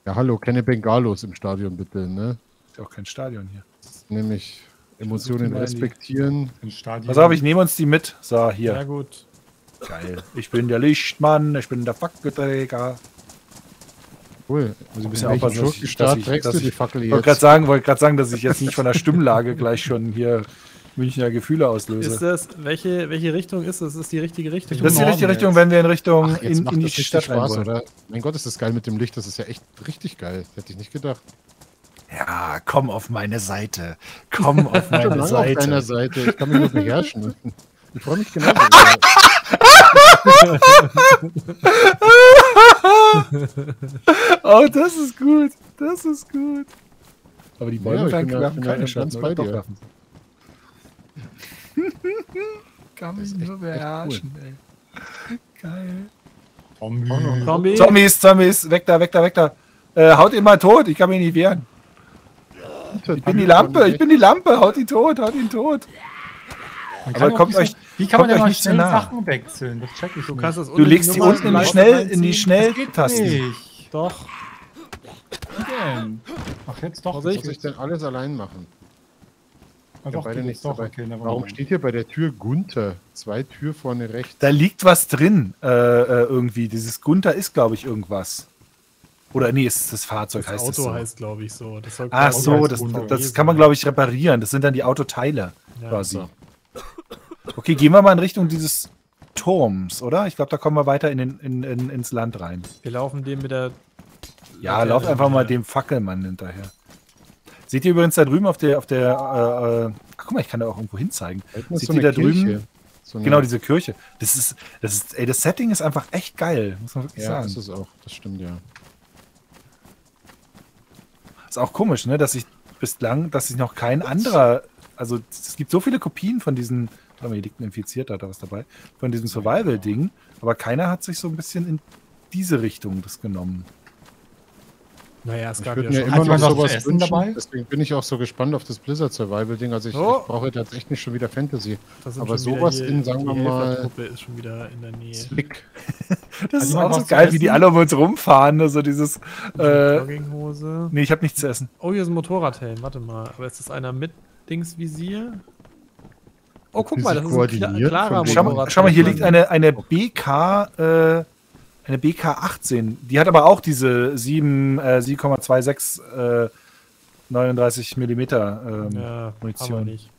Ja, hallo, keine Bengalos im Stadion bitte, ne? Ist ja auch kein Stadion hier. Nämlich Emotionen respektieren. Pass auf, ich nehme uns die mit. So, hier. Ja, gut. Geil. Ich bin der Lichtmann, ich bin der Fackelträger. Cool. Also, ich bin ja auch Schurkenstaat, trägst du die Fackel jetzt? Ich wollte gerade sagen, dass ich jetzt nicht von der Stimmlage gleich schon hier Münchner Gefühle auslöse. Ist das, welche, welche Richtung ist das? Das ist die richtige Richtung. Das ist die richtige Richtung, wenn wir in Richtung Ach, in, in die Stadt rein wollen. Oder? Mein Gott, ist das geil mit dem Licht. Das ist ja echt richtig geil. Hätte ich nicht gedacht. Ja, komm auf meine Seite. Komm auf meine Seite. Auf deiner Seite. Ich kann mich nicht beherrschen. Ich freue mich genauso. Oh, das ist gut. Das ist gut. Aber die Bäume ja, werfen keine Chance bei dir. Werfen. Kann mich nur beherrschen, cool. Ey. Geil. Zombies. Zombies. Zombies, Zombies, weg da, weg da, weg da. Äh, haut ihn mal tot, ich kann mich nicht wehren. Ich bin die Lampe, ich bin die Lampe, haut ihn tot, haut ihn tot. Aber kommt euch, wie kann man denn noch schnell Sachen wechseln? Das check ich. Du, kannst das du legst die unten in die Schnell, in die Schnelltasten. Doch. Wie denn? Ach, jetzt doch. Muss ich denn alles allein machen? Also ja, beide nicht doch, okay, warum steht hier bei der Tür Gunther? Zwei Tür vorne rechts. Da liegt was drin, äh, äh, irgendwie. Dieses Gunther ist, glaube ich, irgendwas. Oder nee, ist das Fahrzeug, das heißt Auto das so. heißt, glaube ich, so. Das Ach so, das, das kann man, glaube ich, reparieren. Das sind dann die Autoteile ja, quasi. So. Okay, gehen wir mal in Richtung dieses Turms, oder? Ich glaube, da kommen wir weiter in den, in, in, ins Land rein. Wir laufen dem mit der... Ja, Laternen lauft einfach mal dem Fackelmann hinterher. Seht ihr übrigens da drüben auf der, auf der, äh, äh, ach, guck mal, ich kann da auch irgendwo hinzeigen. Seht so ihr da Kirche. drüben? So genau, diese Kirche. Das ist, das ist, ey, das Setting ist einfach echt geil, muss man wirklich ja, sagen. Ja, das ist auch, das stimmt, ja. Ist auch komisch, ne, dass ich bislang, dass ich noch kein anderer, also es gibt so viele Kopien von diesen, warte mal, hier liegt ein Infizierter, da was dabei, von diesem Survival-Ding, aber keiner hat sich so ein bisschen in diese Richtung das genommen. Naja, es gab ja schon immer noch sowas dabei. Deswegen bin ich auch so gespannt auf das Blizzard-Survival-Ding. Also ich, oh. ich brauche tatsächlich schon wieder Fantasy. Aber sowas in, sagen wir mal... ist schon wieder in der Nähe. Slick. Das ist auch so geil, wie die alle um uns rumfahren. Also dieses... Äh, Jogginghose. Nee, ich habe nichts zu essen. Oh, hier ist ein Motorradhelm. Warte mal. Aber ist das einer mit Dingsvisier? Oh, guck mal, das ist ein klarer Motorradhelm. Schau mal, hier liegt eine, eine B K... Äh, Eine B K achtzehn, die hat aber auch diese sieben Komma sechsundzwanzig äh, neununddreißig Millimeter ähm, ja, Munition. Brauchen wir nicht.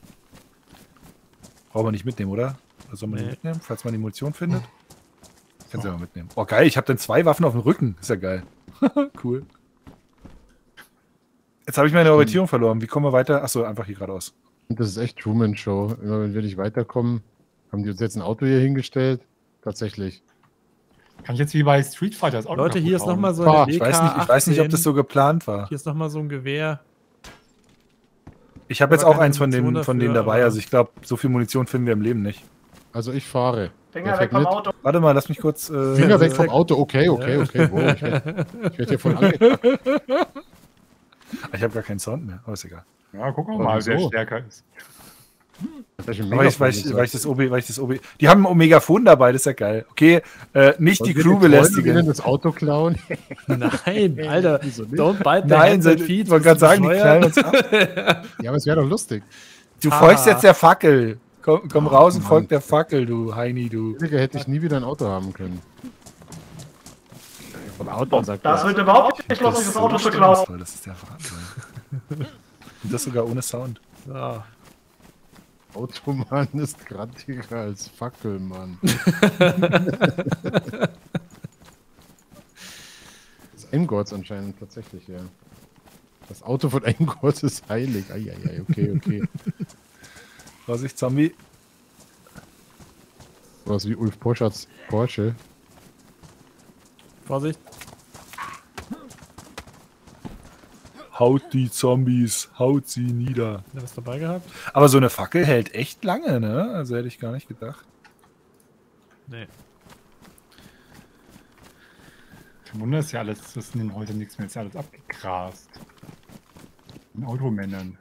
Brauchen wir nicht mitnehmen, oder? Oder soll man nee. die mitnehmen, falls man die Munition findet? Kannst du ja mal mitnehmen. Oh, geil, ich habe dann zwei Waffen auf dem Rücken. Ist ja geil. Cool. Jetzt habe ich meine Orientierung verloren. Wie kommen wir weiter? Achso, einfach hier geradeaus. Das ist echt Truman Show. Immer wenn wir nicht weiterkommen, haben die uns jetzt ein Auto hier hingestellt. Tatsächlich. Kann ich jetzt wie bei Street Fighter das Auto Leute, hier ist nochmal so eine ich weiß, nicht, ich weiß nicht, ob das so geplant war. Hier ist nochmal so ein Gewehr. Ich habe jetzt auch eins von, dem, dafür, von denen dabei. Oder? Also ich glaube, so viel Munition finden wir im Leben nicht. Also ich fahre. Finger weg vom Auto. Warte mal, lass mich kurz... Äh, Finger weg vom Auto, okay, okay, okay. Wow, ich werde werd hier voll angepackt. Ich habe gar keinen Sound mehr, aber ist egal. Ja, gucken wir mal, so. Wer stärker ist. Weil ich, weil, ich, weil ich das O B, weil ich das O B. Die haben ein Megafon dabei, das ist ja geil. Okay, äh, nicht und die Crew belästigen. Wollen das Auto klauen? Nein, Alter. Don't bite the Nein, sind Feed. Ich wollte gerade sagen, die knallen uns ab. Ja, aber es wäre doch lustig. Du ah. folgst jetzt der Fackel. Komm, komm oh, raus und folg der Fackel, du Heini, du. Hätte ich nie wieder ein Auto haben können. Von Auto und sagt das wird überhaupt nicht geschlossen, das, das Auto zu klauen. Das ist der Wahnsinn. Und das sogar ohne Sound. Ja. Automann ist grantiger als Fackelmann. Das ist AimGodz anscheinend tatsächlich, ja. Das Auto von AimGodz ist heilig. Eieiei, okay, okay. Vorsicht, Zombie. Was wie Ulf Porschatz Porsche. Vorsicht. Haut die Zombies, haut sie nieder. Du hast dabei gehabt. Aber so eine Fackel hält echt lange, ne? Also hätte ich gar nicht gedacht. Nee. Kein Wunder ist ja alles, das sind heute nichts mehr, ist ja alles abgegrast. Mit Automännern.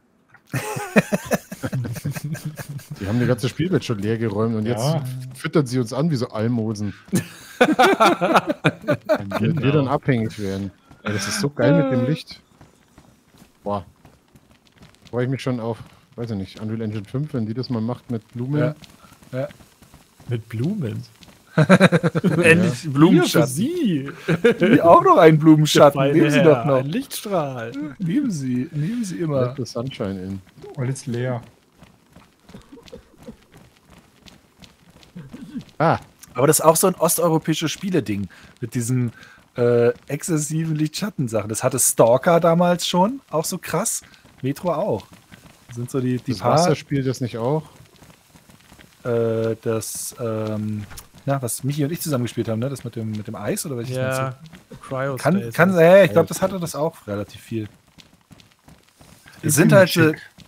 Die haben die ganze Spielwelt schon leer geräumt und ja. Jetzt füttern sie uns an wie so Almosen. Damit genau. Wir dann abhängig werden. Ja, das ist so geil mit dem Licht. Boah. Freue ich mich schon auf, weiß ich nicht, Unreal Engine fünf, wenn die das mal macht mit Blumen. Ja. Ja. Mit Blumen? Endlich ja. Blumenschatten. Sie. Die auch noch einen Blumenschatten. Nehmen Sie doch noch. Ein Lichtstrahl. Nehmen Sie, nehmen Sie immer. Let the sunshine in. Alles leer. Ah. Aber das ist auch so ein osteuropäisches Spiele-Ding. Mit diesen äh, exzessiven Lichtschattensachen. Das hatte Stalker damals schon. Auch so krass. Metro auch. Das sind so die, die das paar... Wasser spielt das nicht auch? Äh, das... Ähm, Na, was Michi und ich zusammen gespielt haben, ne? Das mit dem, mit dem Eis oder welches? Ja, Cryo kann, kann, äh, ich glaube, das hatte das auch relativ viel. Das sind, halt,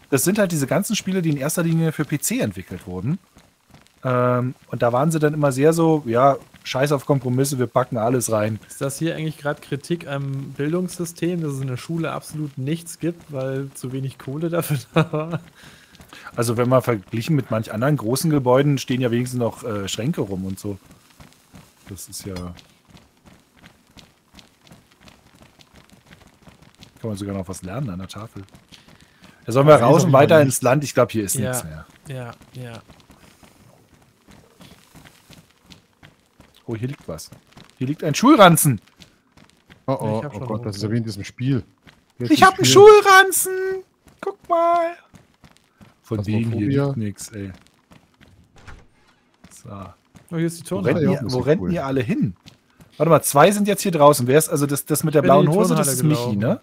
das sind halt diese ganzen Spiele, die in erster Linie für P C entwickelt wurden. Ähm, und da waren sie dann immer sehr so, ja, scheiß auf Kompromisse, wir packen alles rein. Ist das hier eigentlich gerade Kritik am Bildungssystem, dass es in der Schule absolut nichts gibt, weil zu wenig Kohle dafür da war? Also wenn man verglichen mit manch anderen großen Gebäuden, stehen ja wenigstens noch äh, Schränke rum und so. Das ist ja... Kann man sogar noch was lernen an der Tafel. Da sollen wir raus und weiter ins Land. Ich glaube, hier ist nichts mehr. Ja, ja. Oh, hier liegt was. Hier liegt ein Schulranzen. Oh, oh, oh Gott, das ist ja wie in diesem Spiel. Ich habe einen Schulranzen! Guck mal! Von denen hier liegt nichts, ey. So. Oh, hier ist die Turnhalle. Wo rennen, wo rennen cool. hier alle hin? Warte mal, zwei sind jetzt hier draußen. Wer ist, also das, das mit der blauen Hose, das ist Michi, ne?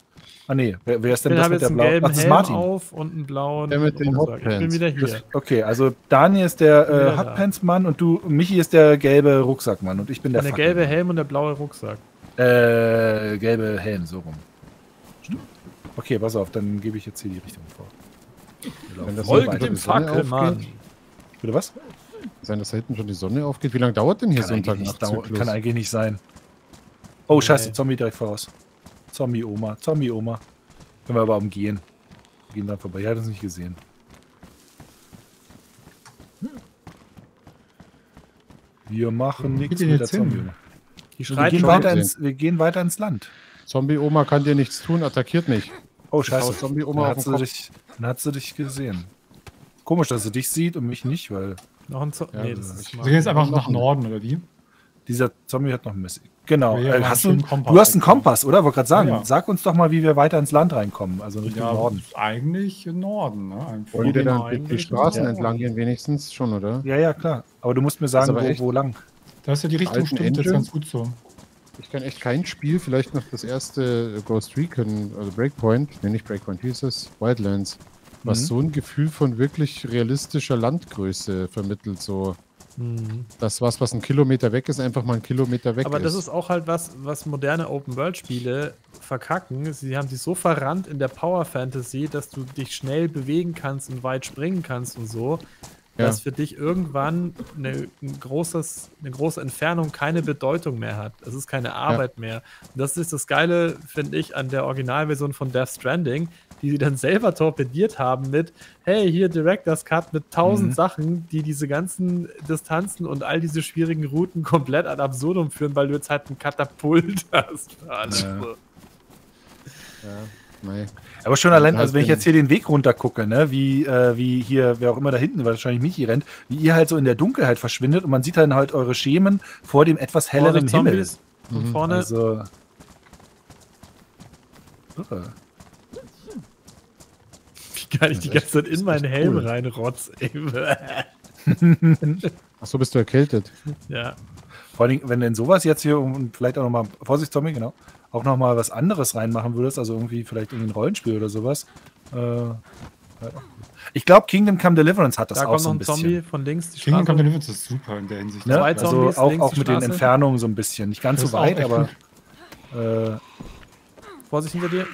Ah, ne, wer, wer ist denn das mit der blauen? Ach, das ist Martin. Auf und einen blauen der mit den Hotpants. Ich bin wieder hier. Das, okay, also Daniel ist der äh, Hotpants-Mann und du, Michi ist der gelbe Rucksackmann und ich bin der. Der gelbe Helm und der blaue Rucksack. Äh, gelbe Helm, so rum. Stimmt. Okay, pass auf, dann gebe ich jetzt hier die Richtung vor. Folge dem Fackelmann. Bitte was? Sein, dass da hinten schon die Sonne aufgeht? Wie lange dauert denn hier so ein Tag nach Zyklus? Kann eigentlich nicht sein. Oh, nee. Scheiße, Zombie direkt voraus. Zombie-Oma, Zombie-Oma. Können wir aber umgehen. Wir gehen dann vorbei. Er hat uns nicht gesehen. Wir machen nichts mit der Zombie-Oma. Wir gehen weiter ins, wir gehen weiter ins Land. Zombie-Oma kann dir nichts tun, attackiert nicht. Oh, scheiße. Zombie-Oma auf den Kopf. Dann hat sie dich gesehen. Komisch, dass sie dich sieht und mich nicht, weil... Noch ein Zombie. Ja, nee, das ist jetzt einfach nach Norden, oder wie? Dieser Zombie hat noch ein Messer. Genau. Ja, ja, hast du, du hast einen Kompass, oder? Wollte gerade sagen, ja, ja. Sag uns doch mal, wie wir weiter ins Land reinkommen. Also in Richtung ja, Norden. Eigentlich in Norden, ne? Wollen wir dann die Straßen entlang gehen wenigstens schon, oder? Ja, ja, klar. Aber du musst mir sagen, wo, wo lang. Da ist ja die Richtung stimmt Engine. Jetzt ganz gut so. Ich kann echt kein Spiel, vielleicht noch das erste Ghost Recon, also Breakpoint, ne, nicht Breakpoint, wie hieß es? Wildlands, was mhm. so ein Gefühl von wirklich realistischer Landgröße vermittelt, so. Mhm. Das was, was ein Kilometer weg ist, einfach mal ein Kilometer weg ist. Aber das ist auch halt was, was moderne Open-World-Spiele verkacken. Sie haben sich so verrannt in der Power-Fantasy, dass du dich schnell bewegen kannst und weit springen kannst und so, ja. dass für dich irgendwann eine, ein großes, eine große Entfernung keine Bedeutung mehr hat. Es ist keine Arbeit ja. mehr. Und das ist das Geile, finde ich, an der Originalversion von Death Stranding, die sie dann selber torpediert haben mit, hey, hier Director's Cut mit tausend mhm. Sachen, die diese ganzen Distanzen und all diese schwierigen Routen komplett ad absurdum führen, weil du jetzt halt ein Katapult hast. Also. Ja. Ja, nee. Aber schon allein, also wenn ich jetzt hier den Weg runter gucke, ne, wie, äh, wie hier, wer auch immer da hinten, wahrscheinlich Michi rennt, wie ihr halt so in der Dunkelheit verschwindet und man sieht dann halt eure Schemen vor dem etwas helleren Himmel. Und mhm. vorne. Also. Irre. Kann ich die ganze Zeit in meinen Helm cool. reinrotz, ey. Achso, bist du erkältet? Ja. Vor allem, wenn denn sowas jetzt hier, und vielleicht auch nochmal, Vorsicht, Tommy, genau, auch nochmal was anderes reinmachen würdest, also irgendwie vielleicht in ein Rollenspiel oder sowas. Äh, ich glaube, Kingdom Come Deliverance hat das da auch so ein bisschen. Da kommt noch ein Zombie von links. Die Kingdom Come Deliverance ist super in der Hinsicht. Ne? Zwei Zombies, also auch, links auch mit den Entfernungen so ein bisschen. Nicht ganz so weit, aber... Äh, Vorsicht hinter dir.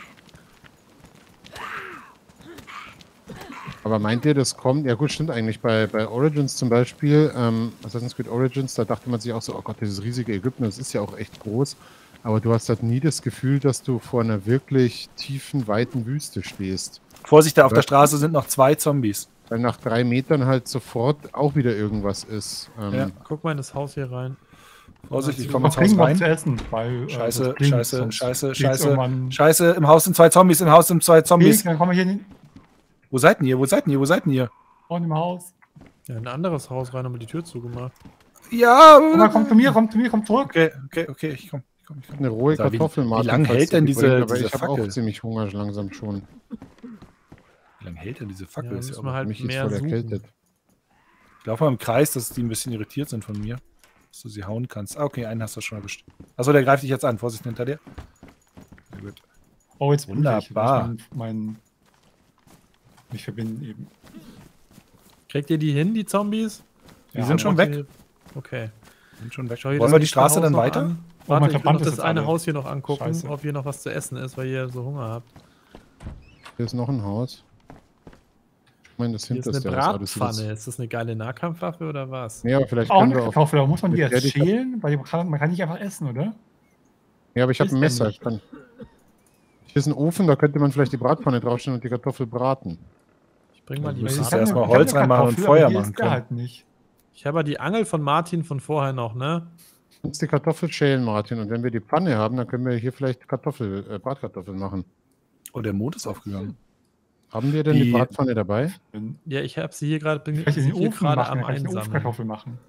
Aber meint ihr, das kommt, ja gut, stimmt eigentlich, bei, bei Origins zum Beispiel, ähm, Assassin's Creed Origins, da dachte man sich auch so, oh Gott, dieses riesige Ägypten, das ist ja auch echt groß, aber du hast halt nie das Gefühl, dass du vor einer wirklich tiefen, weiten Wüste stehst. Vorsicht, da auf Weil, der Straße sind noch zwei Zombies. Weil nach drei Metern halt sofort auch wieder irgendwas ist. Ähm, ja, guck mal in das Haus hier rein. Vorsicht, ich komme ins Haus rein. Zu essen, weil, scheiße, äh, scheiße, scheiße, scheiße, um scheiße, im Haus sind zwei Zombies, im Haus sind zwei Zombies. Dann kommen wir hier hin. Wo seid denn ihr? Wo seid denn ihr? Wo seid denn ihr? Vorne im Haus. Ja, in ein anderes Haus rein, haben wir die Tür zugemacht. Ja! Aber komm zu mir, komm zu mir, komm zurück! Okay, okay, okay, ich komm. Ich komm, ich komm. Eine rohe Kartoffel, Martin. Wie lange hält denn diese, diese ich Fackel? Ich hab auch ziemlich Hunger langsam schon. Wie lange hält denn diese Fackel? Ja, ist ja halt mich jetzt voll suchen. Erkältet. Ich laufe mal im Kreis, dass die ein bisschen irritiert sind von mir. Dass du sie hauen kannst. Ah, okay, einen hast du schon erwischt. Achso, der greift dich jetzt an. Vorsicht, hinter dir. Sehr gut. Oh, jetzt wunderbar. Ich mein... Ich verbinde eben. Kriegt ihr die hin, die Zombies? Die ja, sind schon weg. Die... Okay. Sind schon weg. Wollen wir die Straße dann weiter? An. Warte, oh, ich will noch das eine alle. Haus hier noch angucken, Scheiße. Ob hier noch was zu essen ist, weil ihr so Hunger habt. Hier ist noch ein Haus. Ich meine, das hier hinterste ist eine Bratpfanne. Ist das eine geile Nahkampfwaffe oder was? Ja, nee, aber vielleicht auch können eine wir auch... Muss man die jetzt ja, schälen? Hab... Weil man kann, man kann nicht einfach essen, oder? Ja, aber ich habe ein Messer. Ich kann... Hier ist ein Ofen, da könnte man vielleicht die Bratpfanne draufstellen und die Kartoffel braten. Bring mal die Müssen erst erstmal Holz reinmachen und Feuer machen können. Halt nicht. Ich habe ja die Angel von Martin von vorher noch, ne? Du musst die Kartoffel schälen, Martin. Und wenn wir die Pfanne haben, dann können wir hier vielleicht Kartoffel, äh, Bratkartoffeln machen. Oh, der Mond ist aufgegangen. Haben wir denn die, die Bratpfanne dabei? Ja, ich habe sie hier gerade bin ich hier Ofen gerade machen, am Einsammeln. Ofenkartoffel machen.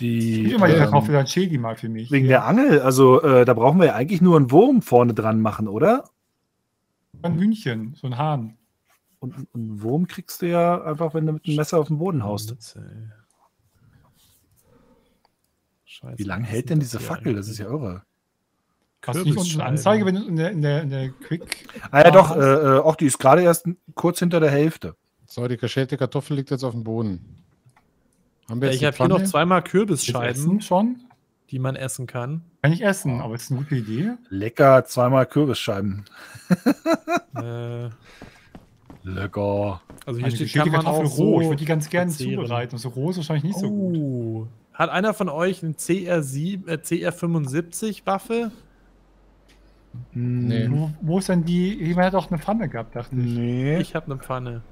Die, ich will mal die Kartoffel, dann schäl die mal für mich. Wegen der Angel, also äh, da brauchen wir ja eigentlich nur einen Wurm vorne dran machen, oder? Ein Hühnchen, so ein Hahn. Und einen Wurm kriegst du ja einfach, wenn du mit dem Messer auf den Boden haust. Scheiße. Wie lange hält denn diese Fackel? Das ist ja irre. Hast du nicht unten eine Anzeige, wenn du in der, in der, in der Quick... Ah ja doch, äh, auch die ist gerade erst kurz hinter der Hälfte. So, die geschälte Kartoffel liegt jetzt auf dem Boden. Haben wir ja, ich habe hier noch zweimal Kürbisscheiben, schon, die man essen kann. Kann ich essen, aber ist eine gute Idee. Lecker, zweimal Kürbisscheiben. äh... Lecker. Also hier also steht kann man auch so roh. Ich würde die ganz gerne zubereiten. Und so roh ist wahrscheinlich nicht oh. so gut. Hat einer von euch eine C R fünfundsiebzig Waffe? Nee. Wo, wo ist denn die? Jemand hat auch eine Pfanne gehabt, dachte ich. Nee. Ich habe eine Pfanne.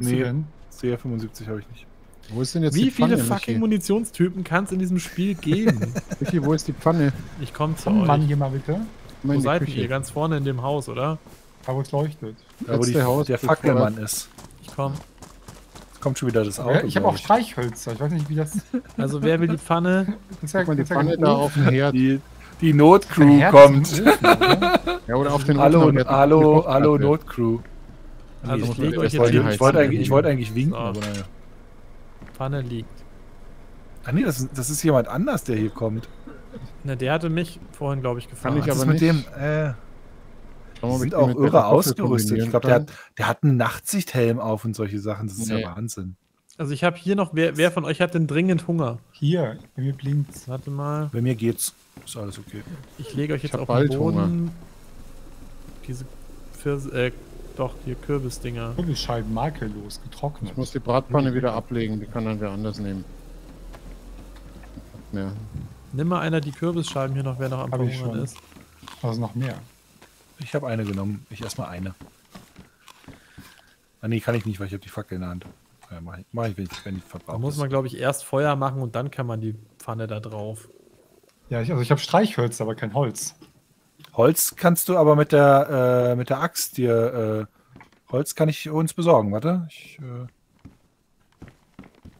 Nee, C R fünfundsiebzig habe ich nicht. Wo ist denn jetzt Wie die Pfanne, viele fucking Michi? Munitionstypen kann es in diesem Spiel geben? Michi, wo ist die Pfanne? Ich komme zu euch. Mann, hier mal bitte. Wo Meine seid Küche. Ihr? Ganz vorne in dem Haus, oder? Da wo es leuchtet. Da wo die, Haus der Fackelmann ist. Ich komm. Jetzt kommt schon wieder das Auto. Ja, ich habe auch Streichhölzer. Ich weiß nicht, wie das... Also wer will die Pfanne? Zeig mal die Pfanne da auf den Herd. Die, die Notcrew kommt. Ja, oder auf den Hallo, Ofen, Hallo, Hallo, Hallo Notcrew. Also ich, ich, ich wollte eigentlich, wollt eigentlich winken, so. Aber naja. Pfanne liegt. Ah nee, das, das ist jemand anders, der hier kommt. Ne, der hatte mich vorhin, glaube ich, gefahren. Kann ich aber mit dem, äh, die sind auch irre ausgerüstet. Ich glaube, der hat, der hat einen Nachtsichthelm auf und solche Sachen. Das ist ja Wahnsinn. Also ich habe hier noch, wer, wer von euch hat denn dringend Hunger? Hier, bei mir blinkt's. Warte mal. Bei mir geht's. Ist alles okay. Ich lege euch jetzt auf den Boden. Hunger. Diese Pfirs äh, doch, hier Kürbisdinger. Kürbisscheiben makellos, getrocknet. Ich muss die Bratpfanne wieder ablegen, die kann dann wer anders nehmen. Mehr. Nimm mal einer die Kürbisscheiben hier noch, wer noch am Verhungern ist. Also noch mehr. Ich habe eine genommen. Ich erstmal eine. Ah nee, kann ich nicht, weil ich habe die Fackel in der Hand. Ja, mach, ich, mach ich, wenn ich, wenn ich verbrauche. Da muss man, glaube ich, erst Feuer machen und dann kann man die Pfanne da drauf. Ja, ich, also ich habe Streichhölzer, aber kein Holz. Holz kannst du aber mit der, äh, mit der Axt dir, äh, Holz kann ich uns besorgen, warte. Ich, äh,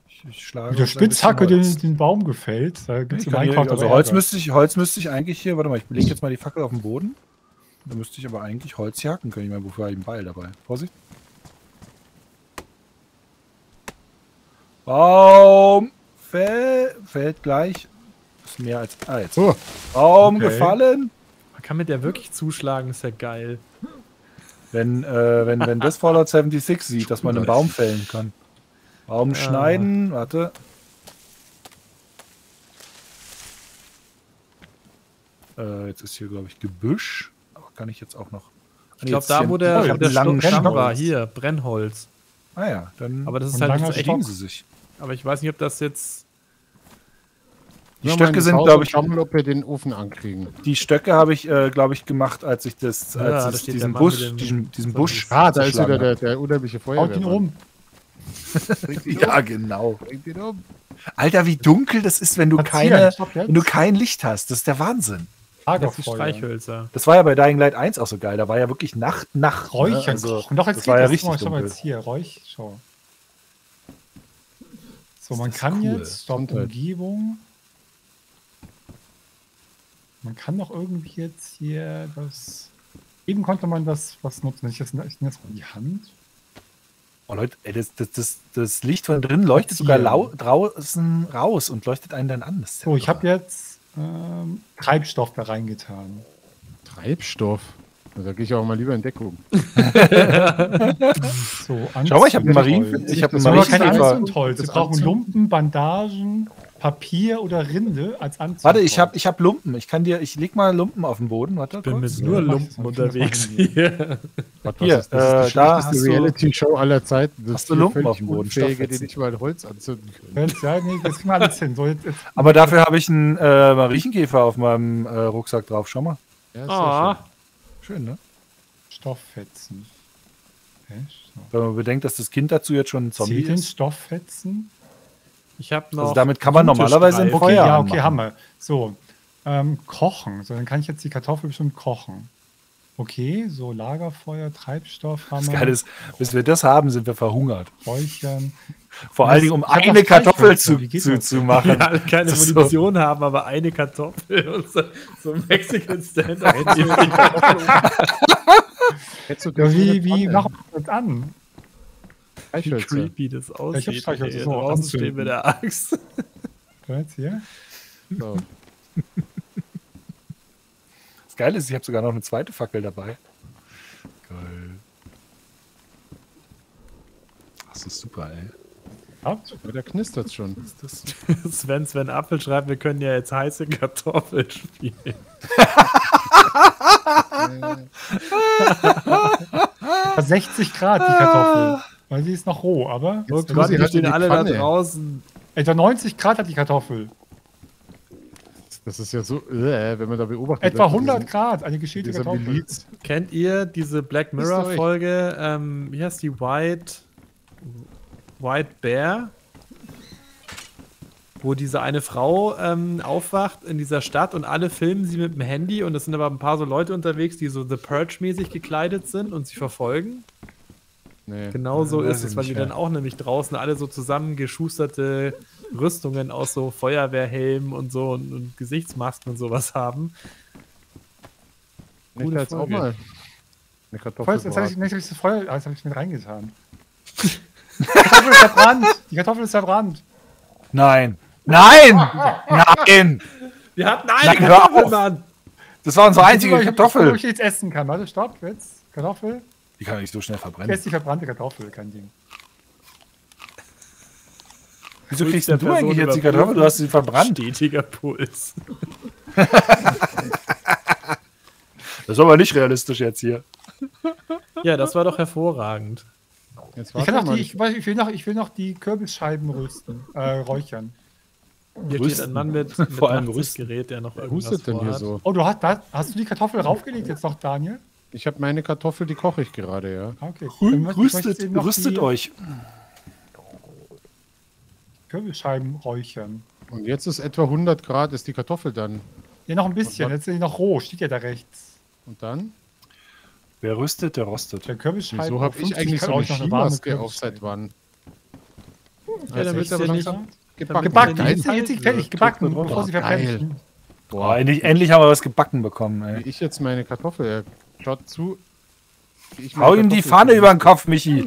ich, ich schlage mit der Spitzhacke den, den Baum gefällt. Da gibt's einen Einkauf, also Holz müsste ich, Holz müsste ich eigentlich hier, warte mal, ich lege jetzt mal die Fackel auf den Boden. Da müsste ich aber eigentlich Holz jagen können. Ich meine, wofür habe ich einen Beil dabei? Vorsicht. Baum fäll, fällt gleich. Ist mehr als... Ah, jetzt. Oh. Baum okay. gefallen. Man kann mit der wirklich zuschlagen, ist ja geil. Wenn, äh, wenn, wenn das Fallout sechsundsiebzig sieht, dass man einen Baum fällen kann. Baum ah. schneiden, warte. Äh, jetzt ist hier, glaube ich, Gebüsch. Aber kann ich jetzt auch noch... Ich glaube, da wo der, oh, der lange Stamm war, hier, Brennholz. Ah ja, dann... Aber das ist halt nicht so sie sich. Aber ich weiß nicht, ob das jetzt... Die Stöcke sind, glaube ich, ob wir den Ofen ankriegen. Die Stöcke habe ich, äh, glaube ich, gemacht, als ich das, als ja, ich da diesen Busch, den, diesen, diesen so Busch. Ah, da ist wieder der, der unheimliche Feuerwehrmann. Haut ihn rum. Ja, genau. Bringt ihn um. Alter, wie dunkel das ist, wenn du keine, wenn du kein Licht hast. Das ist der Wahnsinn. Das, Streichhölzer. Das war ja bei Dying Light eins auch so geil. Da war ja wirklich Nacht, Nacht. Räuchern. Also, doch, jetzt das war ja das richtig mal, dunkel. Jetzt hier, Räuch, schau. So, man kann cool. jetzt, Stopp Umgebung. Man kann doch irgendwie jetzt hier das. Eben konnte man das was nutzen. Ich nehme jetzt mal die Hand. Oh Leute, ey, das, das, das, das Licht von drin leuchtet sogar lau draußen raus und leuchtet einen dann an. So, oh, ich habe jetzt ähm, Treibstoff da reingetan. Treibstoff? Da gehe ich auch mal lieber in Deckung. So, schau mal, ich habe einen Marienkäfer. Ich habe einen Holz. Sie brauchen Lumpen, Bandagen, Papier oder Rinde als Anzug. Warte, ich habe ich hab Lumpen. Ich kann dir, ich leg mal Lumpen auf den Boden. Warte, ich bin kurz. mit nur ja, Lumpen unterwegs hier. Gott, hier ist das, äh, da hast du Reality-Show aller Zeiten. Das hast du Lumpen auf dem Boden? Unfähige, die nicht mal Holz anzünden können. Ja, nee, das kriegen wir alles hin. So, jetzt, jetzt. Aber dafür habe ich einen äh, Marienkäfer auf meinem äh, Rucksack drauf. Schau mal. Ja, schön, ne? Stofffetzen. Echt? Wenn man bedenkt, dass das Kind dazu jetzt schon ein Zombie Zählen ist. Stofffetzen? Ich habe noch. Also damit kann man normalerweise im Feuer. Okay, ja, okay, haben wir. So, ähm, kochen. So, dann kann ich jetzt die Kartoffel bestimmt kochen. Okay, so Lagerfeuer, Treibstoff haben wir. Das Geile ist, bis wir das haben, sind wir verhungert. Räuchern. Vor allen Dingen, um eine Kartoffel zu, zu, zu machen. Ja, keine Munition so. haben, aber eine Kartoffel. Und so, so ein Mexican Stand. Wie, wie machen wir das an? Wie creepy das aussieht. Ich hab Streichhölzer. Draußen stehen mit der Axt. Jetzt hier? So. Das Geile ist, ich habe sogar noch eine zweite Fackel dabei. Geil. Das ist super, ey. Ja, da knistert's schon. Ist das so? Sven, Sven Apfel schreibt, wir können ja jetzt heiße Kartoffeln spielen. sechzig Grad die Kartoffel. Weil sie ist noch roh, aber... Oh Gott, die stehen alle da draußen. Etwa neunzig Grad hat die Kartoffel. Das ist ja so, äh, wenn man da beobachtet... Etwa hundert Grad, eine geschälte Kartoffel. Kennt ihr diese Black Mirror-Folge? Ähm, wie heißt die? White... White Bear? Wo diese eine Frau ähm, aufwacht in dieser Stadt und alle filmen sie mit dem Handy und es sind aber ein paar so Leute unterwegs, die so The Purge-mäßig gekleidet sind und sie verfolgen. Nee, genau so ist es, weil die dann auch nämlich draußen alle so zusammengeschusterte Rüstungen aus so Feuerwehrhelmen und so und, und Gesichtsmasken und sowas haben. Ich jetzt auch mal eine Kartoffel. Jetzt habe ich nicht so voll, jetzt habe ich mit reingetan. Die Kartoffel ist verbrannt. Die Kartoffel ist verbrannt. Nein. Nein! Nein! Wir hatten eine Nein, Kartoffel, Mann! Das war unsere einzige ich Kartoffel. Ich weiß nicht, ob ich nichts essen kann. Warte, stopp, Fritz. Kartoffel. Die kann nicht so schnell verbrennen. Ich esse die verbrannte Kartoffel, kein Ding. Wieso kriegst du Person eigentlich jetzt die Kartoffel? Du hast sie verbrannt. Stetiger Puls. Das war aber nicht realistisch jetzt hier. Ja, das war doch hervorragend. Jetzt ich, kann noch die, ich, ich, will noch, ich will noch die Kürbisscheiben rösten, äh, räuchern. Hier rüsten. Steht ein Mann mit, mit vor allem Rüstgerät, der noch irgendwas vorhat. Denn hier so? Oh, du hast, hast du die Kartoffel raufgelegt jetzt noch, Daniel? Ich habe meine Kartoffel, die koche ich gerade, ja. Okay. Rü rüstet rüstet euch. Kürbisscheiben räuchern. Und jetzt ist etwa hundert Grad, ist die Kartoffel dann. Ja, noch ein bisschen. Jetzt ist sie noch roh, steht ja da rechts. Und dann? Wer rüstet, der rostet. Der Kürbisscheiben. So habe ich eigentlich so eine Skimaske auf seit wann? Ja, dann wird aber langsam gebacken. Gebacken, jetzt ist sie fertig, gebacken, bevor sie verbrennen. Boah, endlich, endlich haben wir was gebacken bekommen, ey. Wie ich jetzt meine Kartoffel, schaut zu. Ich hau ihm die Pfanne über den Kopf, Michi.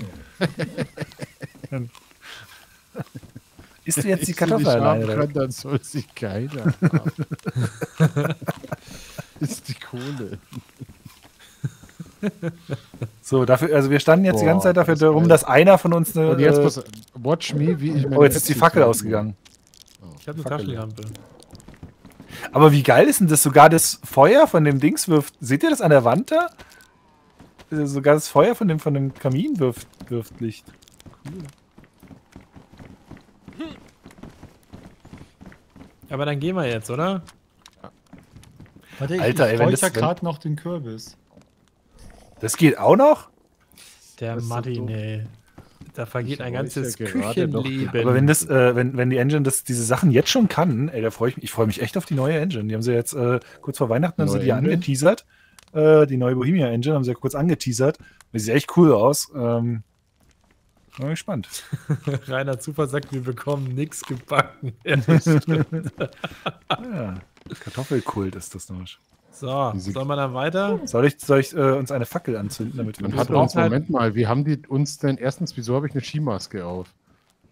Isst du jetzt die Kartoffel alleine? Können, dann soll sie keiner haben. Ist die Kohle. So, dafür, also wir standen jetzt Boah, die ganze Zeit dafür das darum, dass einer von uns eine... Und jetzt äh, watch me, wie ich meine... Oh, jetzt ist die Fackel ausgegangen. Oh, ich habe eine Taschenlampe. Aber wie geil ist denn das? Sogar das Feuer von dem Dings wirft... Seht ihr das an der Wand da? Sogar das Feuer von dem, von dem Kamin wirft, wirft Licht. Cool. Aber dann gehen wir jetzt, oder? Ja. Warte, ich, Alter, ich räuchere gerade noch den Kürbis. Das geht auch noch? Der Martin, so ey. Da vergeht ich ein ganzes ja Küchenleben. Aber wenn, das, äh, wenn, wenn die Engine das, diese Sachen jetzt schon kann, ey, da freu ich, mich, ich freue mich echt auf die neue Engine. Die haben sie jetzt äh, kurz vor Weihnachten haben sie die Engine? angeteasert. Äh, die neue Bohemia Engine haben sie ja kurz angeteasert. Die sieht echt cool aus. Ähm, bin mal gespannt. Rainer Zufer sagt, wir bekommen nichts gebacken. Ja, Kartoffelkult ist das noch. So, soll man dann weiter? Soll ich, soll ich äh, uns eine Fackel anzünden, damit wir Man hat uns, halt Moment mal, wie haben die uns denn, erstens, wieso habe ich eine Skimaske auf?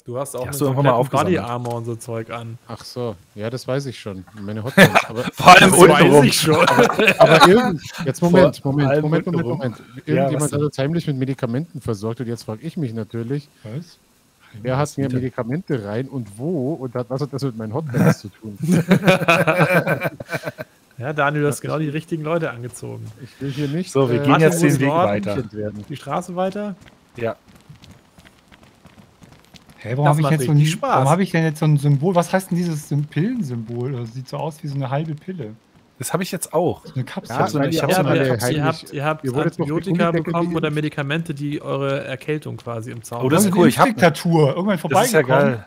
Du hast auch die hast so mal Body Armor und so Zeug an. Ach so, ja, das weiß ich schon. Meine Hotline, aber vor allem das weiß rum. ich schon. aber, aber irgend, jetzt Moment, Moment, Moment, Moment, Moment. Irgendjemand ja, hat uns heimlich mit Medikamenten versorgt und jetzt frage ich mich natürlich, was? Wer hat mir Medikamente rein und wo und hat, was hat das mit meinen Hotlines zu tun? Ja, Daniel, du hast genau die richtigen Leute angezogen. Ich will hier nicht. So, wir äh, gehen jetzt den Weg weiter. Die Straße weiter? Ja. Hey, warum habe ich jetzt so einen Spaß? Warum habe ich denn jetzt so ein Symbol? Was heißt denn dieses Pillensymbol? Das sieht so aus wie so eine halbe Pille. Das habe ich jetzt auch. So eine Kapsel. Ja, so eine, ich hab so eine, ihr, ihr habt, ihr habt ihr Antibiotika bekommen oder Medikamente, die eure Erkältung quasi im Zaun haben. Oh, das ist cool. Ich habe Diktatur. Irgendwann vorbeigekommen.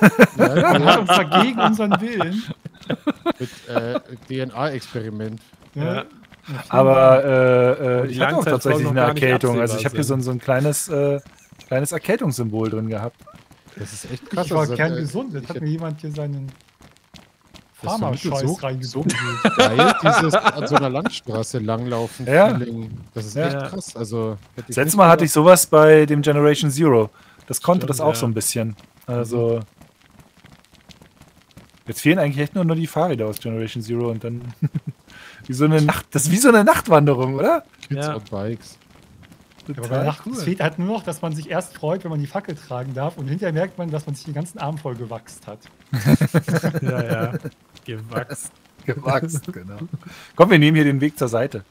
Das ist ja geil. Man hat uns dagegen unseren Willen. Mit äh, D N A-Experiment. Ja. Aber äh, äh, ich hatte auch tatsächlich eine Erkältung. Also ich habe hier so ein, so ein kleines, äh, kleines Erkältungssymbol drin gehabt. Das ist echt krass. Ich war kerngesund. Jetzt hat mir jemand hier seinen Pharma-Scheiß reingezogen. So geil, dieses an so einer Landstraße langlaufen. Ja. Das ist echt ja. krass. Also, das letzte Mal hatte ich sowas bei dem Generation Zero. Das konnte Stimmt, das auch ja. so ein bisschen. Also... Jetzt fehlen eigentlich echt nur noch die Fahrräder aus Generation Zero und dann wie so eine Nacht, das ist wie so eine Nachtwanderung, oder? Kids on Bikes. Total cool. Es fehlt halt nur noch, dass man sich erst freut, wenn man die Fackel tragen darf und hinterher merkt man, dass man sich den ganzen Arm voll gewachst hat. Ja, ja. Gewachst. Gewachst, genau. Komm, wir nehmen hier den Weg zur Seite.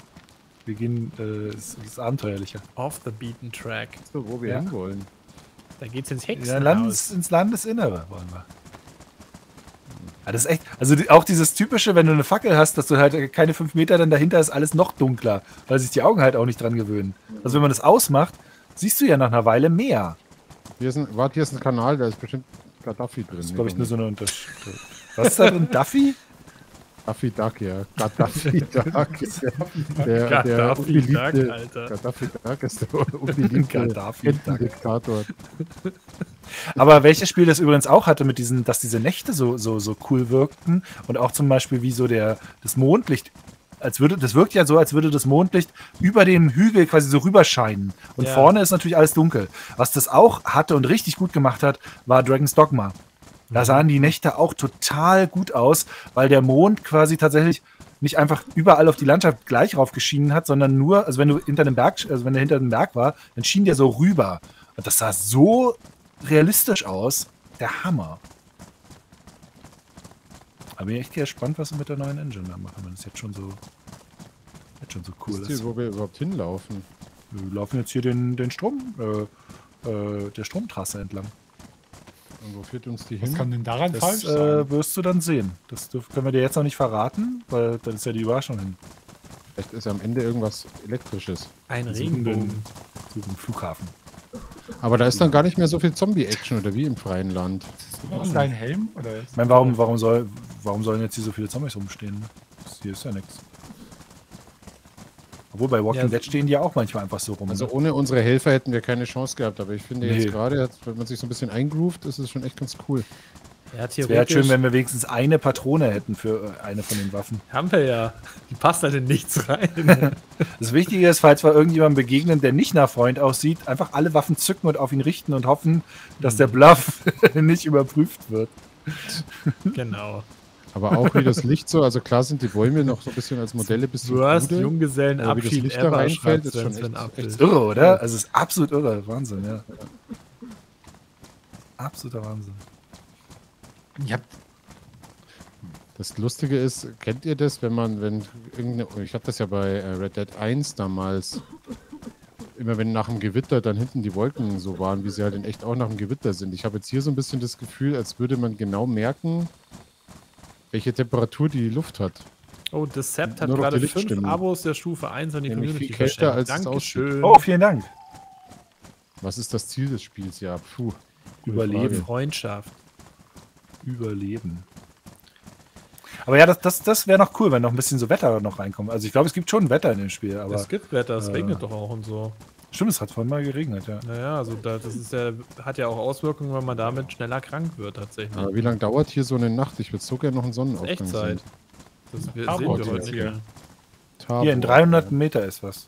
Wir gehen, äh, es ist abenteuerlicher. Off the beaten track. So, wo wir ja. hinwollen. Da geht's ins Hexenhaus. Ja, Landes, ins Landesinnere wollen wir. Ja, das ist echt, also die, auch dieses typische, wenn du eine Fackel hast, dass du halt keine fünf Meter dann dahinter ist, alles noch dunkler, weil sich die Augen halt auch nicht dran gewöhnen. Also wenn man das ausmacht, siehst du ja nach einer Weile mehr. Hier ist ein, warte, hier ist ein Kanal, da ist bestimmt Gaddafi drin. Das ist, glaube ich, nur so eine Unterschrift. Was ist da drin? Duffy? Duffy Duck, ja. Gaddafi Duck. Der, der, der Gaddafi Duck, Alter. Gaddafi Duck ist der unbeliebte Diktator. Aber welches Spiel das übrigens auch hatte, mit diesen, dass diese Nächte so, so, so cool wirkten und auch zum Beispiel wie so der, das Mondlicht, als würde, das wirkt ja so, als würde das Mondlicht über dem Hügel quasi so rüberscheinen. Und ja. vorne ist natürlich alles dunkel. Was das auch hatte und richtig gut gemacht hat, war Dragon's Dogma. Da sahen die Nächte auch total gut aus, weil der Mond quasi tatsächlich nicht einfach überall auf die Landschaft gleich rauf geschienen hat, sondern nur, also wenn du hinter dem Berg, also wenn der hinter dem Berg war, dann schien der so rüber. Und das sah so realistisch aus. Der Hammer. Aber bin ich echt gespannt, was wir mit der neuen Engine da machen. Das ist jetzt schon so, jetzt schon so cool. Ist das, wo wir überhaupt hinlaufen? Wir laufen jetzt hier den, den Strom, äh, äh, der Stromtrasse entlang. Und wo führt uns die hin? Was kann denn daran das, falsch sein? Äh, wirst du dann sehen. Das können wir dir jetzt noch nicht verraten, weil das ist ja die Überraschung hin. Vielleicht ist ja am Ende irgendwas Elektrisches. Ein Regenbogen. Zu dem Flughafen. Aber da ist dann gar nicht mehr so viel Zombie-Action oder wie im freien Land. Ist das ein Helm? Oder ist ich meine, warum, warum, soll, warum sollen jetzt hier so viele Zombies rumstehen? Hier ist ja nichts. Obwohl, bei Walking ja, Dead stehen die ja auch manchmal einfach so rum. Also ohne unsere Helfer hätten wir keine Chance gehabt, aber ich finde nee. Jetzt gerade, wenn man sich so ein bisschen eingroovt, ist es schon echt ganz cool. Ja, es wäre halt schön, wenn wir wenigstens eine Patrone hätten für eine von den Waffen. Haben wir ja. Die passt halt in nichts rein. Das Wichtige ist, falls wir irgendjemandem begegnen, der nicht nach Freund aussieht, einfach alle Waffen zücken und auf ihn richten und hoffen, dass der Bluff nicht überprüft wird. Genau. Aber auch wie das Licht so, also klar sind die Bäume noch so ein bisschen als Modelle bis zum Junggesellenabschied, wie das Licht da reinfällt, ist schon echt, echt irre, oder? Also es ist absolut irre. Wahnsinn, ja. Absoluter Wahnsinn. Ja. Das Lustige ist, kennt ihr das, wenn man, wenn irgendeine, ich habe das ja bei Red Dead eins damals, immer wenn nach dem Gewitter dann hinten die Wolken so waren, wie sie halt in echt auch nach dem Gewitter sind. Ich habe jetzt hier so ein bisschen das Gefühl, als würde man genau merken, welche Temperatur die Luft hat. Oh, Decept hat gerade fünf Abos der Stufe eins an die Community verschenkt. Dankeschön. Oh, vielen Dank. Was ist das Ziel des Spiels? Ja, puh. Überleben, Freundschaft. Überleben. Aber ja, das, das, das wäre noch cool, wenn noch ein bisschen so Wetter noch reinkommt. Also ich glaube, es gibt schon Wetter in dem Spiel. Aber, es gibt Wetter, es äh, regnet doch auch und so. Stimmt, es hat vorhin mal geregnet, ja. Naja, also da, das ist ja, hat ja auch Auswirkungen, wenn man damit schneller krank wird tatsächlich. Aber wie lange dauert hier so eine Nacht? Ich würde so gerne noch einen Sonnenaufgang sehen. Echtzeit. Das wir, sehen wir heute hier. Hier. hier in dreihundert Meter ist was.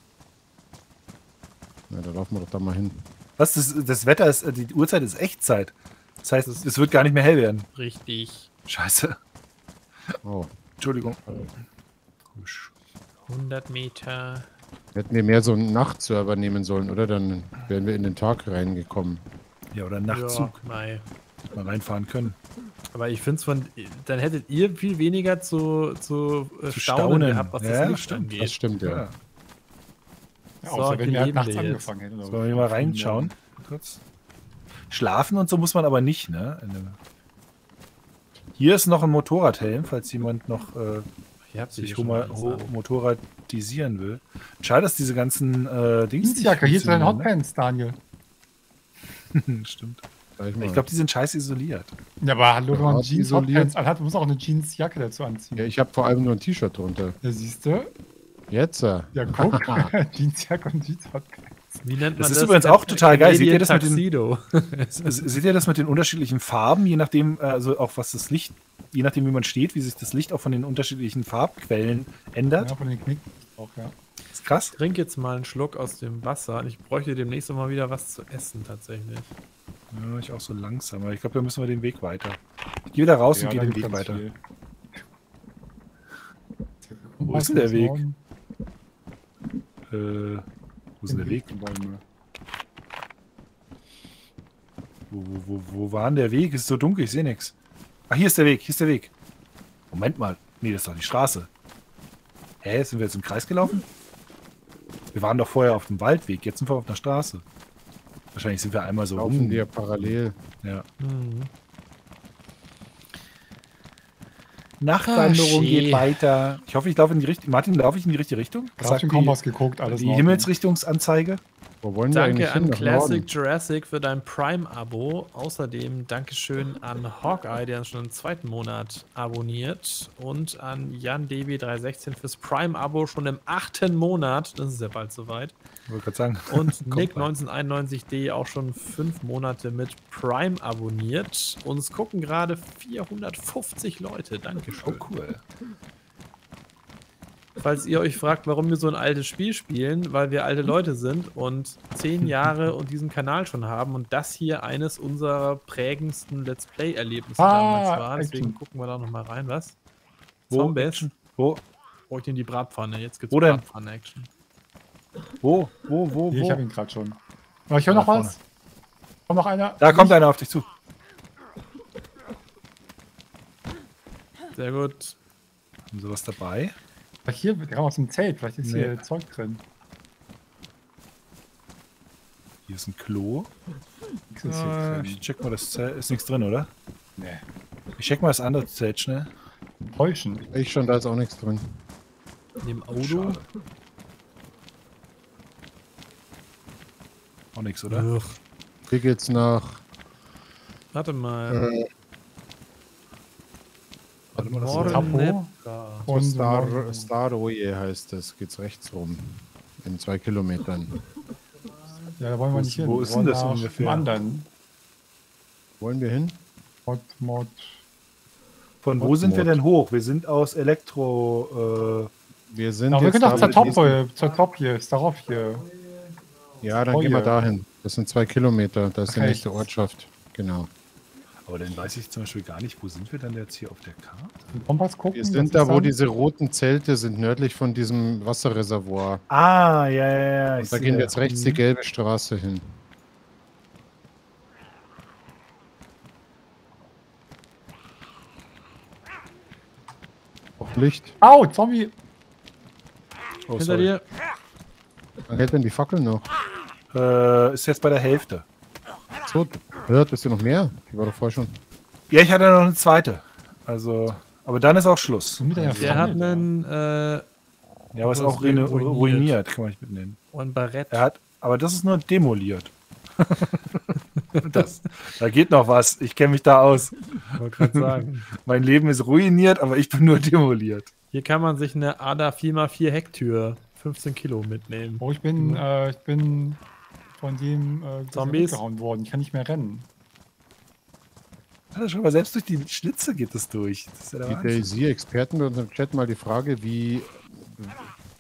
Na, da laufen wir doch da mal hin. Was? Das, das Wetter ist, die Uhrzeit ist Echtzeit. Das heißt, es, es wird gar nicht mehr hell werden. Richtig. Scheiße. Oh. Entschuldigung. hundert Meter. Hätten wir mehr so einen Nachtserver nehmen sollen, oder? Dann wären wir in den Tag reingekommen. Ja, oder Nachtzug. Ja, nein. Mal reinfahren können. Aber ich finde es von... Dann hättet ihr viel weniger zu, zu, zu staunen, staunen gehabt, was ja, das Licht stimmt. angeht. Das stimmt, ja. ja. ja außer so, wenn wir halt nachts angefangen hätten. Sollen wir mal reinschauen? Kurz. Schlafen und so muss man aber nicht, ne? Hier ist noch ein Motorradhelm, falls jemand noch äh, sich motorradisieren will. Schade, dass diese ganzen äh, Dings nicht funktionieren. Hier ist dein Hotpants, Daniel. Stimmt. Ich glaube, die sind scheiß isoliert. Ja, aber hallo, wenn man Jeans Hotpants anhat, muss auch eine Jeansjacke dazu anziehen. Ja, ich habe vor allem nur ein T-Shirt drunter. Ja, siehst du? Jetzt, ja. Ja, guck. Jeansjacke und Jeans-Hotpants. Wie nennt man das? Das ist übrigens auch total geil. Seht ihr das mit den, seht ihr das mit den unterschiedlichen Farben, je nachdem, also auch was das Licht, je nachdem wie man steht, wie sich das Licht auch von den unterschiedlichen Farbquellen ändert? Ja, von den Knicken auch, ja. Das ist krass. Ich trinke jetzt mal einen Schluck aus dem Wasser. Ich bräuchte demnächst mal wieder was zu essen, tatsächlich. Ja, ich auch so langsam. Aber ich glaube, da müssen wir den Weg weiter. Ich gehe wieder raus ja, und gehe den Weg weiter. Viel. Wo was ist denn der Weg? Morgen? Äh... Wo ist denn der Weg? Wo, wo, wo, wo war denn der Weg? Ist so dunkel, ich sehe nichts. Ah, hier ist der Weg, hier ist der Weg. Moment mal. Nee, das ist doch die Straße. Hä, sind wir jetzt im Kreis gelaufen? Wir waren doch vorher auf dem Waldweg, jetzt sind wir auf der Straße. Wahrscheinlich sind wir einmal so rum. Laufen wir parallel. Ja. Mhm. Nachtwanderung geht weiter. Ich hoffe, ich laufe in die richtige... Martin, laufe ich in die richtige Richtung? Ich habe schon kaum was geguckt, alles Die Himmelsrichtungsanzeige. Wo wollen wir eigentlich hin? Danke an Classic Jurassic für dein Prime-Abo. Außerdem Dankeschön an Hawkeye, der schon im zweiten Monat abonniert. Und an Jan D B drei sechzehn fürs Prime-Abo schon im achten Monat. Das ist ja bald soweit. Wollte gerade sagen. Und Nick neunzehnhunderteinundneunzig D auch schon fünf Monate mit Prime abonniert. Uns gucken gerade vierhundertfünfzig Leute. Dankeschön. Oh, cool. falls ihr euch fragt, warum wir so ein altes Spiel spielen, weil wir alte Leute sind und zehn Jahre und diesen Kanal schon haben und das hier eines unserer prägendsten Let's Play-Erlebnisse ah, damals war. Deswegen okay. gucken wir da nochmal rein, was? Wo? Zombies? Wo? Brauche ich denn die Bratpfanne? Jetzt gibt's Bratpfanne-Action. Wo? Wo? Wo? Wo? Ich hab ihn gerade schon. Aber ich höre noch was. Kommt noch einer? Da kommt einer auf dich zu. Sehr gut. Haben Sie was dabei? Ach, hier, wir kommen aus dem Zelt. Vielleicht ist nee. hier Zeug drin. Hier ist ein Klo. Ist äh, ich check mal das Zelt. Ist nichts drin, oder? Nee. Ich check mal das andere Zelt schnell. Täuschen. Ich schon, da ist auch nichts drin. Neben Auto. Auch nichts, oder? Ach. Hier geht's nach. Warte mal. Äh. Warte mal, das ist ein Tapo. Und Star, Staroje heißt das. Geht's rechts rum. In zwei Kilometern. Ja, da wollen wir nicht hin. Wo ist denn das ungefähr? Anderen. Wollen wir hin? Mod, Mod. Von Mod, wo sind Mod. wir denn hoch? Wir sind aus Elektro. Äh, wir sind. Na, jetzt wir können doch zur, zur Top hier. Staroje hier. Ja, dann gehen wir dahin. Das sind zwei Kilometer. Das ist okay. die nächste Ortschaft. Genau. Aber dann weiß ich zum Beispiel gar nicht, wo sind wir denn jetzt hier auf der Karte? Gucken, wir sind da, wo diese roten Zelte sind, nördlich von diesem Wasserreservoir. Ah, ja, ja, ja. Und da gehen wir jetzt rechts die gelbe Straße hin. Auf Licht. Au, Zombie! Oh, hinter sorry. dir. Wann hält denn die Fackel noch? Äh, ist jetzt bei der Hälfte. So. Hört, bist du noch mehr? Die war doch vorher schon. Ja, ich hatte noch eine zweite. Also, aber dann ist auch Schluss. Der, der hat einen. Äh, ja, aber ist auch ruiniert. ruiniert, kann man nicht mitnehmen. Und Barett. Er hat, aber das ist nur demoliert. das, da geht noch was. Ich kenne mich da aus. Ich wollte gerade sagen. Mein Leben ist ruiniert, aber ich bin nur demoliert. Hier kann man sich eine A D A vier mal vier Hecktür fünfzehn Kilo mitnehmen. Oh, ich bin. Mhm. Äh, ich bin von dem äh, Zombies gehauen worden. Ich kann nicht mehr rennen. Alter, schau mal, selbst durch die Schlitze geht es durch. Das ist ja der Wahnsinn. Die DayZ-Experten bei uns im Chat mal die Frage, wie...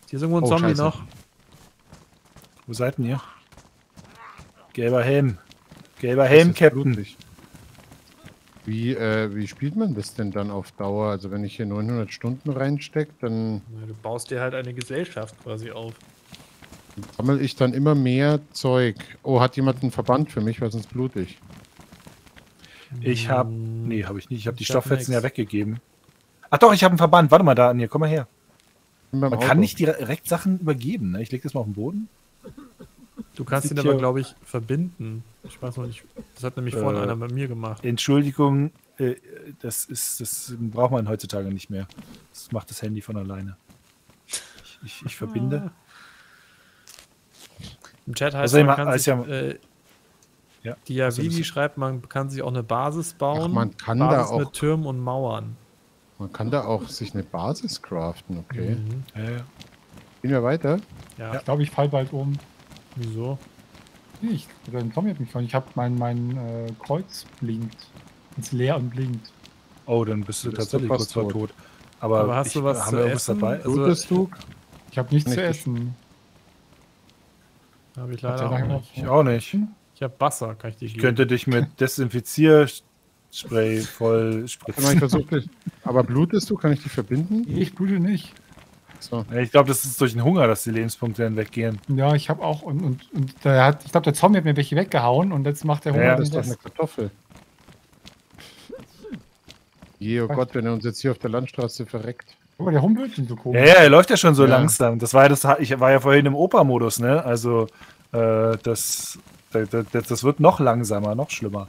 Hier ist irgendwo ein oh, Zombie Scheiße. noch. Wo seid denn ihr? Gelber Helm. Gelber Helm, Captain. Wie, äh, wie spielt man das denn dann auf Dauer? Also wenn ich hier neunhundert Stunden reinstecke, dann... Du baust dir halt eine Gesellschaft quasi auf. Sammel ich dann immer mehr Zeug. Oh, hat jemand einen Verband für mich, weil sonst blute ich. Ich hab... Nee, hab ich nicht. Ich hab die Stofffetzen ja weggegeben. Ach doch, ich hab einen Verband. Warte mal, Daniel, komm mal her. Man kann nicht direkt Sachen übergeben, ne? Ich leg das mal auf den Boden. Du kannst ihn aber, glaube ich, verbinden. Ich weiß noch nicht. Das hat nämlich äh, vorhin einer bei mir gemacht. Entschuldigung, äh, das ist... Das braucht man heutzutage nicht mehr. Das macht das Handy von alleine. Ich, ich, ich verbinde... Im Chat heißt also man kann also sich, ja, äh, ja. Diavidi schreibt, man kann sich auch eine Basis bauen. Ach, man kann Basis da auch mit Türmen und Mauern. Man kann da auch sich eine Basis craften, okay. Mhm. Ja, ja. Gehen wir weiter? Ja. Ich glaube, ich fall bald um. Wieso? Nee, ich komme mich von. Ich habe mein, mein äh, Kreuz blinkt. Ist leer und blinkt. Oh, dann bist du, du bist tatsächlich kurz vor tot. Aber, Aber hast ich, du was haben zu wir essen? Dabei? Also, du? Ich habe nichts nicht zu essen. Habe ich leider auch nicht. Ich auch nicht. Ich habe Wasser, kann ich dich Ich könnte dich mit Desinfizierspray voll spritzen. Aber blutest du? Kann ich dich verbinden? Ich blute nicht. So. Ich glaube, das ist durch den Hunger, dass die Lebenspunkte dann weggehen. Ja, ich habe auch. Und, und, und da hat, ich glaube, der Zombie hat mir welche weggehauen und jetzt macht der Hunger. Ja, das ist doch eine Kartoffel. Je, oh Gott, wenn er uns jetzt hier auf der Landstraße verreckt. Oh, der humpelt so komisch. Ja, ja, er läuft ja schon so ja. langsam. Das war ja das, ich war ja vorhin im Opa-Modus, ne? Also äh, das, das, das, das wird noch langsamer, noch schlimmer.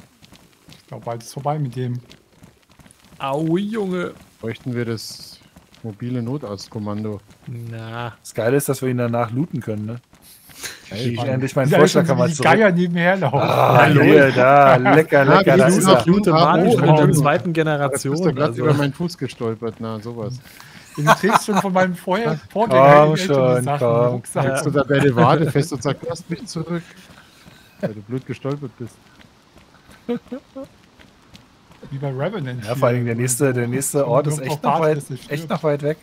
Ich glaube, bald ist vorbei mit dem. Au, Junge. Bräuchten wir das mobile Notarztkommando? Na. Das Geile ist, dass wir ihn danach looten können, ne? Hey, ich endlich meinen Vorschlagkammer zurück. Geier nebenher laufen. Ah, Leute, da, lecker, lecker. Das ist doch gute Martin in der zweiten Generation. Ich bin gerade über meinen Fuß gestolpert, na, sowas. Du trägst schon von meinem Vorgänger komm schon, komm. Sagst du da bei der Wade fest und sagst, lass mich zurück. Weil du blöd gestolpert bist. Wie bei Revenant. Ja, vor allem der nächste, der nächste Ort ist echt noch weit, echt noch weit weg.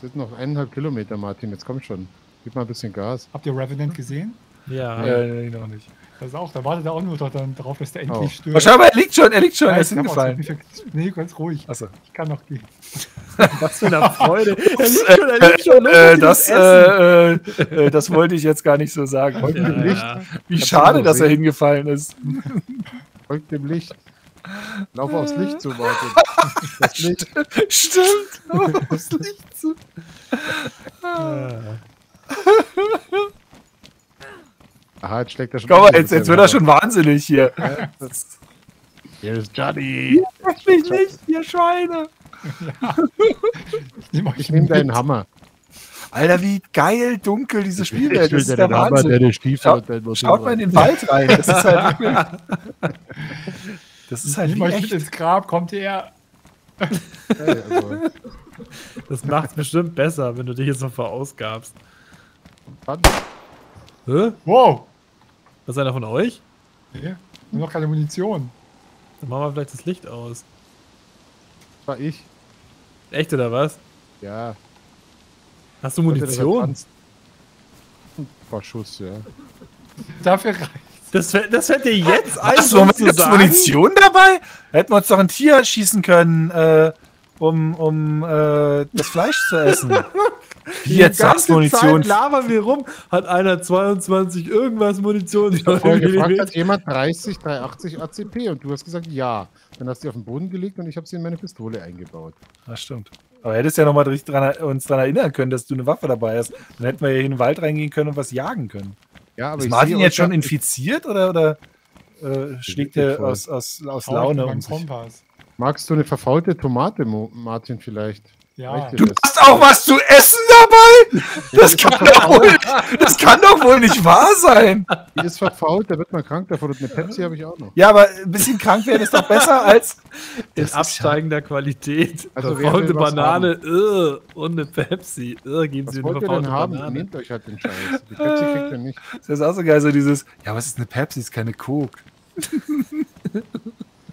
sind noch eineinhalb Kilometer, Martin. Jetzt kommt schon. Gib mal ein bisschen Gas. Habt ihr Revenant gesehen? Ja, ja, ja, ja, noch nicht. Das auch, da wartet er auch nur doch dann drauf, dass der endlich oh. stirbt. Oh, schau mal, er liegt schon, er liegt schon, er ist hingefallen. Nee, ganz ruhig. Achso. Ich kann noch gehen. Was für eine Freude. Er liegt schon, er liegt schon. Äh, das, äh, äh, das wollte ich jetzt gar nicht so sagen. Folgt ja, dem Licht. Ja. Wie schade, dass er hingefallen ist. Folgt dem Licht. Lauf aufs Licht zu, Martin. Das Licht. Stimmt, lauf aufs Licht zu. Aha, jetzt schlägt er schon. Komm mal, jetzt, jetzt wird er schon wahnsinnig hier. Hier ist Johnny. Lass mich nicht, ihr Schweine. Ja. Ich nehme deinen Hammer. Alter, wie geil dunkel dieses Spiel ist. Das ist der Wahnsinn. Schaut mal in den Wald rein. Das ist halt wirklich... Das ist halt nicht echt. Ins Grab kommt er. Das macht's bestimmt besser, wenn du dich jetzt noch verausgabst. Hä? Wow! Was ist einer von euch? Nee, nur noch keine Munition. Dann machen wir vielleicht das Licht aus. Das war ich. Echt oder was? Ja. Hast du Munition? Boah, Schuss, ja. Dafür reicht's. Das, das fällt dir jetzt ein. Achso, um gibt's Munition dabei? Hätten wir uns doch ein Tier schießen können, äh, um, um äh, das Fleisch zu essen. Jetzt hast du Munition. Labern wir rum, hat einer zweiundzwanzig irgendwas Munition. Ich habe vorhin gefragt, hat jemand dreißig, dreihundertachtzig A C P und du hast gesagt ja. Dann hast du sie auf den Boden gelegt und ich habe sie in meine Pistole eingebaut. Das stimmt. Aber hättest ja nochmal dran, uns daran erinnern können, dass du eine Waffe dabei hast. Dann hätten wir hier in den Wald reingehen können und was jagen können. Ja, aber ist ich Martin jetzt schon infiziert oder, oder äh, schlägt er aus, aus, aus Laune um sich? Magst du eine verfaulte Tomate, Martin, vielleicht? Ja. Du hast auch was zu essen dabei? Das kann, doch wohl, das kann doch wohl nicht wahr sein. Die ist verfault, da wird man krank davon. Und eine Pepsi habe ich auch noch. Ja, aber ein bisschen krank werden ist doch besser als in absteigender ja. Qualität. Also verfaulte Banane irr, und eine Pepsi. Irr, geben was Sie eine verfaulte denn haben? Banane. Nehmt euch halt den Scheiß. Die Pepsi kriegt ihr nicht. Das ist auch so geil, so dieses, ja, was ist eine Pepsi? Ist keine Coke.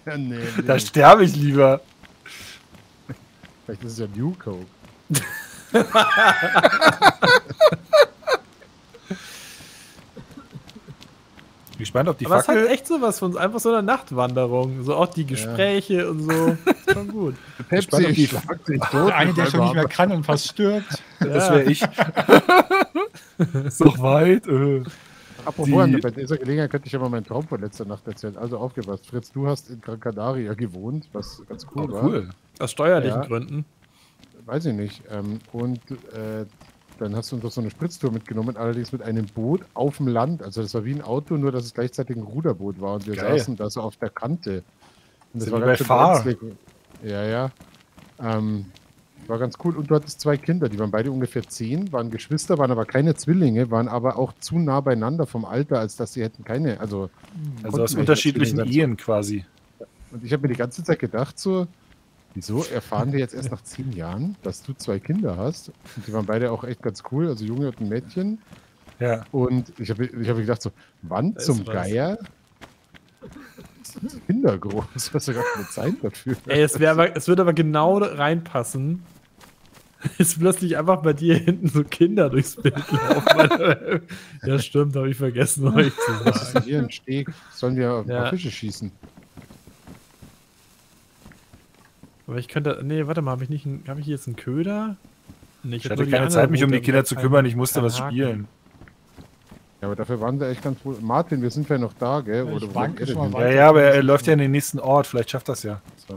Ja, nee, nee. Da sterbe ich lieber. Vielleicht ist es ja New Coke. Ich bin gespannt, ob die Fackel... Aber es hat echt sowas von einfach so einer Nachtwanderung. So auch die Gespräche ja. und so. Schon gut. Pepsi, ich, ich schlag dich tot. Einer, der schon nicht mehr kann und fast stirbt. Ja. Das wäre ich. So weit. Äh. Apropos, die bei dieser Gelegenheit könnte ich ja mal meinen Traum von letzter Nacht erzählen. Also aufgepasst, Fritz, du hast in Gran Canaria gewohnt, was ganz cool oh, war. Cool. Aus steuerlichen ja, Gründen? Weiß ich nicht. Und äh, dann hast du uns doch so eine Spritztour mitgenommen, allerdings mit einem Boot auf dem Land. Also das war wie ein Auto, nur dass es gleichzeitig ein Ruderboot war. Und wir Geil. saßen da so auf der Kante. Und das Sind war ganz Fahr. Ja, ja. Ähm, war ganz cool. Und du hattest zwei Kinder, die waren beide ungefähr zehn, waren Geschwister, waren aber keine Zwillinge, waren aber auch zu nah beieinander vom Alter, als dass sie hätten keine, also... Also aus unterschiedlichen Ehen quasi. Und ich habe mir die ganze Zeit gedacht so, wieso erfahren wir jetzt erst nach zehn Jahren, dass du zwei Kinder hast? Und die waren beide auch echt ganz cool, also Junge und ein Mädchen. Ja. Und ich habe ich hab gedacht so, wann da zum Geier... Kinder groß, das hast du gar keine Zeit dafür. Ey, es, aber, es wird aber genau reinpassen. Ist plötzlich einfach bei dir hinten so Kinder durchs Bild laufen. Ja, stimmt, habe ich vergessen, euch zu sagen. Das ist hier ein Steg. Sollen wir auf ja. Fische schießen? Aber ich könnte. Nee, warte mal, habe ich nicht. Habe ich jetzt einen Köder? Nee, ich, ich hatte keine Angel Zeit, mich um die Kinder zu kümmern. Ich musste was spielen. Ja, aber dafür waren wir echt ganz wohl. Martin, wir sind ja noch da, gell? Ja, Oder wank wank schon ja, ja, aber er läuft ja in den nächsten Ort. Vielleicht schafft das ja. So.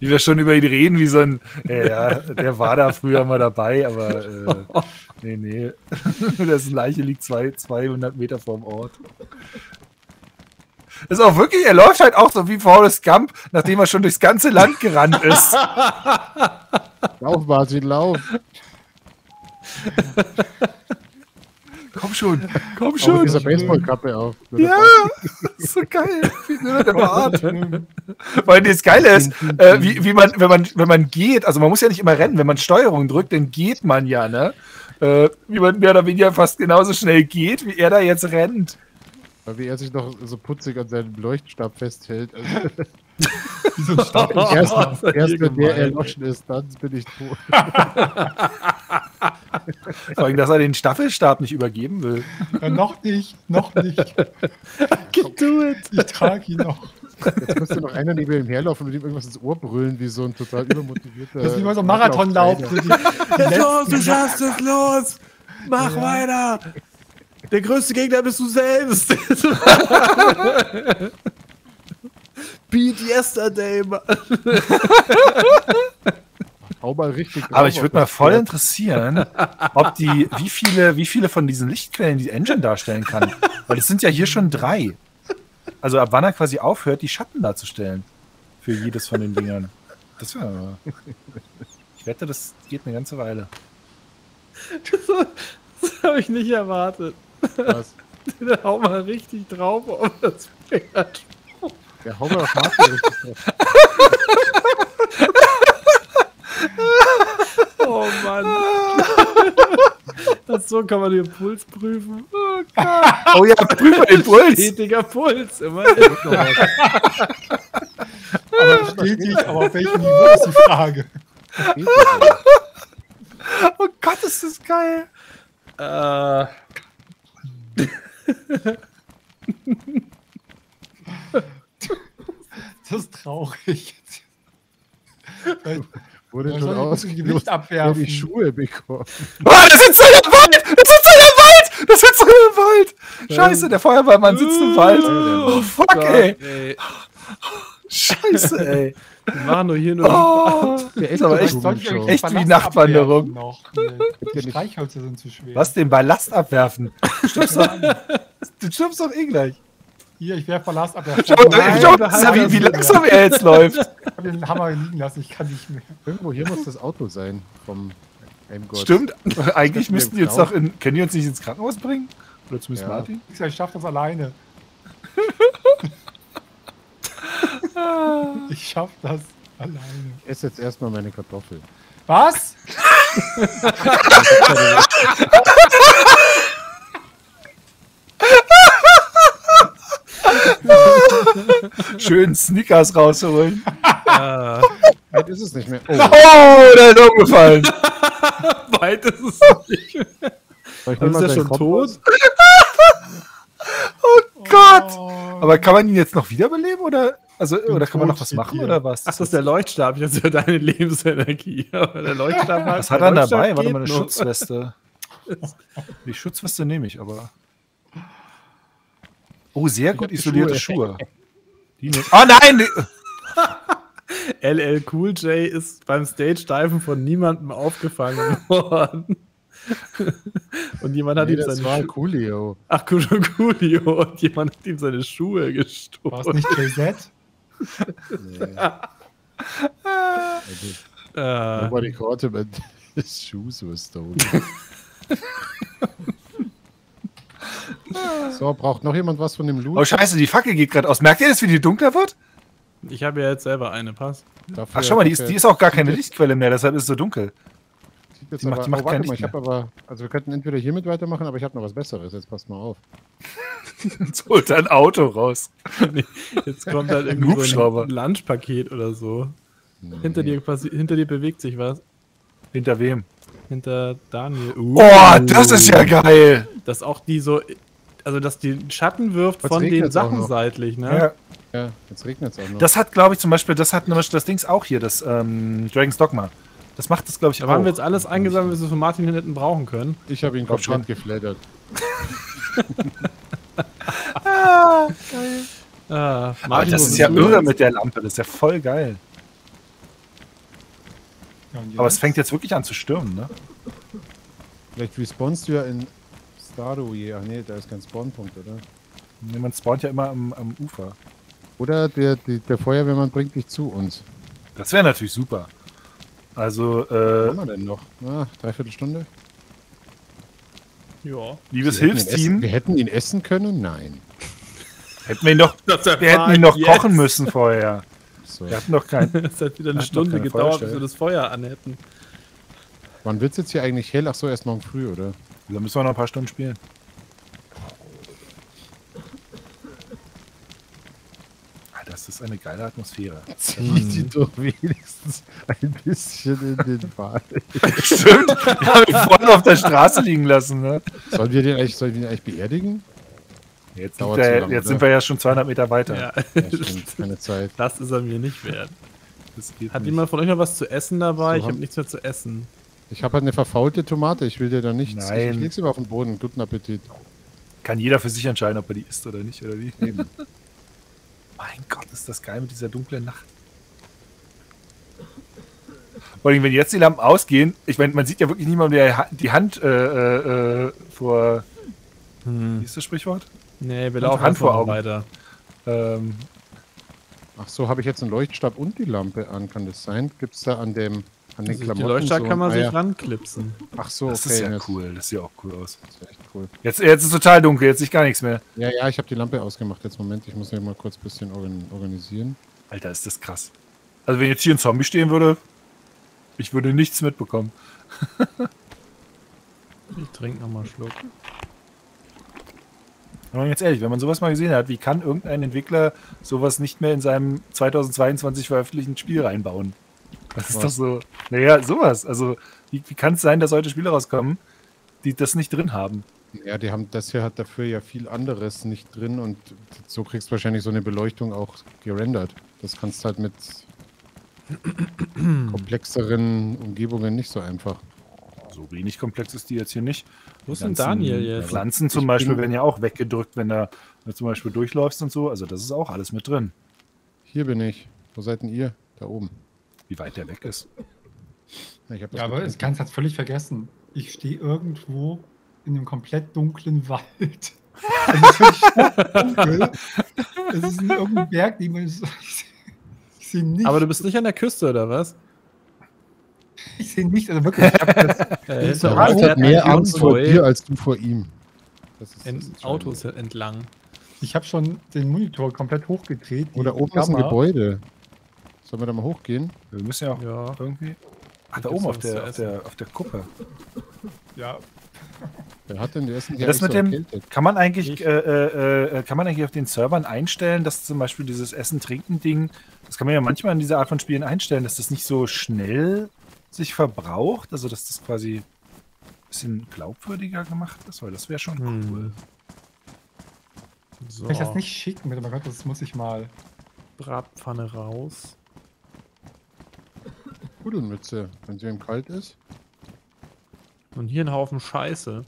Wie wir schon über ihn reden, wie so ein. Äh, ja, der war da früher mal dabei, aber. Äh, nee, nee. Das Leiche liegt zwei, zweihundert Meter vorm Ort. Das ist auch wirklich, er läuft halt auch so wie Forrest Gump, nachdem er schon durchs ganze Land gerannt ist. Lauf, Martin, lauf. Komm schon, komm schon. Mit dieser Baseballkappe auf. Ja, so geil. Der Bart. Weil das Geile ist, äh, wie, wie man, wenn man, wenn man geht, also man muss ja nicht immer rennen, wenn man Steuerung drückt, dann geht man ja, ne? Äh, wie man mehr oder weniger fast genauso schnell geht, wie er da jetzt rennt. Wie er sich noch so putzig an seinem Leuchtstab festhält. Wie so ein Stapel. Erst, oh, erst wenn der erloschen ist, dann bin ich tot. Vor allem, dass er den Staffelstab nicht übergeben will. Ja, noch nicht, noch nicht. Ich trage ihn noch. Jetzt müsste noch einer neben ihm herlaufen und ihm irgendwas ins Ohr brüllen, wie so ein total übermotivierter... Das ist wie bei so einem Marathonlauf. Die, die los, du schaffst es, los! Mach ja. weiter! Der größte Gegner bist du selbst! Beat yesterday, Mann! Hau mal richtig drauf. Aber ich würde mal voll interessieren, ob die, wie viele, wie viele von diesen Lichtquellen die Engine darstellen kann. Weil es sind ja hier schon drei. Also ab wann er quasi aufhört, die Schatten darzustellen. Für jedes von den Dingern. Das wäre... Ich wette, das geht eine ganze Weile. Das, das habe ich nicht erwartet. Was? Der hau mal richtig drauf auf das Pferd. Der hau mal auf Martin richtig drauf. Oh Mann. Das, so kann man den Puls prüfen. Oh Gott. Oh ja, prüfe den Puls. Stetiger Puls, immerhin. Aber stetig, aber auf welchem Niveau ist die Frage? Oh Gott, ist das geil. Äh. Das ist traurig. Weil wurde schon ausgewicht abwerfen. Die Schuhe bekommen. Oh, das sitzt so im Wald! Das sitzt so im Wald! Das sitzt so im Wald! Scheiße, der Feuerwehrmann sitzt im Wald. Oh, fuck, Gott, ey. ey. Scheiße, ey. Wir waren nur hier nur... Oh, der ist aber echt, echt wie Nachtwanderung. Noch. Die Streichhölzer sind zu schwer. Was, den Ballast abwerfen? Du stirbst doch, du stirbst doch eh gleich. Hier, ich werfe Ballast ab. Schau, schau, schau, wie, wie langsam er jetzt läuft. Ich habe den Hammer liegen lassen, ich kann nicht mehr. Irgendwo hier muss das Auto sein vom AimGodz. Stimmt, eigentlich müssten die uns doch in... Können die uns nicht ins Krankenhaus bringen? Oder zumindest ja. Martin? Ich schaff das alleine. Ich schaff das alleine. Ich esse jetzt erstmal meine Kartoffel. Was? Schön Snickers rausholen. Weit uh, ist es nicht mehr. Oh, oh, der ist umgefallen. Weit ist es nicht mehr. Ist er schon tot? Oh Gott. Oh. Aber kann man ihn jetzt noch wiederbeleben? Oder, also, oder kann man noch was machen? Oder was? Ach, das ist der Leuchtstab. Jetzt ist ja deine Lebensenergie. Aber der Leuchtstab hat, was hat er dabei? Warte mal, eine Schutzweste. Die Schutzweste nehme ich, aber... Oh, sehr gut isolierte Schuhe. Schuhe. Oh nein! L L Cool J ist beim Stage-Diven von niemandem aufgefangen worden. Und jemand hat nee, ihm seine Schuhe... Das war Coolio. Ach, Coolio. Und jemand hat ihm seine Schuhe gestohlen. War es nicht J Z? Nee. uh, Nobody caught him and his shoes were stolen. So, braucht noch jemand was von dem Loot? Oh scheiße, die Fackel geht gerade aus. Merkt ihr das, wie die dunkler wird? Ich habe ja jetzt selber eine, passt. Dafür, ach schau mal, die ist, die ist auch gar keine Lichtquelle mehr, deshalb ist es so dunkel. Jetzt die macht, aber, die macht oh, kein Licht mehr. Aber, also wir könnten entweder hiermit weitermachen, aber ich habe noch was Besseres, jetzt passt mal auf. Jetzt holt ein Auto raus. Nee, jetzt kommt halt irgendwie so ein Lunchpaket oder so. Nee. Hinter dir, hinter dir bewegt sich was. Hinter wem? Hinter Daniel. Uh. Oh, das ist ja geil! Dass auch die so, also dass die Schatten wirft jetzt von den Sachen seitlich, ne? Ja, ja, jetzt regnet es auch noch. Das hat, glaube ich, zum Beispiel, das hat das Dings auch hier, das ähm, Dragon's Dogma. Das macht das, glaube ich, aber auch. Haben wir jetzt alles eingesammelt, was wir von Martin hier hätten brauchen können? Ich habe ihn komplett geflattert. ah, geil. Ah, aber das ist ja irre mit der Lampe, das ist ja voll geil. Aber es fängt jetzt wirklich an zu stürmen, ne? Vielleicht respawnst du ja in Staroje. Ach nee, da ist kein Spawnpunkt, oder? Nee, man spawnt ja immer am, am Ufer. Oder der, der, der Feuerwehrmann bringt dich zu uns. Das wäre natürlich super. Also, äh... was haben wir denn noch? Ah, dreiviertel Stunde? Ja. Liebes wir Hilfsteam. Hätten wir hätten ihn essen können? Nein. Hätten wir ihn doch, wir hätten ihn noch kochen müssen vorher. So. Wir hatten noch keinen. Es hat wieder eine Stunde gedauert, bis wir das Feuer anhätten. Wann wird's jetzt hier eigentlich hell? Ach so, erst morgen früh, oder? Da müssen wir noch ein paar Stunden spielen. Das ist ist eine geile Atmosphäre. Zieh die doch wenigstens ein bisschen in den Bad. Stimmt, den habe ich vorhin auf der Straße liegen lassen. Ne? Sollen wir den eigentlich, sollen wir den eigentlich beerdigen? Jetzt, der, so lange, jetzt sind wir ja schon zweihundert Meter weiter. Ja. Ja, stimmt, keine Zeit. Das ist er mir nicht wert. Das geht Hat nicht. Jemand von euch noch was zu essen dabei? So ich habe hab nichts mehr zu essen. Ich habe halt eine verfaulte Tomate, ich will dir da nichts. Nein. Ich leg's immer auf den Boden. Guten Appetit. Kann jeder für sich entscheiden, ob er die isst oder nicht, oder wie? Eben. Mein Gott, ist das geil mit dieser dunklen Nacht. Vor allem, wenn jetzt die Lampen ausgehen, ich meine, man sieht ja wirklich niemanden, der die Hand äh, äh, vor... Hm. Wie ist das Sprichwort? Nee, wir laufen Hand vor Augen weiter. Ähm. Ach so, habe ich jetzt einen Leuchtstab und die Lampe an, kann das sein? Gibt es da an dem... An den Klamotten, die Leuchtstadt so kann man sich ah, ja. ranklipsen. Ach so, das okay. Das ist ja cool. Das sieht ja auch cool aus. Das ist echt cool. Jetzt, jetzt ist es total dunkel, jetzt sehe ich gar nichts mehr. Ja, ja, ich habe die Lampe ausgemacht. Jetzt, Moment, ich muss mich mal kurz ein bisschen organisieren. Alter, ist das krass. Also wenn jetzt hier ein Zombie stehen würde, ich würde nichts mitbekommen. Ich trinke nochmal einen Schluck. Aber jetzt ehrlich, wenn man sowas mal gesehen hat, wie kann irgendein Entwickler sowas nicht mehr in seinem zweitausendzweiundzwanzig veröffentlichten Spiel reinbauen? Das ist doch so, naja, sowas. Also, wie, wie kann es sein, dass heute Spiele rauskommen, die das nicht drin haben? Ja, die haben das hier hat dafür ja viel anderes nicht drin und so kriegst du wahrscheinlich so eine Beleuchtung auch gerendert. Das kannst du halt mit komplexeren Umgebungen nicht so einfach. So wenig komplex ist die jetzt hier nicht. Wo ist denn Daniel jetzt? Pflanzen zum Beispiel werden ja auch weggedrückt, wenn du zum Beispiel durchläufst und so. Also, das ist auch alles mit drin. Hier bin ich. Wo seid denn ihr? Da oben. Wie weit der weg ist. Ich hab das ja, aber ich kann es halt völlig vergessen. Ich stehe irgendwo in einem komplett dunklen Wald. Es ist völlig dunkel. Es ist in irgendeinem Berg, den man so, ich, ich sehe nicht. Aber du bist nicht an der Küste, oder was? Ich sehe nicht, also wirklich. Ich hab das, äh, das der Auto hat mehr Angst vor dir als du vor ihm. Das ist, in das ist Autos entlang. Ich habe schon den Monitor komplett hochgedreht. Oder oben ist ein Gebäude. Sollen wir da mal hochgehen? Wir müssen ja auch ja. irgendwie... Ach, da oben auf der, auf, der, auf der Kuppe. Ja. Wer hat denn die Essen? Ja, das mit so dem... Kann man, eigentlich, äh, äh, äh, kann man eigentlich auf den Servern einstellen, dass zum Beispiel dieses Essen-Trinken-Ding, das kann man ja manchmal in dieser Art von Spielen einstellen, dass das nicht so schnell sich verbraucht, also dass das quasi ein bisschen glaubwürdiger gemacht ist, weil das wäre schon hm. cool. So. Kann ich das nicht schicken? Bitte, mein Gott, das muss ich mal... Bratpfanne raus. Pudelmütze, wenn sie ihm kalt ist. Und hier ein Haufen Scheiße.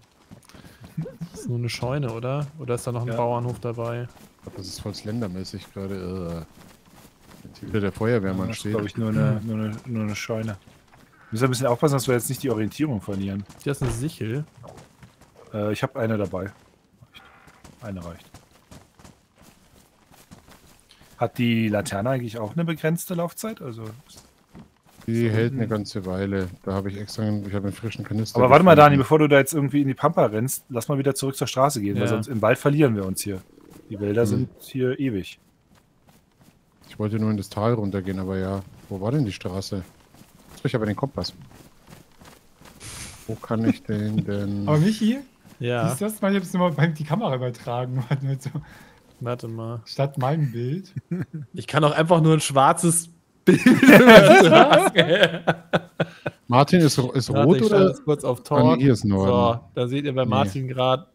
Das ist nur eine Scheune, oder? Oder ist da noch ein ja. Bauernhof dabei? Ich glaube, das ist voll slendermäßig gerade. Äh, wieder der Feuerwehrmann ja, das steht. Das ist, glaube ich, nur eine, nur, eine, nur eine Scheune. Wir müssen ein bisschen aufpassen, dass wir jetzt nicht die Orientierung verlieren. Das ist eine Sichel. Äh, ich habe eine dabei. Eine reicht. Hat die Laterne eigentlich auch eine begrenzte Laufzeit? Also... Die hält eine ganze Weile. Da habe ich extra einen, ich hab einen frischen Kanister. Aber warte mal, Dani, bevor du da jetzt irgendwie in die Pampa rennst, lass mal wieder zurück zur Straße gehen, ja. weil sonst im Wald verlieren wir uns hier. Die Wälder hm. sind hier ewig. Ich wollte nur in das Tal runtergehen, aber ja. Wo war denn die Straße? Jetzt ich aber den Kompass. Wo kann ich den denn... Aber nicht hier? Ja. Siehst du das? Ich hab's nur mal die Kamera übertragen. Warte mal. Statt meinem Bild. Ich kann auch einfach nur ein schwarzes... Martin ist, ist Warte, rot, ich oder? Jetzt kurz auf Tor. So, da seht ihr bei Martin nee. gerade,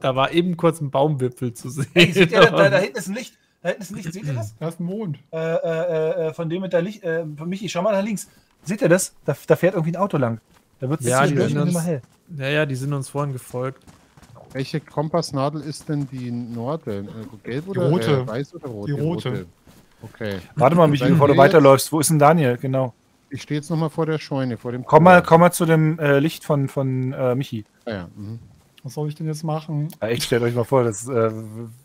da war eben kurz ein Baumwipfel zu sehen. Hey, seht ihr, da, da hinten ist ein Licht. Da hinten ist ein Licht. Seht ihr das? Da ist ein Mond. Äh, äh, äh, von dem mit der Licht. Äh, Michi, schau mal nach links. Seht ihr das? Da, da fährt irgendwie ein Auto lang. Da wird es ja, immer hell. Ja, ja, die sind uns vorhin gefolgt. Welche Kompassnadel ist denn die Norde? Gelb die oder rote. Äh, weiß oder rot? Die rote. Die rote. Okay. Warte mal, Michi, bevor du weiterläufst. Wo ist denn Daniel? Genau. Ich stehe jetzt nochmal vor der Scheune, vor dem... Komm mal, komm mal zu dem äh, Licht von, von äh, Michi. Ah, ja. mhm. Was soll ich denn jetzt machen? Ja, echt, stellt euch mal vor, das, äh,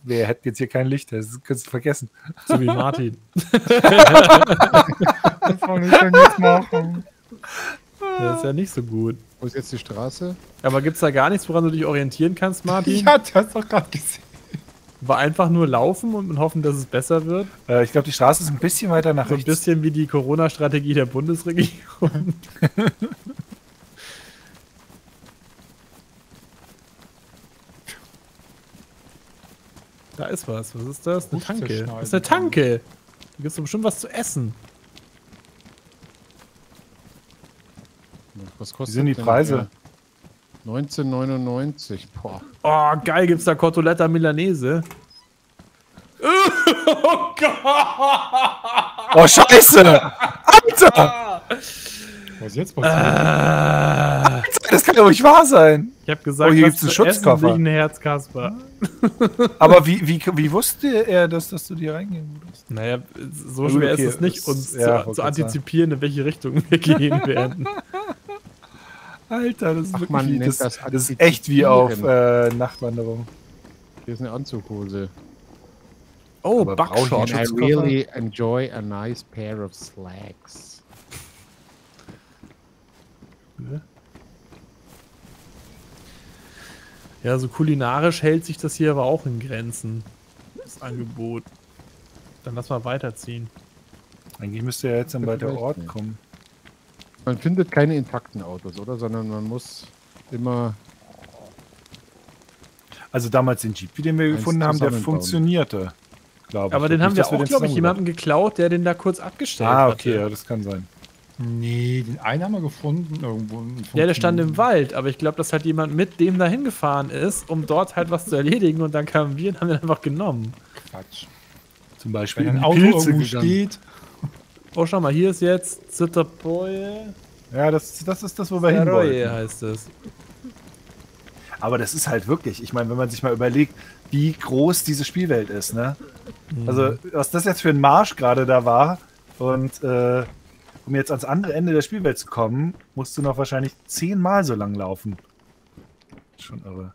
wir hätten jetzt hier kein Licht. Das könntest du vergessen. So wie Martin. Was soll ich denn jetzt machen? Das ist ja nicht so gut. Wo ist jetzt die Straße? Aber gibt es da gar nichts, woran du dich orientieren kannst, Martin? Ja, du hast doch gerade gesehen. War einfach nur laufen und hoffen, dass es besser wird. Äh, ich glaube, die Straße ist ein bisschen weiter nach rechts. Ein bisschen wie die Corona-Strategie der Bundesregierung. Da ist was. Was ist das? Eine Tanke. Das ist eine Tanke. Da gibt es bestimmt was zu essen. Was kostet Wie sind die Preise? neunzehn neunundneunzig. Boah. Oh, geil, gibt's da Cotoletta Milanese. Oh Gott! Oh, Scheiße! Alter! Was ist jetzt passiert? Äh, Alter, das kann doch nicht wahr sein. Ich hab gesagt, oh, hier gibt's einen Schutzkoffer. Essen, ein Herzkasper. Aber wie, wie, wie wusste er, dass, dass du dir reingehen würdest? Naja, so schwer okay, ist es nicht, uns ja, zu, zu antizipieren, in welche Richtung wir gehen werden. Alter, das ist, Ach, Mann, wie, das, das, das ist echt wie auf äh, Nachtwanderung. Hier ist eine Anzughose. Oh, Backshot. I really enjoy a nice pair of slacks. Ja, so kulinarisch hält sich das hier aber auch in Grenzen. Das Angebot. Dann lass mal weiterziehen. Eigentlich müsste ja jetzt dann bei der Ort kommen. Man findet keine intakten Autos, oder? Sondern man muss immer... Also damals den Jeep, den wir gefunden haben, der funktionierte. Glaube aber ich. Den haben wir auch, glaube ich, jemandem geklaut, der den da kurz abgestellt hat. Ah, okay, hatte. Ja, das kann sein. Nee, den einen haben wir gefunden irgendwo. Ja, der stand im Wald, aber ich glaube, dass halt jemand mit dem da hingefahren ist, um dort halt was zu erledigen und dann kamen wir und haben den einfach genommen. Quatsch. Zum Beispiel wenn ein Auto Pilze irgendwo gegangen. Steht. Oh, schau mal, hier ist jetzt Zitterpoje. Ja, das, das ist das, wo wir hin wollten. Heißt es. Aber das ist halt wirklich, ich meine, wenn man sich mal überlegt, wie groß diese Spielwelt ist, ne? Mhm. Also, was das jetzt für ein Marsch gerade da war und äh, um jetzt ans andere Ende der Spielwelt zu kommen, musst du noch wahrscheinlich zehnmal so lang laufen. Schon irre.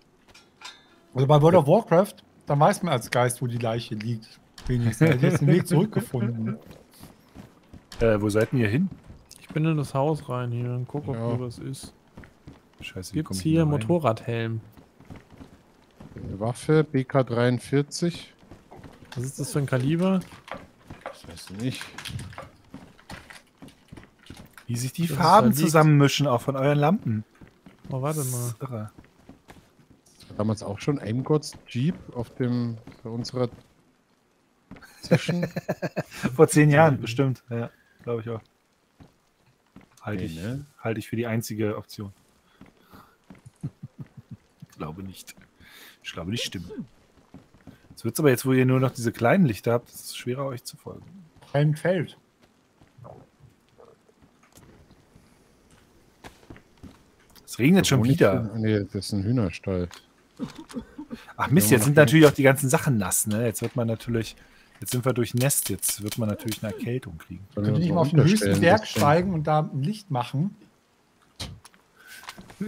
Also bei World of Warcraft, da weiß man als Geist, wo die Leiche liegt. Wenigstens. Er hat jetzt den Weg zurückgefunden. Äh, wo seid denn ihr hin? Ich bin in das Haus rein hier und guck, ob ja. Wo was ist. Scheiße, gibt's hier Motorradhelm? Waffe, B K dreiundvierzig. Was ist das für ein Kaliber? Das weiß ich nicht. Wie sich die das Farben zusammenmischen, auch von euren Lampen. Oh, warte mal. Das war damals auch schon AimGodz Jeep auf dem, bei unserer Session. Vor zehn Jahren, bestimmt. Ja, glaube ich auch. Halte ich, ne? Halte ich für die einzige Option. Ich glaube nicht. Ich glaube nicht stimmt. Jetzt wird es aber jetzt, wo ihr nur noch diese kleinen Lichter habt, ist es schwerer, euch zu folgen. Kein Feld. Es regnet schon wieder. Nee, das ist ein Hühnerstall. Ach Mist, jetzt sind natürlich auch die ganzen Sachen nass, ne? Jetzt wird man natürlich, jetzt sind wir durchnässt, jetzt wird man natürlich eine Erkältung kriegen. Dann könnte ich mal auf den höchsten Berg steigen und da ein Licht machen.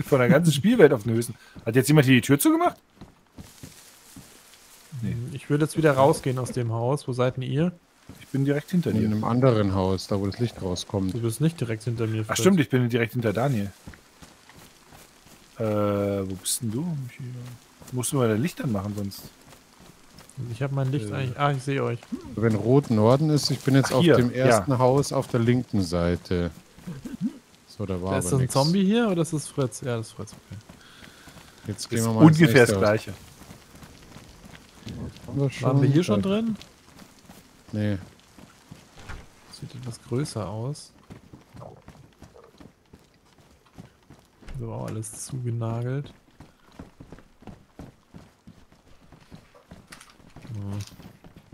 Von der ganzen Spielwelt auf den Hösen. Hat jetzt jemand hier die Tür zugemacht? Nee. Ich würde jetzt wieder rausgehen aus dem Haus. Wo seid denn ihr? Ich bin direkt hinter dir. In einem anderen Haus, da wo das Licht rauskommt. Du bist nicht direkt hinter mir. Fritz. Ach stimmt, ich bin direkt hinter Daniel. Äh, wo bist denn du? Ich, musst du mal dein Licht anmachen sonst. Ich habe mein Licht äh. eigentlich... Ah, ich sehe euch. Wenn rot Norden ist, ich bin jetzt Ach, auf dem ersten ja. Haus auf der linken Seite. So, da war da ist das ein nix. Zombie hier oder ist das Fritz? Ja, das ist Fritz. Okay. Jetzt gehen wir mal ungefähr das gleiche. Waren wir hier schon drin? Nee. Sieht etwas größer aus. So, auch alles zugenagelt.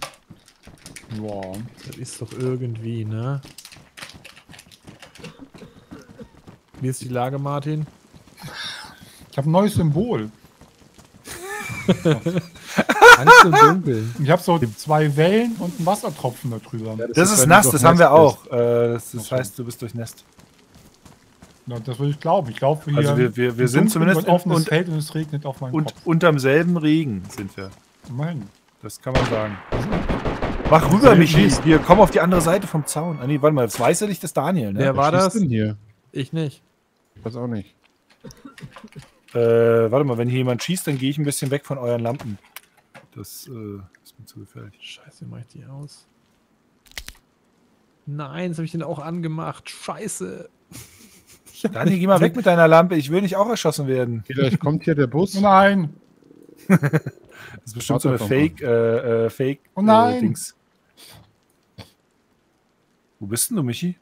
Ja. Wow. Das ist doch irgendwie, ne? Wie ist die Lage, Martin? Ich habe ein neues Symbol. Angst im Dunkeln. Ich habe so zwei Wellen und einen Wassertropfen da drüber. Ja, das, das ist, ist nass, das haben wir auch. Äh, das das heißt, du bist durchnässt. Ja, das würde ich glauben. Ich glaube, wir, also wir, wir, wir sind zumindest auf dem Feld und es regnet auf meinen und Kopf. Unterm selben Regen sind wir. Nein. Das kann man sagen. Mach rüber, Michi. Wir kommen auf die andere Seite vom Zaun. Ah, nee, warte mal, das weiße Licht ist Daniel. Ne? Wer war das? Denn hier? Ich nicht. Ich weiß auch nicht. Äh, warte mal, wenn hier jemand schießt, dann gehe ich ein bisschen weg von euren Lampen. Das äh, ist mir zu gefährlich. Scheiße, mach ich die aus? Nein, das habe ich den auch angemacht. Scheiße. Daniel, geh mal weg mit deiner Lampe. Ich will nicht auch erschossen werden. Vielleicht kommt hier der Bus. Nein. Das ist bestimmt so eine Fake, äh, äh, Fake, oh nein. Äh, Dings. Wo bist denn du, Michi?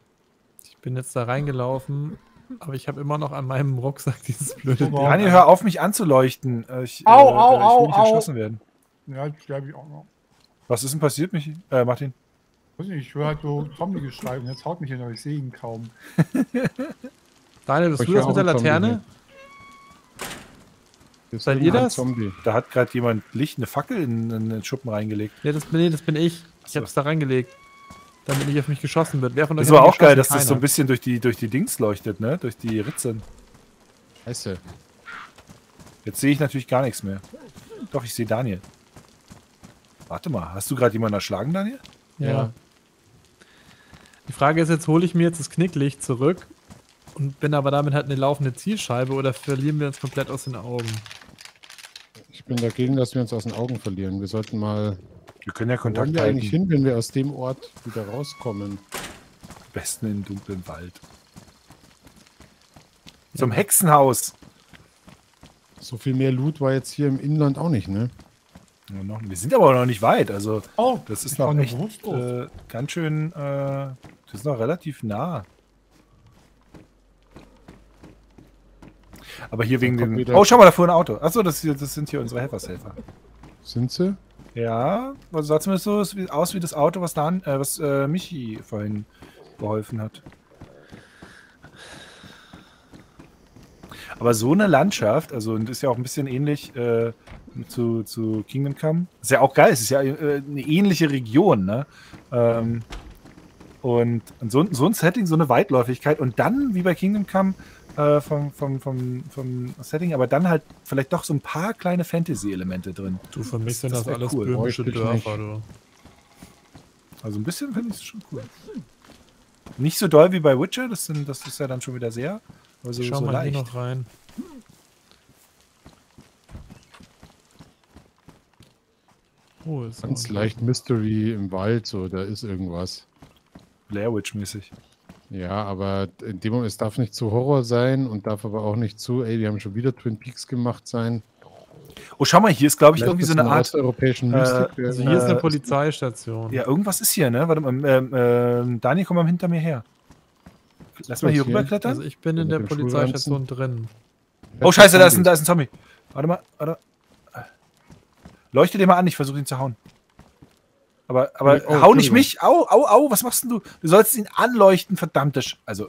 Ich bin jetzt da reingelaufen, aber ich habe immer noch an meinem Rucksack dieses blöde... Daniel, hör auf, mich anzuleuchten. Ich, au, äh, au, ich will nicht au, erschossen au. werden. Ja, ich glaube ich auch noch. Was ist denn passiert, Michi? Äh, Martin? Ich weiß nicht, ich höre halt so Zombie-Geschrei und jetzt haut mich hin, aber ich sehe ihn kaum. Daniel, bist ich du das mit der Laterne? Seid ihr das? Zombie. Da hat gerade jemand Licht, eine Fackel in, in den Schuppen reingelegt. Ja, das, nee, das bin ich. Ich so. hab's da reingelegt. Damit nicht auf mich geschossen wird. Wer von euch das war auch geil, dass keiner. das so ein bisschen durch die, durch die Dings leuchtet, ne? Durch die Ritzen. Scheiße. Jetzt sehe ich natürlich gar nichts mehr. Doch, ich sehe Daniel. Warte mal, hast du gerade jemanden erschlagen, Daniel? Ja. ja. Die Frage ist jetzt, hole ich mir jetzt das Knicklicht zurück und bin aber damit halt eine laufende Zielscheibe oder verlieren wir uns komplett aus den Augen? Ich bin dagegen, dass wir uns aus den Augen verlieren. Wir sollten mal... Wir können ja Kontakt halten. Wo wollen wir eigentlich hin, wenn wir aus dem Ort wieder rauskommen? Am besten in den dunklen Wald. Ja. Zum Hexenhaus. So viel mehr Loot war jetzt hier im Inland auch nicht, ne? Ja, noch, wir sind aber noch nicht weit. Also oh, das ist noch echt äh, ganz schön... Äh, das ist noch relativ nah. Aber hier wegen dem... Oh, schau mal, da fuhr ein Auto. Achso, das, das sind hier unsere Helfershelfer. Sind sie? Ja, also sah zumindest so aus wie das Auto, was, da, äh, was äh, Michi vorhin geholfen hat. Aber so eine Landschaft, also und ist ja auch ein bisschen ähnlich äh, zu, zu Kingdom Come. Ist ja auch geil, es ist ja äh, eine ähnliche Region, ne? Ähm, und so, so ein Setting, so eine Weitläufigkeit und dann, wie bei Kingdom Come, äh, vom, vom, vom, vom Setting, aber dann halt vielleicht doch so ein paar kleine Fantasy-Elemente drin. Du, für mich sind das, das alles cool. böhmische Dörfer, oder? Also ein bisschen finde ich es schon cool. Nicht so doll wie bei Witcher, das, sind, das ist ja dann schon wieder sehr, aber so, schau so mal leicht. Hier noch rein. Oh, ist ganz leicht Mystery im Wald, so, da ist irgendwas. Blair Witch-mäßig. Ja, aber in dem Moment, es darf nicht zu Horror sein und darf aber auch nicht zu, ey, die haben schon wieder Twin Peaks gemacht sein. Oh, schau mal, hier ist, glaube ich, Vielleicht irgendwie so eine Art... Osteuropäischen äh, Mystik. Also hier äh, ist eine Polizeistation. Ja, irgendwas ist hier, ne? Warte mal, äh, äh, Daniel, komm mal hinter mir her. Lass mal hier, hier rüberklettern. Also ich bin in, in der Polizeistation drin. Oh, scheiße, da ist ein, da ist ein Zombie. Warte mal, warte. Leuchte den mal an, ich versuche ihn zu hauen. Aber, aber oh, hau nicht mich! Au, au, au! Was machst denn du? Du sollst ihn anleuchten, verdammte Sch... Also...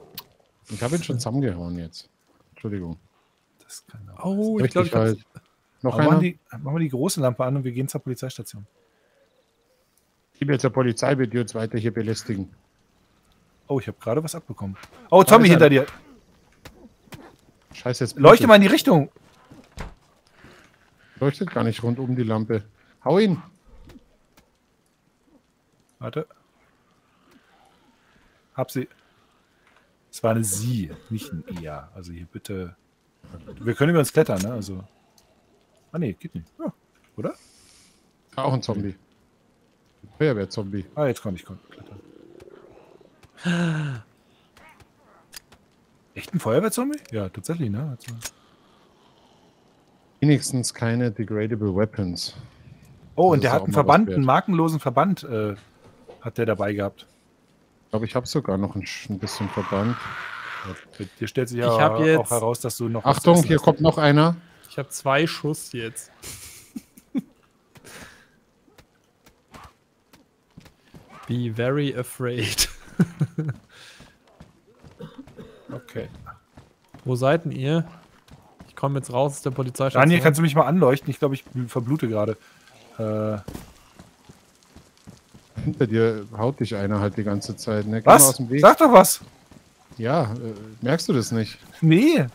Ich habe ihn schon zusammengehauen jetzt. Entschuldigung. Das kann auch... Oh, ich glaube, ich halt. Noch einer? Die, machen wir die große Lampe an und wir gehen zur Polizeistation. Ich bin jetzt zur Polizei, wird die uns weiter hier belästigen. Oh, ich habe gerade was abbekommen. Oh, Tommy hinter dir! Scheiße, jetzt... Bitte. Leuchte mal in die Richtung! Leuchtet gar nicht rund um die Lampe. Hau ihn! Warte. Hab sie. Es war eine Sie, nicht ein Er. Also hier bitte. Wir können über uns klettern, ne? Also. Ah ne, geht nicht. Ja, oder? Auch ein Zombie. Feuerwehr-Zombie. Ah, jetzt kann ich klettern. Echt ein Feuerwehr-Zombie? Ja, tatsächlich, ne? Also. Wenigstens keine Degradable Weapons. Oh, und der hat einen Verband, einen markenlosen Verband äh, hat der dabei gehabt. Ich glaube, ich habe sogar noch ein, ein bisschen Verband. Hier stellt sich ja auch jetzt heraus, dass du noch... Achtung, hier kommt noch einer. Ich habe zwei Schuss jetzt. Be very afraid. Okay. Wo seid denn ihr? Ich komme jetzt raus aus der Polizeistation. Daniel, kannst du mich mal anleuchten? Ich glaube, ich verblute gerade. Äh. Hinter dir haut dich einer halt die ganze Zeit, ne? Geh was? Mal aus dem Weg. Sag doch was! Ja, äh, merkst du das nicht? Nee!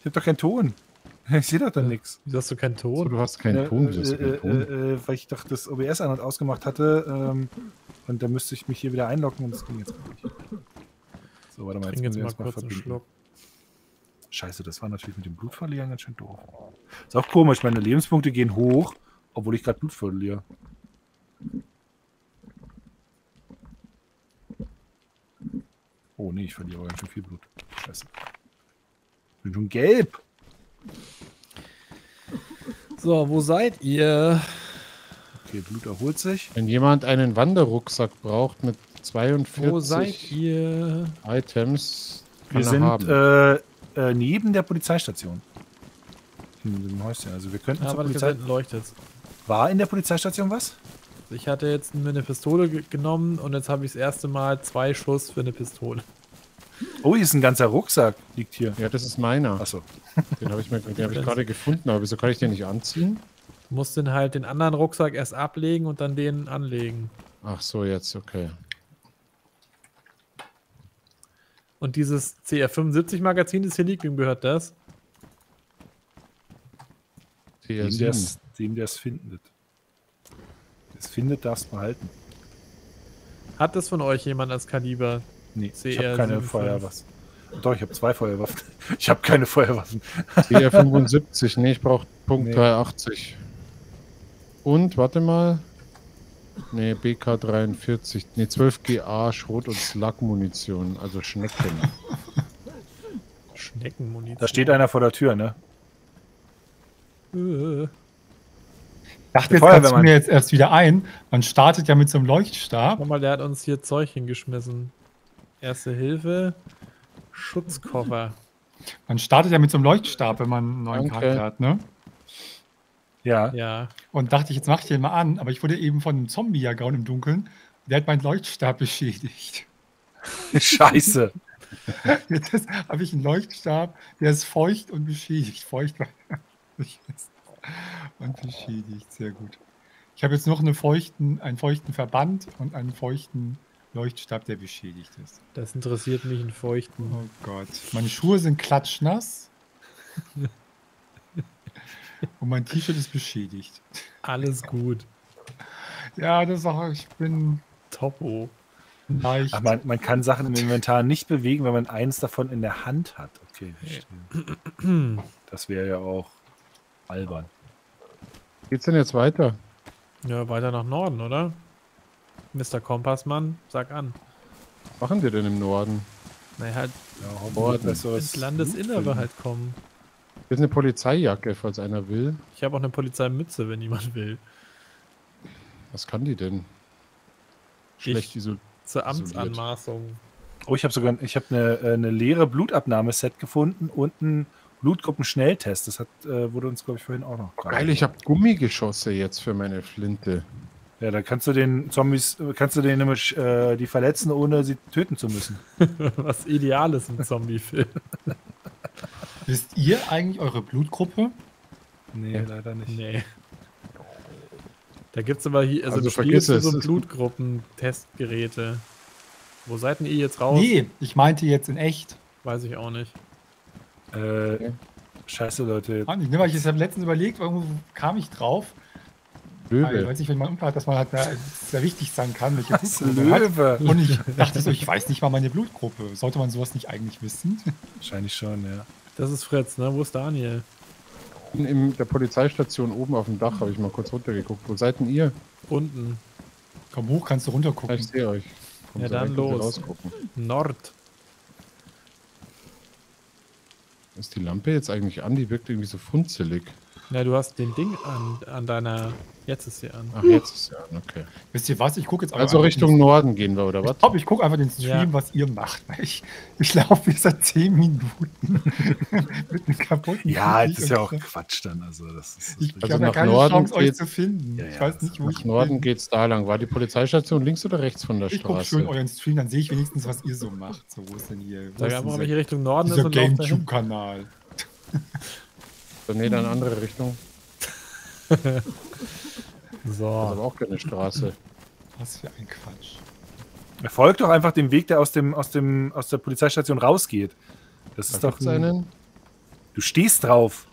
Ich hab doch keinen Ton. Ich seh doch dann äh, nix. Wieso hast du keinen Ton? So, du hast keinen äh, Ton, äh, hast keinen äh, Ton. Äh, äh, weil ich doch das O B S an- und ausgemacht hatte. Ähm, und dann müsste ich mich hier wieder einloggen und das ging jetzt nicht. So, warte mal, jetzt können wir uns mal verbinden. Scheiße, das war natürlich mit dem Blutverlieren ganz schön doof. Ist auch komisch, meine Lebenspunkte gehen hoch. Obwohl ich gerade Blut verliere. Oh nee, ich verliere ganz schön viel Blut. Scheiße. Ich bin schon gelb. So, wo seid ihr? Okay, Blut erholt sich. Wenn jemand einen Wanderrucksack braucht mit zweiundvierzig Wo seid ihr? Items. Wir sind äh, äh, neben der Polizeistation. In dem Häuschen. Also wir könnten zur Polizei... leuchtet. War in der Polizeistation was? Ich hatte jetzt mir eine Pistole genommen und jetzt habe ich das erste Mal zwei Schuss für eine Pistole. Oh, hier ist ein ganzer Rucksack, liegt hier. Ja, das ist meiner. Achso. Den habe ich, hab ich gerade gefunden, aber wieso kann ich den nicht anziehen? Du musst den halt den anderen Rucksack erst ablegen und dann den anlegen. Ach so, jetzt, okay. Und dieses C R fünfundsiebzig Magazin, das hier liegt, wem gehört das? C R sieben. Dem, der es findet. Das findet, darfst behalten. Hat das von euch jemand als Kaliber? Nee, ich habe keine Feuerwaffen. Doch, ich habe zwei Feuerwaffen. Ich habe keine Feuerwaffen. C R fünfundsiebzig, nee, ich brauche Punkt nee. dreihundertachtzig. Und, warte mal. Nee, B K dreiundvierzig. Nee, zwölf G A Schrot- und Slug-Munition, also Schnecken. Schneckenmunition. Da steht einer vor der Tür, ne? Äh. Ich dachte, jetzt fällt mir jetzt erst wieder ein. Man startet ja mit so einem Leuchtstab. Guck mal, der hat uns hier Zeug hingeschmissen. Erste Hilfe, Schutzkoffer. Man startet ja mit so einem Leuchtstab, wenn man einen neuen okay. Charakter hat, ne? Ja. ja. Und dachte ich, jetzt mach ich den mal an. Aber ich wurde eben von einem Zombie gehauen im Dunkeln. Der hat meinen Leuchtstab beschädigt. Scheiße. Jetzt habe ich einen Leuchtstab, der ist feucht und beschädigt. Feucht war ich weiß. Und beschädigt, sehr gut. Ich habe jetzt noch eine feuchten, einen feuchten Verband und einen feuchten Leuchtstab, der beschädigt ist. Das interessiert mich, einen feuchten. Oh Gott. Meine Schuhe sind klatschnass. Und mein T-Shirt ist beschädigt. Alles gut. Ja, das ist auch, ich bin topo. Leicht. Aber man, man kann Sachen im Inventar nicht bewegen, wenn man eins davon in der Hand hat. Okay, verstehe. Das wäre ja auch albern. Geht's denn jetzt weiter? Ja, weiter nach Norden, oder? Mister Kompassmann, sag an. Was machen wir denn im Norden? Naja, halt ja, ins Landesinnere halt kommen. Hier ist eine Polizeijacke, falls einer will. Ich habe auch eine Polizeimütze, wenn jemand will. Was kann die denn? Schlecht isoliert. Zur Amtsanmaßung. Oh, ich habe sogar ich hab eine, eine leere Blutabnahmeset gefunden und ein Blutgruppenschnelltest, das hat, äh, wurde uns, glaube ich, vorhin auch noch. Oh, geil, ich habe Gummigeschosse jetzt für meine Flinte. Ja, da kannst du den Zombies, kannst du denen äh, die verletzen, ohne sie töten zu müssen. Was ideal ist im Zombie-Film. Wisst ihr eigentlich eure Blutgruppe? Nee, ja. leider nicht. Nee. Da gibt es aber hier, also, also vergiss es. So Blutgruppen-Testgeräte. Wo seid denn ihr jetzt raus? Nee, ich meinte jetzt in echt. Weiß ich auch nicht. Äh, okay. Scheiße, Leute. Mann, ich nehme ich habe letztens überlegt, irgendwo kam ich drauf. Löwe. Ich weiß nicht, wenn man umfragt, dass man halt da sehr wichtig sein kann, welche Blutgruppe Löwe. Hat. Und ich dachte so, ich weiß nicht mal meine Blutgruppe. Sollte man sowas nicht eigentlich wissen? Wahrscheinlich schon, ja. Das ist Fritz, ne? Wo ist Daniel? In der Polizeistation oben auf dem Dach habe ich mal kurz runtergeguckt. Wo seid denn ihr? Unten. Komm hoch, kannst du runtergucken. Ich sehe euch. Komm, ja, so dann los. Nord. Ist die Lampe jetzt eigentlich an? Die wirkt irgendwie so funzelig. Ja, du hast den Ding an, an deiner... Jetzt ist sie an. Ach, jetzt ist sie an, okay. Wisst ihr was? Ich gucke jetzt... Also Richtung Norden gehen wir, oder was? Ich glaube, ich gucke einfach den Stream, ja. was ihr macht. Ich, ich laufe jetzt seit zehn Minuten mit einem kaputten... Ja, das ist ja auch Quatsch dann. Also, das ist, das ich also habe ja keine Norden Chance, euch zu finden. Ja, ja, ich weiß nicht, wo ich bin. Nach Norden geht's da lang. War die Polizeistation links oder rechts von der ich Straße? Ich gucke schön euren Stream, dann sehe ich wenigstens, was ihr so macht. So, wo ist denn hier... Sag einfach, welche Richtung Norden ist und lauft dahin. GameTube-Kanal. Nee, dann andere Richtung. So. Aber auch keine Straße. Was für ein Quatsch. Er folgt doch einfach dem Weg, der aus dem aus dem aus der Polizeistation rausgeht. Das ist da doch einen. Du stehst drauf.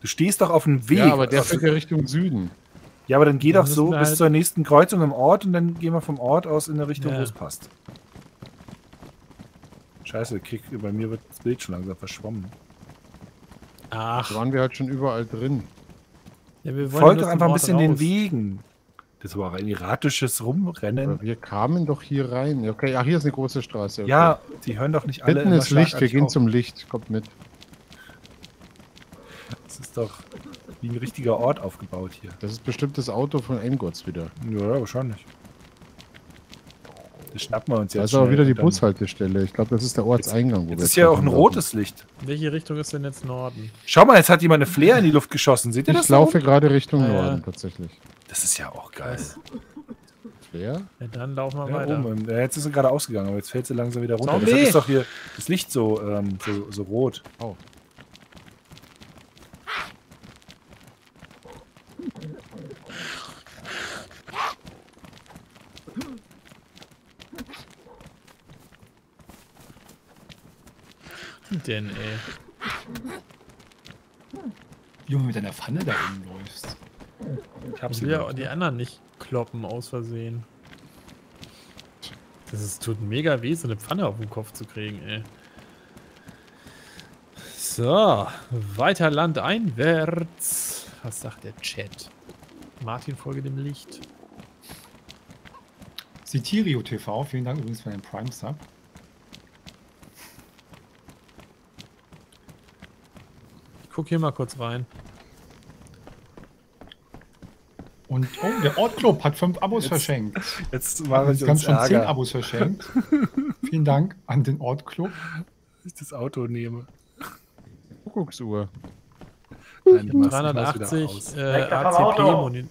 Du stehst doch auf dem Weg. Ja, aber der führt ja Richtung Süden. Ja, aber dann geh dann doch so bis halt zur nächsten Kreuzung im Ort und dann gehen wir vom Ort aus in eine Richtung, ja. wo es passt. Scheiße, Kick, bei mir wird das Bild schon langsam verschwommen. Ach. Da waren wir halt schon überall drin. Ja, wir wollen doch einfach ein bisschen raus. Den Wegen. Das war ein erratisches Rumrennen. Aber wir kamen doch hier rein. Okay, ach, hier ist eine große Straße. Okay. Ja, die hören doch nicht alle. Mitten ist Licht, wir gehen auf. Zum Licht. Kommt mit. Das ist doch wie ein richtiger Ort aufgebaut hier. Das ist bestimmt das Auto von AimGodz wieder. Ja, wahrscheinlich. Das schnappen wir uns jetzt. Das ist aber wieder die Bushaltestelle. Ich glaube, das ist der Ortseingang. Jetzt ist ja auch ein rotes Licht. Welche Richtung ist denn jetzt Norden? Schau mal, jetzt hat jemand eine Flair in die Luft geschossen. Seht ihr das? Ich laufe gerade Richtung Norden tatsächlich. Das ist ja auch geil. Flair? Ja, dann laufen wir weiter. Jetzt ist sie gerade ausgegangen, aber jetzt fällt sie langsam wieder runter. Deshalb ist doch hier das Licht so, ähm, so, so rot. Oh. Denn, ey. Junge, mit deiner Pfanne da rumläufst. Ich hab sie ja die anderen nicht kloppen aus Versehen. Das ist, tut mega weh, so eine Pfanne auf den Kopf zu kriegen, ey. So, weiter landeinwärts. Was sagt der Chat? Martin, folge dem Licht. Sitirio T V, vielen Dank übrigens für den Prime-Sub. Guck hier mal kurz rein. Und oh, der Ortclub hat fünf Abos jetzt, verschenkt. Jetzt waren wir ganz schon zehn Abos verschenkt. Vielen Dank an den Ortclub. Ich das Auto nehme. Kuckucksuhr. dreihundertachtzig äh, A C P-Monitor.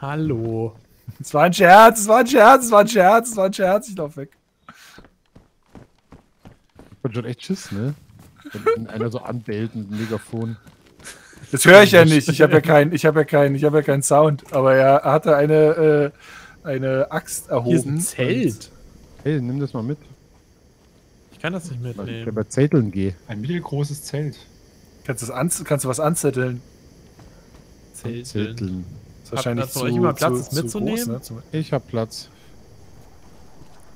Hallo. Es war ein Scherz, es war ein Scherz, es war ein Scherz, es war ein Scherz. Ich lauf weg. Ich hab schon echt Schiss, ne? Wenn einer so anbellt mit dem Megafon. Das höre ich ja nicht. Ich habe ja keinen, ich habe ja keinen, ich habe ja keinen Sound. Aber er hatte eine äh, eine Axt erhoben. Hier ist ein Zelt. Hey, nimm das mal mit. Ich kann das nicht mitnehmen. Ich bei Zelteln gehe. Ein mittelgroßes Zelt. Kannst du das Kannst du was anzetteln? Zelteln. Zelteln. Das ist wahrscheinlich zu, immer Platz, zu, mitzunehmen? Zu groß, ne? Ich habe Platz.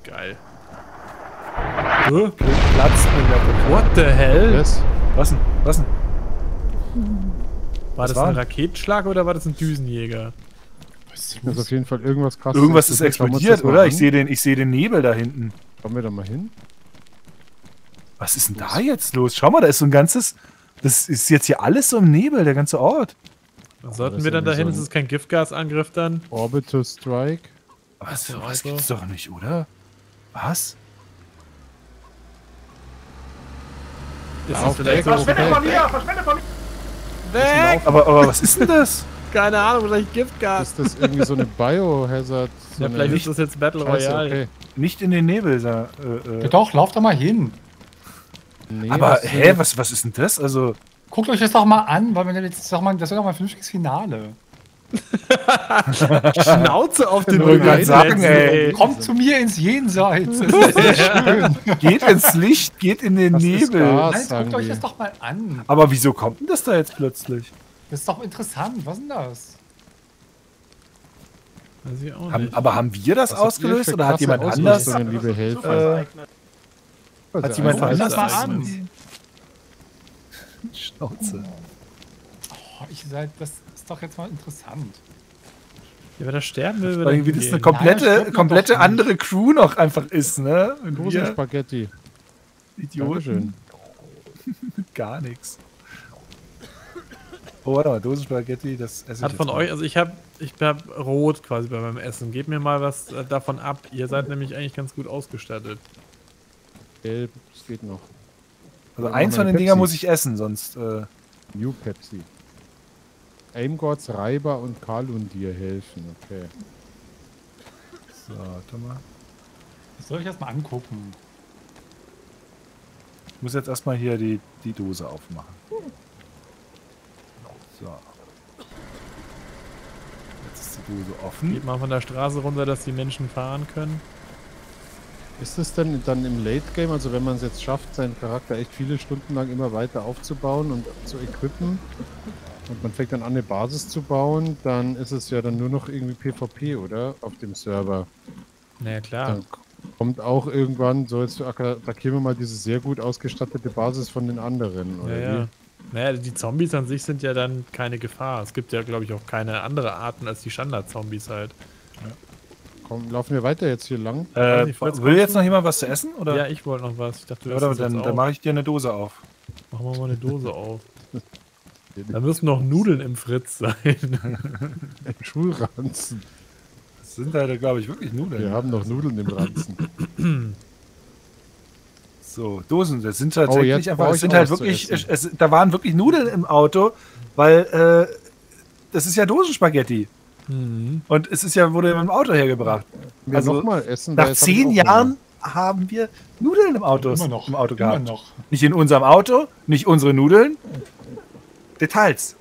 Geil. Platz in der What the hell? Yes. Was denn? Was denn? War das ein Raketenschlag oder war das ein Düsenjäger? Das ist auf jeden Fall irgendwas krasses. Irgendwas ist explodiert, oder? Ich sehe den, ich sehe den Nebel da hinten. Kommen wir da mal hin? Was ist denn da jetzt los? Schau mal, da ist so ein ganzes... Das ist jetzt hier alles so im Nebel, der ganze Ort. Dann sollten wir dann dahin, ist es kein Giftgasangriff dann? Orbital Strike. Was für was gibt's doch nicht, oder? Was? Verschwinde von mir! Verschwinde von mir! Weg! Aber, aber was ist denn das? Keine Ahnung, vielleicht Giftgas. Ist das irgendwie so eine Biohazard? So ja, eine vielleicht ist das jetzt Battle Royale. Okay. Nicht in den Nebel da. Äh, äh. Doch, lauf doch mal hin. Nee, aber, hä, was, was ist denn das? Also. Guckt euch das doch mal an, weil wir jetzt doch mal, das ist doch mal ein vernünftiges Finale. Schnauze auf den Rücken sagen, ey. Kommt zu mir ins Jenseits. Das ist schön. Geht ins Licht, geht in den das Nebel. Gas, nein, guckt euch das doch mal an. Aber wieso kommt denn das da jetzt plötzlich? Das ist doch interessant. Was ist denn das? Weiß ich auch nicht. Aber haben wir das Was ausgelöst oder hat jemand anders? Äh, hat jemand anders mal an? Schnauze. Oh, ich sag, das ist doch jetzt mal interessant. Ja, wenn er sterben will, weil wie das eine komplette, Nein, komplette andere Crew noch einfach ist, ne? Große Spaghetti. Idioten. Gar nichts. Oh, warte mal, Dosenspaghetti, das esse ich Hat von mal. euch, also ich hab, ich hab rot quasi bei meinem Essen. Gebt mir mal was davon ab. Ihr seid nämlich eigentlich ganz gut ausgestattet. Gelb, es geht noch. Also ja, eins von den Dingern muss ich essen, sonst... Äh New Pepsi. AimGodz, Reiber und Kalundir helfen, okay. So, warte mal. Das soll ich erstmal angucken. Ich muss jetzt erstmal hier die, die Dose aufmachen. So. Jetzt ist die Dose offen. Geht mal von der Straße runter, dass die Menschen fahren können. Ist es denn dann im Late Game, also wenn man es jetzt schafft, seinen Charakter echt viele Stunden lang immer weiter aufzubauen und zu equippen, und man fängt dann an, eine Basis zu bauen, dann ist es ja dann nur noch irgendwie PvP, oder? Auf dem Server. Naja, klar. Dann kommt auch irgendwann, so jetzt attackieren wir mal diese sehr gut ausgestattete Basis von den anderen, oder ja, ja. Naja, die Zombies an sich sind ja dann keine Gefahr. Es gibt ja, glaube ich, auch keine andere Arten als die Standard-Zombies halt. Ja. Komm, laufen wir weiter jetzt hier lang. Äh, ich will will jetzt noch jemand was zu essen, oder? Ja, ich wollte noch was. Ich dachte, du oder dann, dann mache ich dir eine Dose auf. Machen wir mal eine Dose auf. Da müssen noch Nudeln im Fritz sein. Im Schulranzen. Das sind halt, glaube ich, wirklich Nudeln. Wir haben noch Nudeln im Ranzen. So, Dosen, das sind tatsächlich oh, einfach, es sind halt wirklich, es, da waren wirklich Nudeln im Auto, weil äh, das ist ja Dosenspaghetti. Mhm. Und es ist ja, wurde mit dem Auto hergebracht. Wir also noch mal essen, nach zehn Jahren mehr. haben wir Nudeln im Auto, immer noch, im Auto gehabt. Immer noch. Nicht in unserem Auto, nicht unsere Nudeln. Details.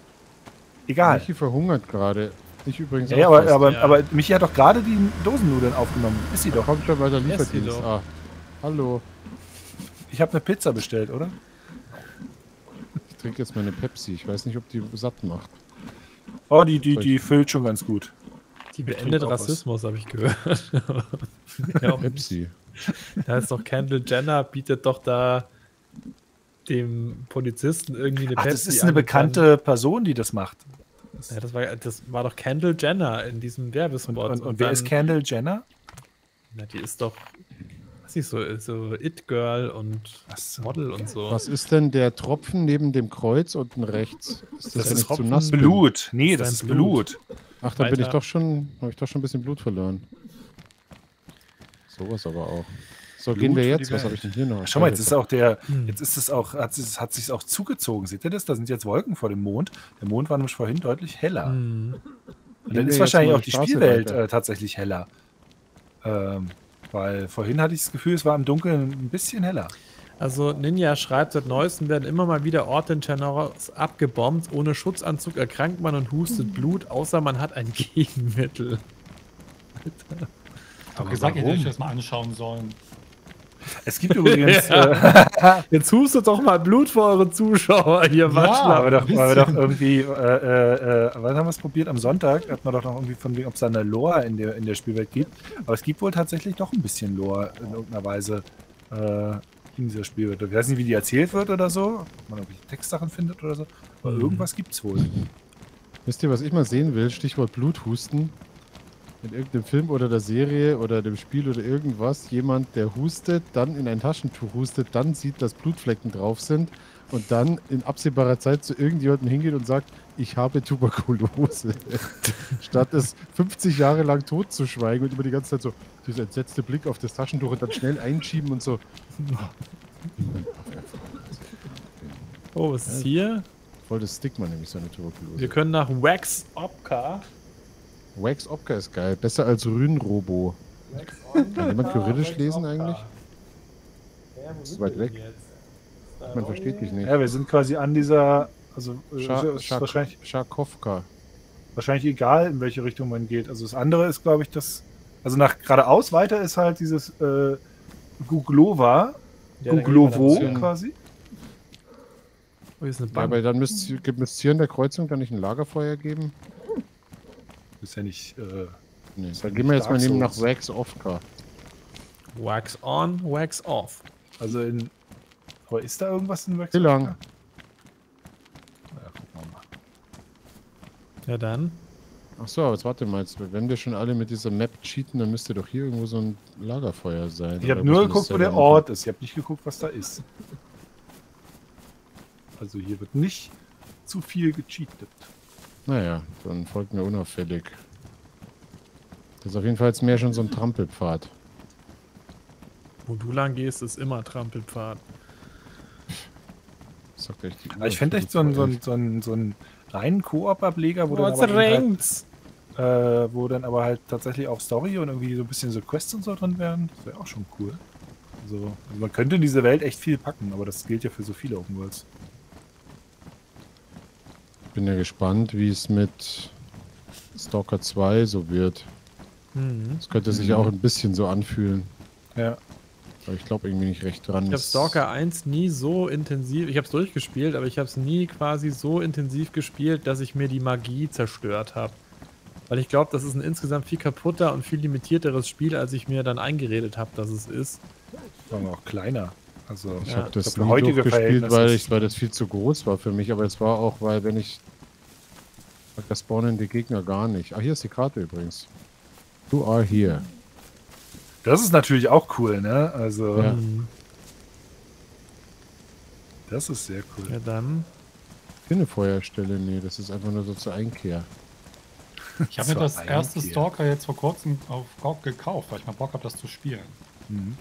Egal. Michi verhungert gerade. Ich übrigens ja, aber, aber, ja. aber Michi hat doch gerade die Dosennudeln aufgenommen. Ist sie doch. Kommt schon bei der Lieferdienst. Ah. Hallo. Ich habe eine Pizza bestellt, oder? Ich trinke jetzt meine Pepsi. Ich weiß nicht, ob die satt macht. Oh, die, die, die füllt schon ganz gut. Die beendet Rassismus, habe ich gehört. Ja, Pepsi. Da ist doch Kendall Jenner, bietet doch da dem Polizisten irgendwie eine Ach, Pepsi. Das ist eine bekannte kann. Person, die das macht. Das, ja, das, war, das war doch Kendall Jenner in diesem Werbespot. Und, und, und, und wer dann, ist Kendall Jenner? Na, die ist doch... Nicht so, so It-Girl und Model und so. Was ist denn der Tropfen neben dem Kreuz unten rechts? Ist das, das ist zu nass? Blut. Nee, das, das ist Blut. Blut. Ach, dann bin ich doch schon, habe ich doch schon ein bisschen Blut verloren. Sowas aber auch. So, Blut gehen wir jetzt. Was habe ich denn hier noch? Schau mal, jetzt ist auch der, jetzt ist es auch, hat es hat sich auch zugezogen. Seht ihr das? Da sind jetzt Wolken vor dem Mond. Der Mond war nämlich vorhin deutlich heller. Mhm. Und dann ist wahrscheinlich auch die Straße Spielwelt äh, tatsächlich heller. Ähm. Weil vorhin hatte ich das Gefühl, es war im Dunkeln ein bisschen heller. Also Ninja schreibt, seit Neuestem werden immer mal wieder Orte in Tschernobyl abgebombt. Ohne Schutzanzug erkrankt man und hustet Blut, außer man hat ein Gegenmittel. Alter. Aber gesagt, ihr hättet euch das mal anschauen sollen. Es gibt übrigens... Ja. Äh, Jetzt hustet doch mal Blut für eure Zuschauer hier. Waschler. Ja, weil, weil wir doch irgendwie... Äh, äh, äh, wann haben wir es probiert? Am Sonntag hat man doch noch irgendwie von wegen, ob es da eine Lore in der, in der Spielwelt gibt. Aber es gibt wohl tatsächlich doch ein bisschen Lore in irgendeiner Weise äh, in dieser Spielwelt. Ich weiß nicht, wie die erzählt wird oder so. Ob man irgendwelche Textsachen findet oder so. Aber mhm. irgendwas gibt es wohl. Wisst ihr, was ich mal sehen will? Stichwort Bluthusten. In irgendeinem Film oder der Serie oder dem Spiel oder irgendwas, jemand, der hustet, dann in ein Taschentuch hustet, dann sieht, dass Blutflecken drauf sind und dann in absehbarer Zeit zu irgendjemandem hingeht und sagt, ich habe Tuberkulose. Statt es fünfzig Jahre lang tot zu schweigen und über die ganze Zeit so dieser entsetzte Blick auf das Taschentuch und dann schnell einschieben und so. Oh, was ist hier? Voll das Stigma nämlich, so eine Tuberkulose. Wir können nach Wax Opka. Wax Opka ist geil, besser als Rühnrobo. Kann jemand theoretisch lesen eigentlich? Ja, wo ist so weit weg. Jetzt? Man versteht dich nicht. Ja, wir sind quasi an dieser. Also, Scha ist Schak wahrscheinlich. Scharkowka. Wahrscheinlich egal, in welche Richtung man geht. Also, das andere ist, glaube ich, das. Also, nach geradeaus weiter ist halt dieses äh, Guglova. Ja, Guglovo quasi. Oh, hier ist eine Bank. Ja, aber dann müsste es hier in der Kreuzung dann nicht ein Lagerfeuer geben. Ist ja nicht. Äh, nee, dann gehen wir jetzt mal neben nach Wax Opka. Wax on, Wax off. Also in. Aber ist da irgendwas in Wax Opka? Wie lang? Ja, gucken wir mal. Ja, dann. Achso, aber jetzt warte mal. Jetzt, wenn wir schon alle mit dieser Map cheaten, dann müsste doch hier irgendwo so ein Lagerfeuer sein. Ich habe nur geguckt, wo der Ort ist. Ich habe nicht geguckt, was da ist. Also hier wird nicht zu viel gecheatet. Naja, dann folgt mir unauffällig. Das ist auf jeden Fall jetzt mehr schon so ein Trampelpfad. Wo du lang gehst, ist immer Trampelpfad. Das sagt echt die Uhr, ich fände echt so einen, so einen, so einen, so einen reinen Koop-Ableger, wo, halt, äh, wo dann aber halt tatsächlich auch Story und irgendwie so ein bisschen so Quests und so drin wären. Das wäre auch schon cool. Also, also man könnte in diese Welt echt viel packen, aber das gilt ja für so viele Open Worlds. Bin ja gespannt, wie es mit Stalker zwei so wird. Mhm. Das könnte sich ja mhm. auch ein bisschen so anfühlen. Ja. Aber ich glaube irgendwie nicht recht dran. Ich habe Stalker eins nie so intensiv, ich habe es durchgespielt, aber ich habe es nie quasi so intensiv gespielt, dass ich mir die Magie zerstört habe. Weil ich glaube, das ist ein insgesamt viel kaputter und viel limitierteres Spiel, als ich mir dann eingeredet habe, dass es ist. War auch kleiner. Also, ich ja, habe das glaub, nie durchgespielt, weil, ich, weil das viel zu groß war für mich, aber es war auch, weil wenn ich... Da spawnen die Gegner gar nicht. Ah, hier ist die Karte übrigens. You are here. Das ist natürlich auch cool, ne? Also... Ja. Das ist sehr cool. Ja, dann... Ich bin eine Feuerstelle, nee, das ist einfach nur so zur Einkehr. Ich habe mir das erste Tier. Stalker jetzt vor kurzem auf G O G gekauft, weil ich mal Bock habe, das zu spielen. Mhm.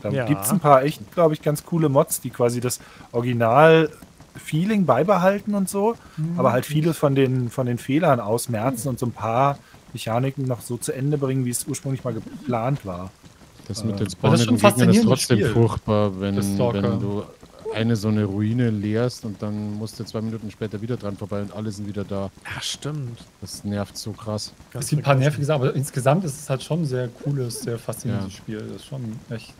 Da ja. gibt es ein paar echt, glaube ich, ganz coole Mods, die quasi das Original-Feeling beibehalten und so, mhm. aber halt viele von den, von den Fehlern ausmerzen mhm. und so ein paar Mechaniken noch so zu Ende bringen, wie es ursprünglich mal geplant war. Das mit den spawnenden Gegnern ist trotzdem Spiel. furchtbar, wenn, wenn du eine so eine Ruine leerst und dann musst du zwei Minuten später wieder dran vorbei und alle sind wieder da. Ja, stimmt. Das nervt so krass. Es gibt ein paar nervige Sachen, aber insgesamt ist es halt schon ein sehr cooles, sehr faszinierendes ja. Spiel. Das ist schon echt...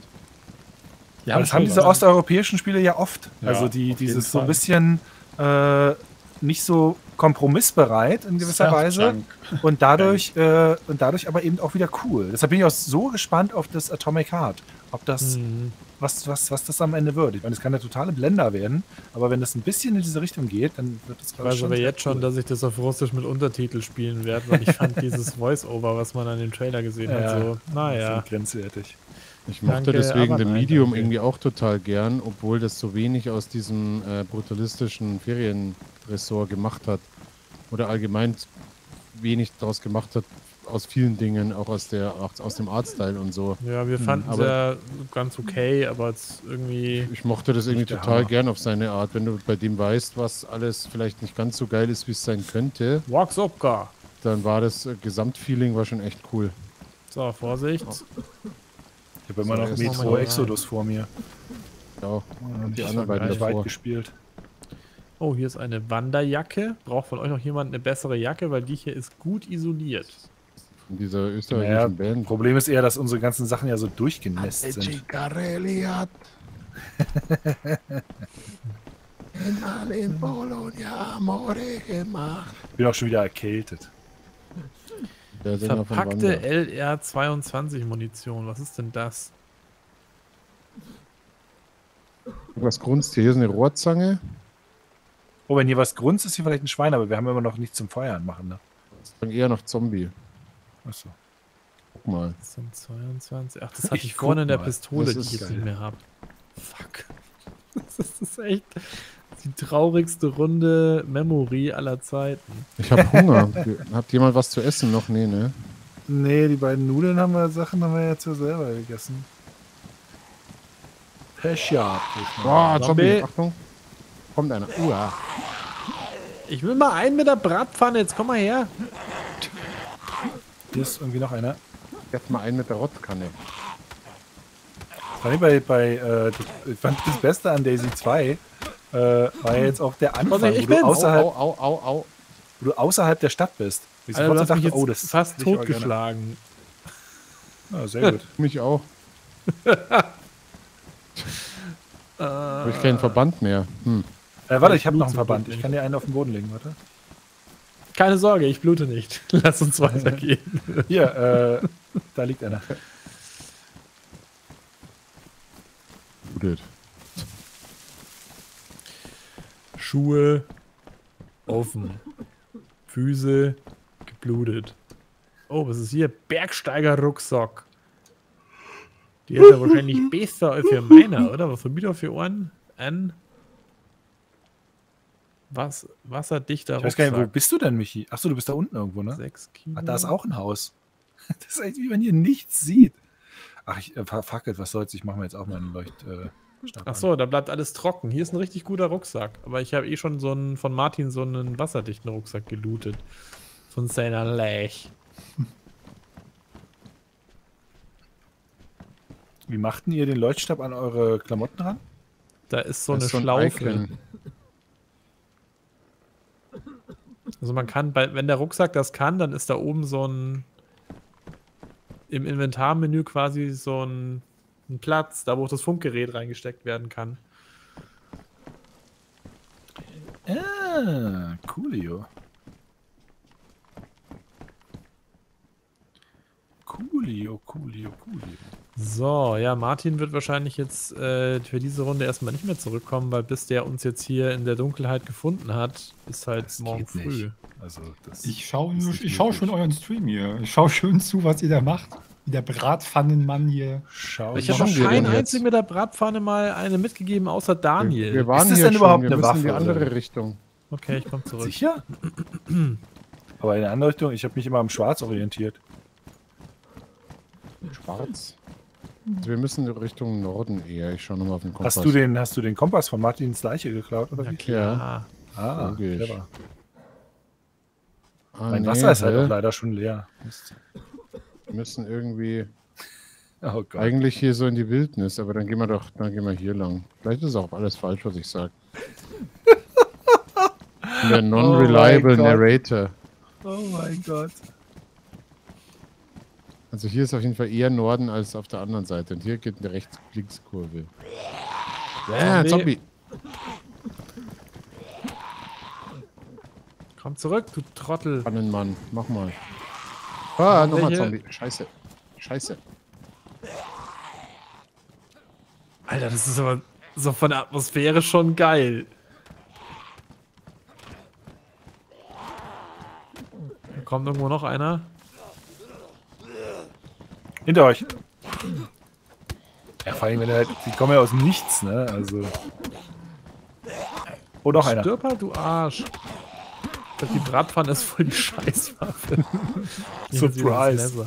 Ja, das haben diese osteuropäischen Spiele ja oft. Ja, also die dieses so ein bisschen äh, nicht so kompromissbereit in gewisser Surf Weise Junk. und dadurch äh, und dadurch aber eben auch wieder cool. Deshalb bin ich auch so gespannt auf das Atomic Heart, ob das mhm. was, was, was das am Ende wird. Ich meine, es kann der totale Blender werden, aber wenn das ein bisschen in diese Richtung geht, dann wird das glaube ich schon. Ich weiß aber jetzt cool. schon, dass ich das auf Russisch mit Untertitel spielen werde, weil ich fand dieses Voice-Over, was man an dem Trailer gesehen ja, hat, so, naja. grenzwertig. Ich mochte danke, deswegen den Medium danke. irgendwie auch total gern, obwohl das so wenig aus diesem äh, brutalistischen Ferienressort gemacht hat. Oder allgemein wenig daraus gemacht hat, aus vielen Dingen, auch aus der aus dem Artstyle und so. Ja, wir fanden es ja ganz okay, aber jetzt irgendwie... Ich mochte das irgendwie total Hammer. gern auf seine Art, wenn du bei dem weißt, was alles vielleicht nicht ganz so geil ist, wie es sein könnte. Wax Opka! Dann war das äh, Gesamtfeeling war schon echt cool. So, Vorsicht! Oh. Ich habe immer so, noch Metro Exodus vor mir. Ja, und die anderen beiden weit gespielt. Oh, hier ist eine Wanderjacke. Braucht von euch noch jemand eine bessere Jacke, weil die hier ist gut isoliert. Von dieser österreichischen ja, Band. Problem ist eher, dass unsere ganzen Sachen ja so durchgenässt sind. Ich bin auch schon wieder erkältet. Verpackte L R zweiundzwanzig Munition, was ist denn das? Was grunzt hier? Hier ist eine Rohrzange. Oh, wenn hier was grunzt, ist hier vielleicht ein Schwein, aber wir haben immer noch nichts zum Feuern machen, ne? Das ist eher noch Zombie. Achso. Guck mal. Das sind zweiundzwanzig. Ach, das hatte ich, ich vorne in der Pistole, die ich jetzt nicht mehr habe. Fuck. Das ist echt... die traurigste Runde Memory aller Zeiten. Ich habe Hunger. Habt ihr mal was zu essen noch? Nee, ne? Nee, die beiden Nudeln haben wir, Sachen haben wir jetzt ja selber gegessen. Pescha. Boah, Zombie. Achtung. Kommt einer. Uah. Ich will mal einen mit der Bratpfanne. Jetzt komm mal her. Hier ist irgendwie noch einer. Jetzt mal einen mit der Rotzkanne. Bei, bei, äh, ich fand das Beste an DayZ zwei Äh, war ja jetzt auch der Anfang, wo du, außerhalb, au, au, au, au. wo du außerhalb der Stadt bist. Ich also, dachte, mich jetzt oh, das fast ist totgeschlagen. Ja, sehr gut. Mich auch. Habe ich keinen Verband mehr. Hm. Äh, warte, ich habe noch einen Verband. Ich kann dir einen auf den Boden legen, warte. Keine Sorge, ich blute nicht. Lass uns weitergehen. Hier, äh, da liegt einer. Blutet. Schuhe offen, Füße geblutet. Oh, was ist hier? Bergsteiger-Rucksack. Die ist ja wahrscheinlich besser als für meiner, oder? Was haben wir da für Ohren? Ein was, wasserdichter Rucksack. Ich weiß gar nicht, wo bist du denn, Michi? Achso, du bist da unten irgendwo, ne? sechs Kilo. Ach, da ist auch ein Haus. Das ist echt, wie man hier nichts sieht. Ach, ich, fuck it, was soll's? Ich mache mir jetzt auch mal einen Leucht... Äh Achso, da bleibt alles trocken. Hier ist ein richtig guter Rucksack. Aber ich habe eh schon so einen, von Martin so einen wasserdichten Rucksack gelootet. Von seiner Lech. Wie machten ihr den Leuchtstab an eure Klamotten ran? Da ist so da eine ist so Schlaufe. Ein also man kann, bei, wenn der Rucksack das kann, dann ist da oben so ein im Inventarmenü quasi so ein Platz, da wo auch das Funkgerät reingesteckt werden kann. Ah, Coolio. Coolio, Coolio, Coolio. So, ja, Martin wird wahrscheinlich jetzt äh, für diese Runde erstmal nicht mehr zurückkommen, weil bis der uns jetzt hier in der Dunkelheit gefunden hat, ist halt das morgen früh. Nicht. Also, das ich schaue schau schon euren Stream hier. Ich schaue schön zu, was ihr da macht. Der Bratpfannenmann hier. Schau, ich habe schon keinen einzigen mit der Bratpfanne mal eine mitgegeben, außer Daniel. Wir, wir waren ist das hier denn schon? überhaupt wir eine Waffe in die andere Richtung? Okay, ich komme zurück. Sicher? Aber in eine andere Richtung, ich habe mich immer am Schwarz orientiert. Schwarz? Also wir müssen Richtung Norden eher. Ich schaue nochmal auf den Kompass. Hast du den, hast du den Kompass von Martins Leiche geklaut? Oder ja, klar. Ah, clever. Ah, mein nee, Wasser ist halt auch leider schon leer. Mist. Wir müssen irgendwie oh Gott. eigentlich hier so in die Wildnis, aber dann gehen wir doch, dann gehen wir hier lang. Vielleicht ist auch alles falsch, was ich sage. Der non-reliable oh Narrator. Oh mein Gott. Also hier ist auf jeden Fall eher Norden als auf der anderen Seite. Und hier geht eine Rechts-Links-Kurve. Ja, Zombie. Komm zurück, du Trottel. Pannenmann, mach mal. Ah, nochmal Zombie. Scheiße. Scheiße. Alter, das ist aber so von der Atmosphäre schon geil. Da kommt irgendwo noch einer. Hinter euch. Ja, vor allem, wenn er halt. Die kommen ja aus dem Nichts, ne? Also. Oh, noch einer. Stürper, du Arsch. Die Bratpfanne ist voll die Scheißwaffe. Surprise.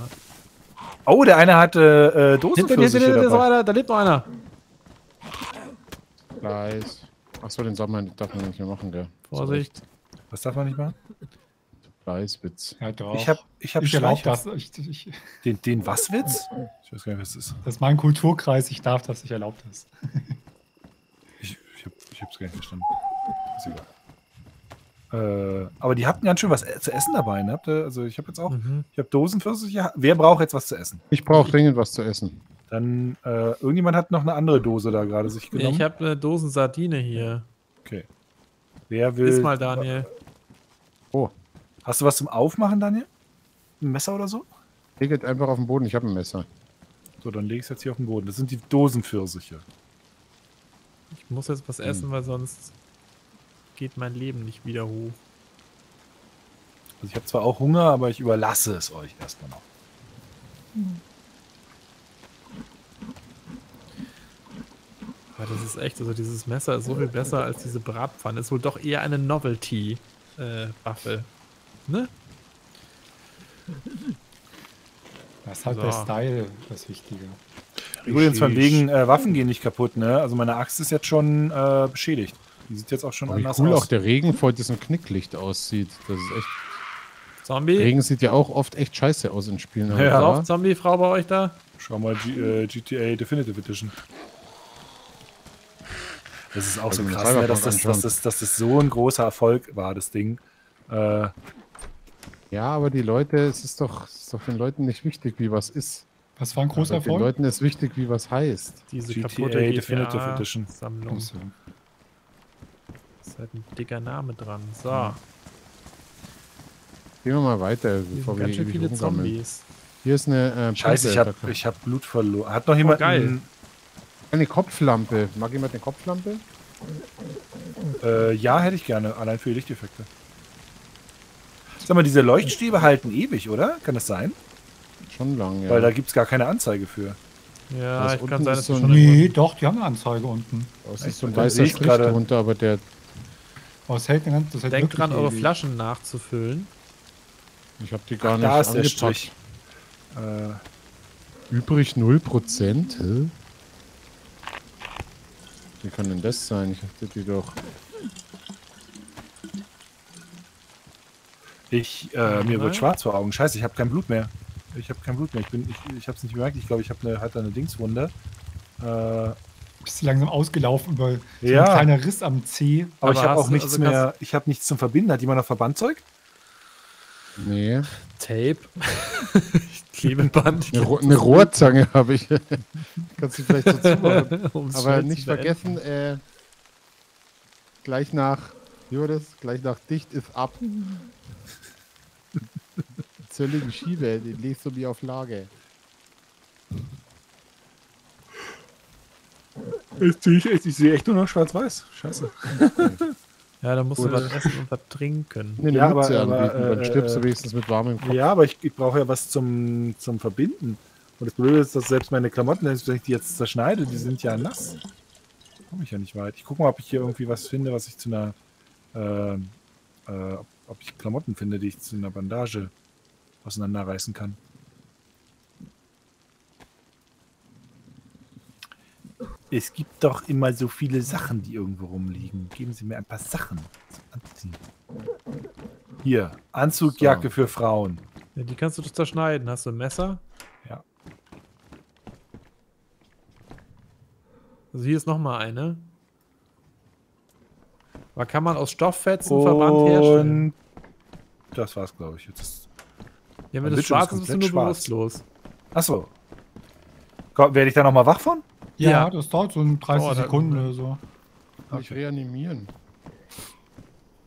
Oh, der eine hatte äh, Dosen. Hinter dir, hinter dir, da, da lebt noch einer. Nice. Achso, den darf man, darf man nicht mehr machen, gell? Vorsicht. Was darf man nicht machen? Weißwitz. Ja, ich habe ich hab ich erlaube das. Ich, ich den den Was-Witz? Ich weiß gar nicht, was das ist. Das ist mein Kulturkreis, ich darf das, ich erlaube das. ich ich, hab, ich hab's gar nicht verstanden. Ist egal. Äh, aber die hatten ganz schön was zu essen dabei, ne? Also ich habe jetzt auch, mhm. ich habe Dosenpfirsiche. Wer braucht jetzt was zu essen? Ich brauche dringend was zu essen. Dann, äh, irgendjemand hat noch eine andere Dose da gerade sich genommen. Ich habe eine Dosen Sardine hier. Okay. Wer will... Iss mal, Daniel. Oh. Hast du was zum Aufmachen, Daniel? Ein Messer oder so? Leg es einfach auf den Boden, ich habe ein Messer. So, dann leg es jetzt hier auf den Boden. Das sind die Dosenpfirsiche. Ich muss jetzt was essen, hm. weil sonst geht mein Leben nicht wieder hoch. Also ich habe zwar auch Hunger, aber ich überlasse es euch erstmal noch. Hm. Aber das ist echt, also dieses Messer ist so viel besser als diese Bratpfanne. Ist wohl doch eher eine Novelty-Waffe. Äh, Ne? Das ist halt so. Der Style, das Wichtige. Übrigens, von wegen äh, Waffen gehen nicht kaputt, ne? Also meine Axt ist jetzt schon äh, beschädigt. Die sieht jetzt auch schon oh, anders cool aus. Cool auch der Regen vor diesem Knicklicht aussieht. Das ist echt... Zombie? Regen sieht ja auch oft echt scheiße aus in Spielen. Ja, ja. Auf, Zombie-Frau bei euch da? Schau mal G äh, G T A Definitive Edition. Das ist auch also so krass, ne? dass, das, dass, das, dass das so ein großer Erfolg war, das Ding. Äh, ja, aber die Leute, es ist doch, es ist doch den Leuten nicht wichtig, wie was ist. Was war ein großer Erfolg? Den Leuten ist wichtig, wie was heißt. Diese G T A Definitive Edition Sammlung. So. Ist halt ein dicker Name dran. So. Ja. Gehen wir mal weiter, bevor wir ewig rumsammeln. Hier ist eine äh, Scheiße, ich hab, ich hab Blut verloren. Hat noch jemand oh, einen, eine Kopflampe? Mag jemand eine Kopflampe? Äh, ja, hätte ich gerne. Allein für die Lichteffekte. Sag mal, diese Leuchtstäbe halten ewig, oder? Kann das sein? Schon lang, ja. Weil da gibt es gar keine Anzeige für. Ja, das ich kann sein, dass so schon Nee, doch, die haben eine Anzeige unten. Das ist ich so ein weißer Strich drunter, aber der... Oh, das hält den ganzen, das hält Denkt dran, eure Flaschen nachzufüllen. Ich habe die gar Ach, nicht da ist angepackt. Der Strich. Äh, Übrig null Prozent? Hä? Wie kann denn das sein? Ich hatte die doch... Ich, äh, mir wird schwarz vor Augen. Scheiße, ich habe kein Blut mehr. Ich habe kein Blut mehr. Ich bin, ich, ich habe es nicht gemerkt. Ich glaube, ich habe eine, halt eine Dingswunde. Äh, Bist du langsam ausgelaufen über ja. so ein kleiner Riss am Zeh? Aber, aber ich habe auch nichts also mehr. Ich habe nichts zum Verbinden. Hat jemand noch Verbandzeug? Nee. Tape. Klebeband. Eine, Ro eine Rohrzange habe ich. Kannst du vielleicht so zumachen. Aber nicht vergessen, äh, gleich nach, wie war das? Gleich nach dicht ist ab. Zölligen Schiebe, den legst du mir auf Lage. Ich, ich, ich sehe echt nur noch schwarz-weiß. Scheiße. Ja, da musst Oder. du was essen und was trinken. Nee, ja, aber, aber, dann äh, stirbst du wenigstens mit warmem Kopf. Ja, aber ich, ich brauche ja was zum, zum Verbinden. Und das Blöde ist, dass selbst meine Klamotten, wenn ich die jetzt zerschneide, die sind ja nass. Komme ich ja nicht weit. Ich gucke mal, ob ich hier irgendwie was finde, was ich zu einer... Äh, äh, ob ich Klamotten finde, die ich zu einer Bandage auseinanderreißen kann. Es gibt doch immer so viele Sachen, die irgendwo rumliegen. Geben Sie mir ein paar Sachen zum Anziehen. Hier, Anzugjacke so. Für Frauen. Ja, die kannst du doch zerschneiden. Hast du ein Messer? Ja. Also hier ist nochmal eine. Man kann man aus Stofffetzen Verband herstellen. Das war's, glaube ich. Jetzt ja, wenn das schwarz ist, bist du nur bewusstlos. Achso. Werde ich da nochmal wach von? Ja, ja, das dauert so dreißig oh, Sekunden oder so. Kann ich reanimieren.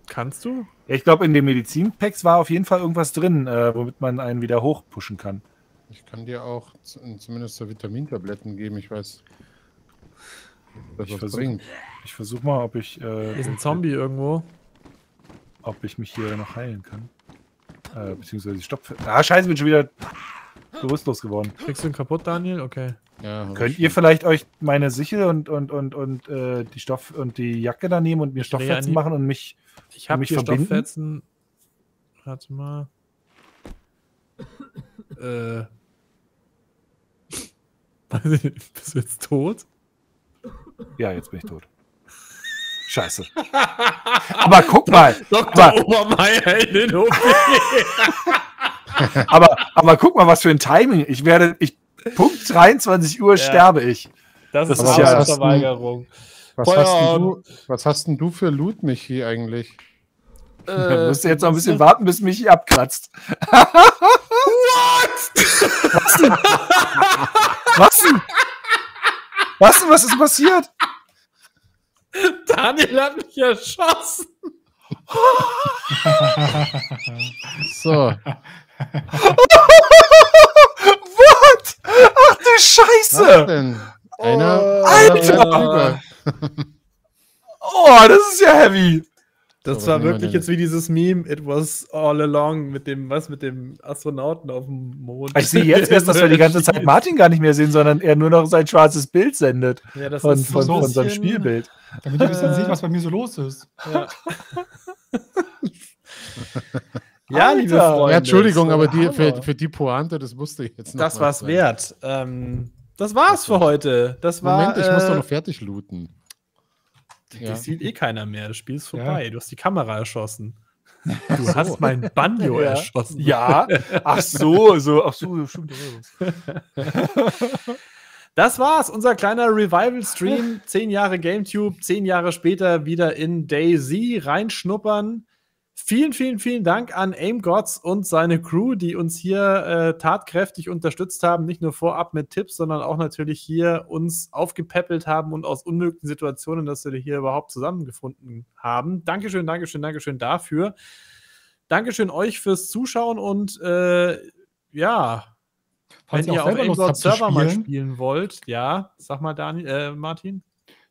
Kannst du? Ja, ich glaube, in den Medizinpacks war auf jeden Fall irgendwas drin, äh, womit man einen wieder hochpushen kann. Ich kann dir auch zumindest so Vitamintabletten geben, ich weiß. Ich versuche versuch mal, ob ich... Äh, ist ein Zombie irgendwo. Ob ich mich hier noch heilen kann. Äh, beziehungsweise die Stopfe... Ah, scheiße, bin schon wieder bewusstlos geworden. Kriegst du ihn kaputt, Daniel? Okay. Ja, könnt ihr vielleicht euch meine Sichel und, und, und, und äh, die Stoff und die Jacke da nehmen und mir Stofffetzen machen und mich Ich habe hier verbinden? Stofffetzen... Warte mal... äh... Bist du jetzt tot? Ja, jetzt bin ich tot. Scheiße. Aber guck mal. Doktor Obermeier in den O P. aber, aber guck mal, was für ein Timing. Ich werde, ich, Punkt dreiundzwanzig Uhr ja. sterbe ich. Das, das ist ja Verweigerung. Was, was hast denn du für Loot, Michi, eigentlich? Äh, du musst jetzt noch ein bisschen warten, bis Michi abkratzt. What? Was denn? Was denn? Was denn? Was ist passiert? Daniel hat mich erschossen. So. What? Ach du Scheiße. Was denn? Einer, Alter. Einer oh, das ist ja heavy. Das war wirklich jetzt wie dieses Meme, it was all along, mit dem, was, mit dem Astronauten auf dem Mond. Ich sehe jetzt erst, dass wir die ganze Zeit Martin gar nicht mehr sehen, sondern er nur noch sein schwarzes Bild sendet. Ja, das von, ist von, so von seinem Spielbild. Damit ihr ein bisschen seht, was bei mir so los ist. Ja, ja liebe Freunde. Ja, Entschuldigung, aber die, für, für die Pointe, das wusste ich jetzt nicht. Das war's sein. wert. Ähm, das war's für heute. Das war, Moment, ich muss doch noch fertig looten. Das ja. sieht eh keiner mehr. Das Spiel ist vorbei. Ja. Du hast die Kamera erschossen. Du so. hast mein Banjo ja. erschossen. Ja. Ach so, so. Ach so, stimmt. Das war's. Unser kleiner Revival-Stream. Zehn Jahre GameTube. Zehn Jahre später wieder in DayZ reinschnuppern. Vielen, vielen, vielen Dank an AimGodz und seine Crew, die uns hier äh, tatkräftig unterstützt haben, nicht nur vorab mit Tipps, sondern auch natürlich hier uns aufgepäppelt haben und aus unmöglichen Situationen, dass wir hier überhaupt zusammengefunden haben. Dankeschön, Dankeschön, Dankeschön dafür. Dankeschön euch fürs Zuschauen und äh, ja, falls wenn ihr auf AimGodz Server mal spielen wollt, ja, sag mal Daniel, äh, Martin.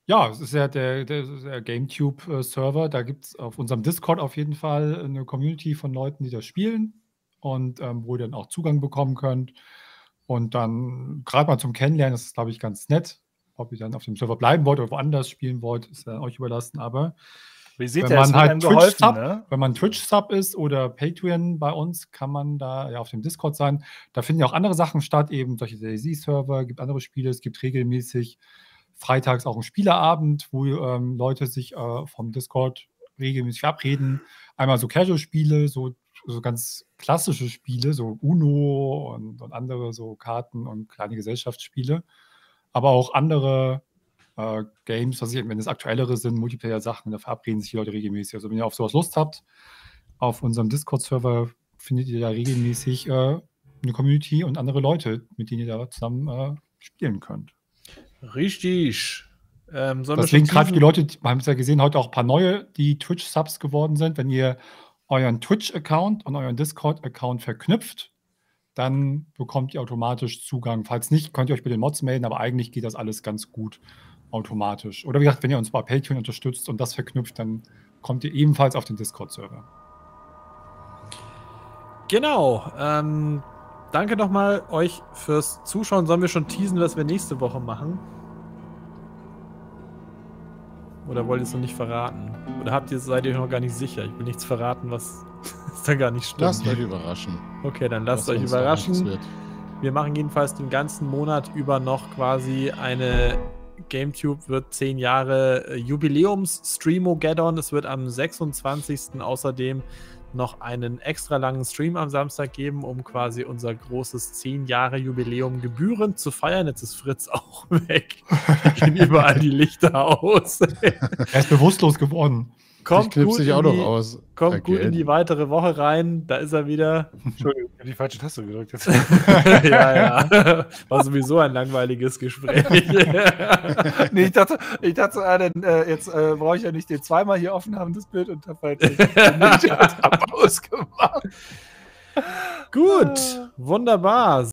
Ja, es ist ja der, der, der GameTube-Server. Da gibt es auf unserem Discord auf jeden Fall eine Community von Leuten, die das spielen und ähm, wo ihr dann auch Zugang bekommen könnt. Und dann gerade mal zum Kennenlernen, das ist, glaube ich, ganz nett. Ob ihr dann auf dem Server bleiben wollt oder woanders spielen wollt, ist dann euch überlassen. Aber wie seht wenn, man halt geholfen, Sub, ne? wenn man Twitch-Sub ist oder Patreon bei uns, kann man da ja auf dem Discord sein. Da finden ja auch andere Sachen statt, eben solche DayZ-Server, gibt andere Spiele, es gibt regelmäßig freitags auch ein Spielerabend, wo ähm, Leute sich äh, vom Discord regelmäßig verabreden. Einmal so Casual-Spiele, so, so ganz klassische Spiele, so Uno und, und andere so Karten und kleine Gesellschaftsspiele. Aber auch andere äh, Games, was ich, wenn es aktuellere sind, Multiplayer-Sachen, da verabreden sich die Leute regelmäßig. Also wenn ihr auf sowas Lust habt, auf unserem Discord-Server findet ihr da regelmäßig äh, eine Community und andere Leute, mit denen ihr da zusammen äh, spielen könnt. Richtig. Ähm, Deswegen greifen die Leute, wir haben es ja gesehen, heute auch ein paar neue, die Twitch-Subs geworden sind. Wenn ihr euren Twitch-Account und euren Discord-Account verknüpft, dann bekommt ihr automatisch Zugang. Falls nicht, könnt ihr euch bei den Mods melden, aber eigentlich geht das alles ganz gut automatisch. Oder wie gesagt, wenn ihr uns bei Patreon unterstützt und das verknüpft, dann kommt ihr ebenfalls auf den Discord-Server. Genau. Ähm Danke nochmal euch fürs Zuschauen. Sollen wir schon teasen, was wir nächste Woche machen? Oder wollt ihr es noch nicht verraten? Oder habt ihr, seid ihr noch gar nicht sicher? Ich will nichts verraten, was da gar nicht stimmt. Lasst euch überraschen. Okay, dann lasst euch überraschen. Wir machen jedenfalls den ganzen Monat über noch quasi eine... GameTube wird zehn Jahre Jubiläums-Streamogeddon. Es wird am sechsundzwanzigsten außerdem noch einen extra langen Stream am Samstag geben, um quasi unser großes zehn Jahre Jubiläum gebührend zu feiern. Jetzt ist Fritz auch weg. Da gehen überall die Lichter aus. Er ist bewusstlos geworden. Kommt, gut in, die, auch noch aus. kommt gut in die weitere Woche rein. Da ist er wieder. Entschuldigung, ich habe die falsche Taste gedrückt jetzt. ja, ja. War sowieso ein langweiliges Gespräch. nee, ich dachte, ich dachte ah, denn, äh, jetzt äh, brauche ich ja nicht den zweimal hier offen haben, das Bild, und habe halt den ausgemacht. Gut, wunderbar.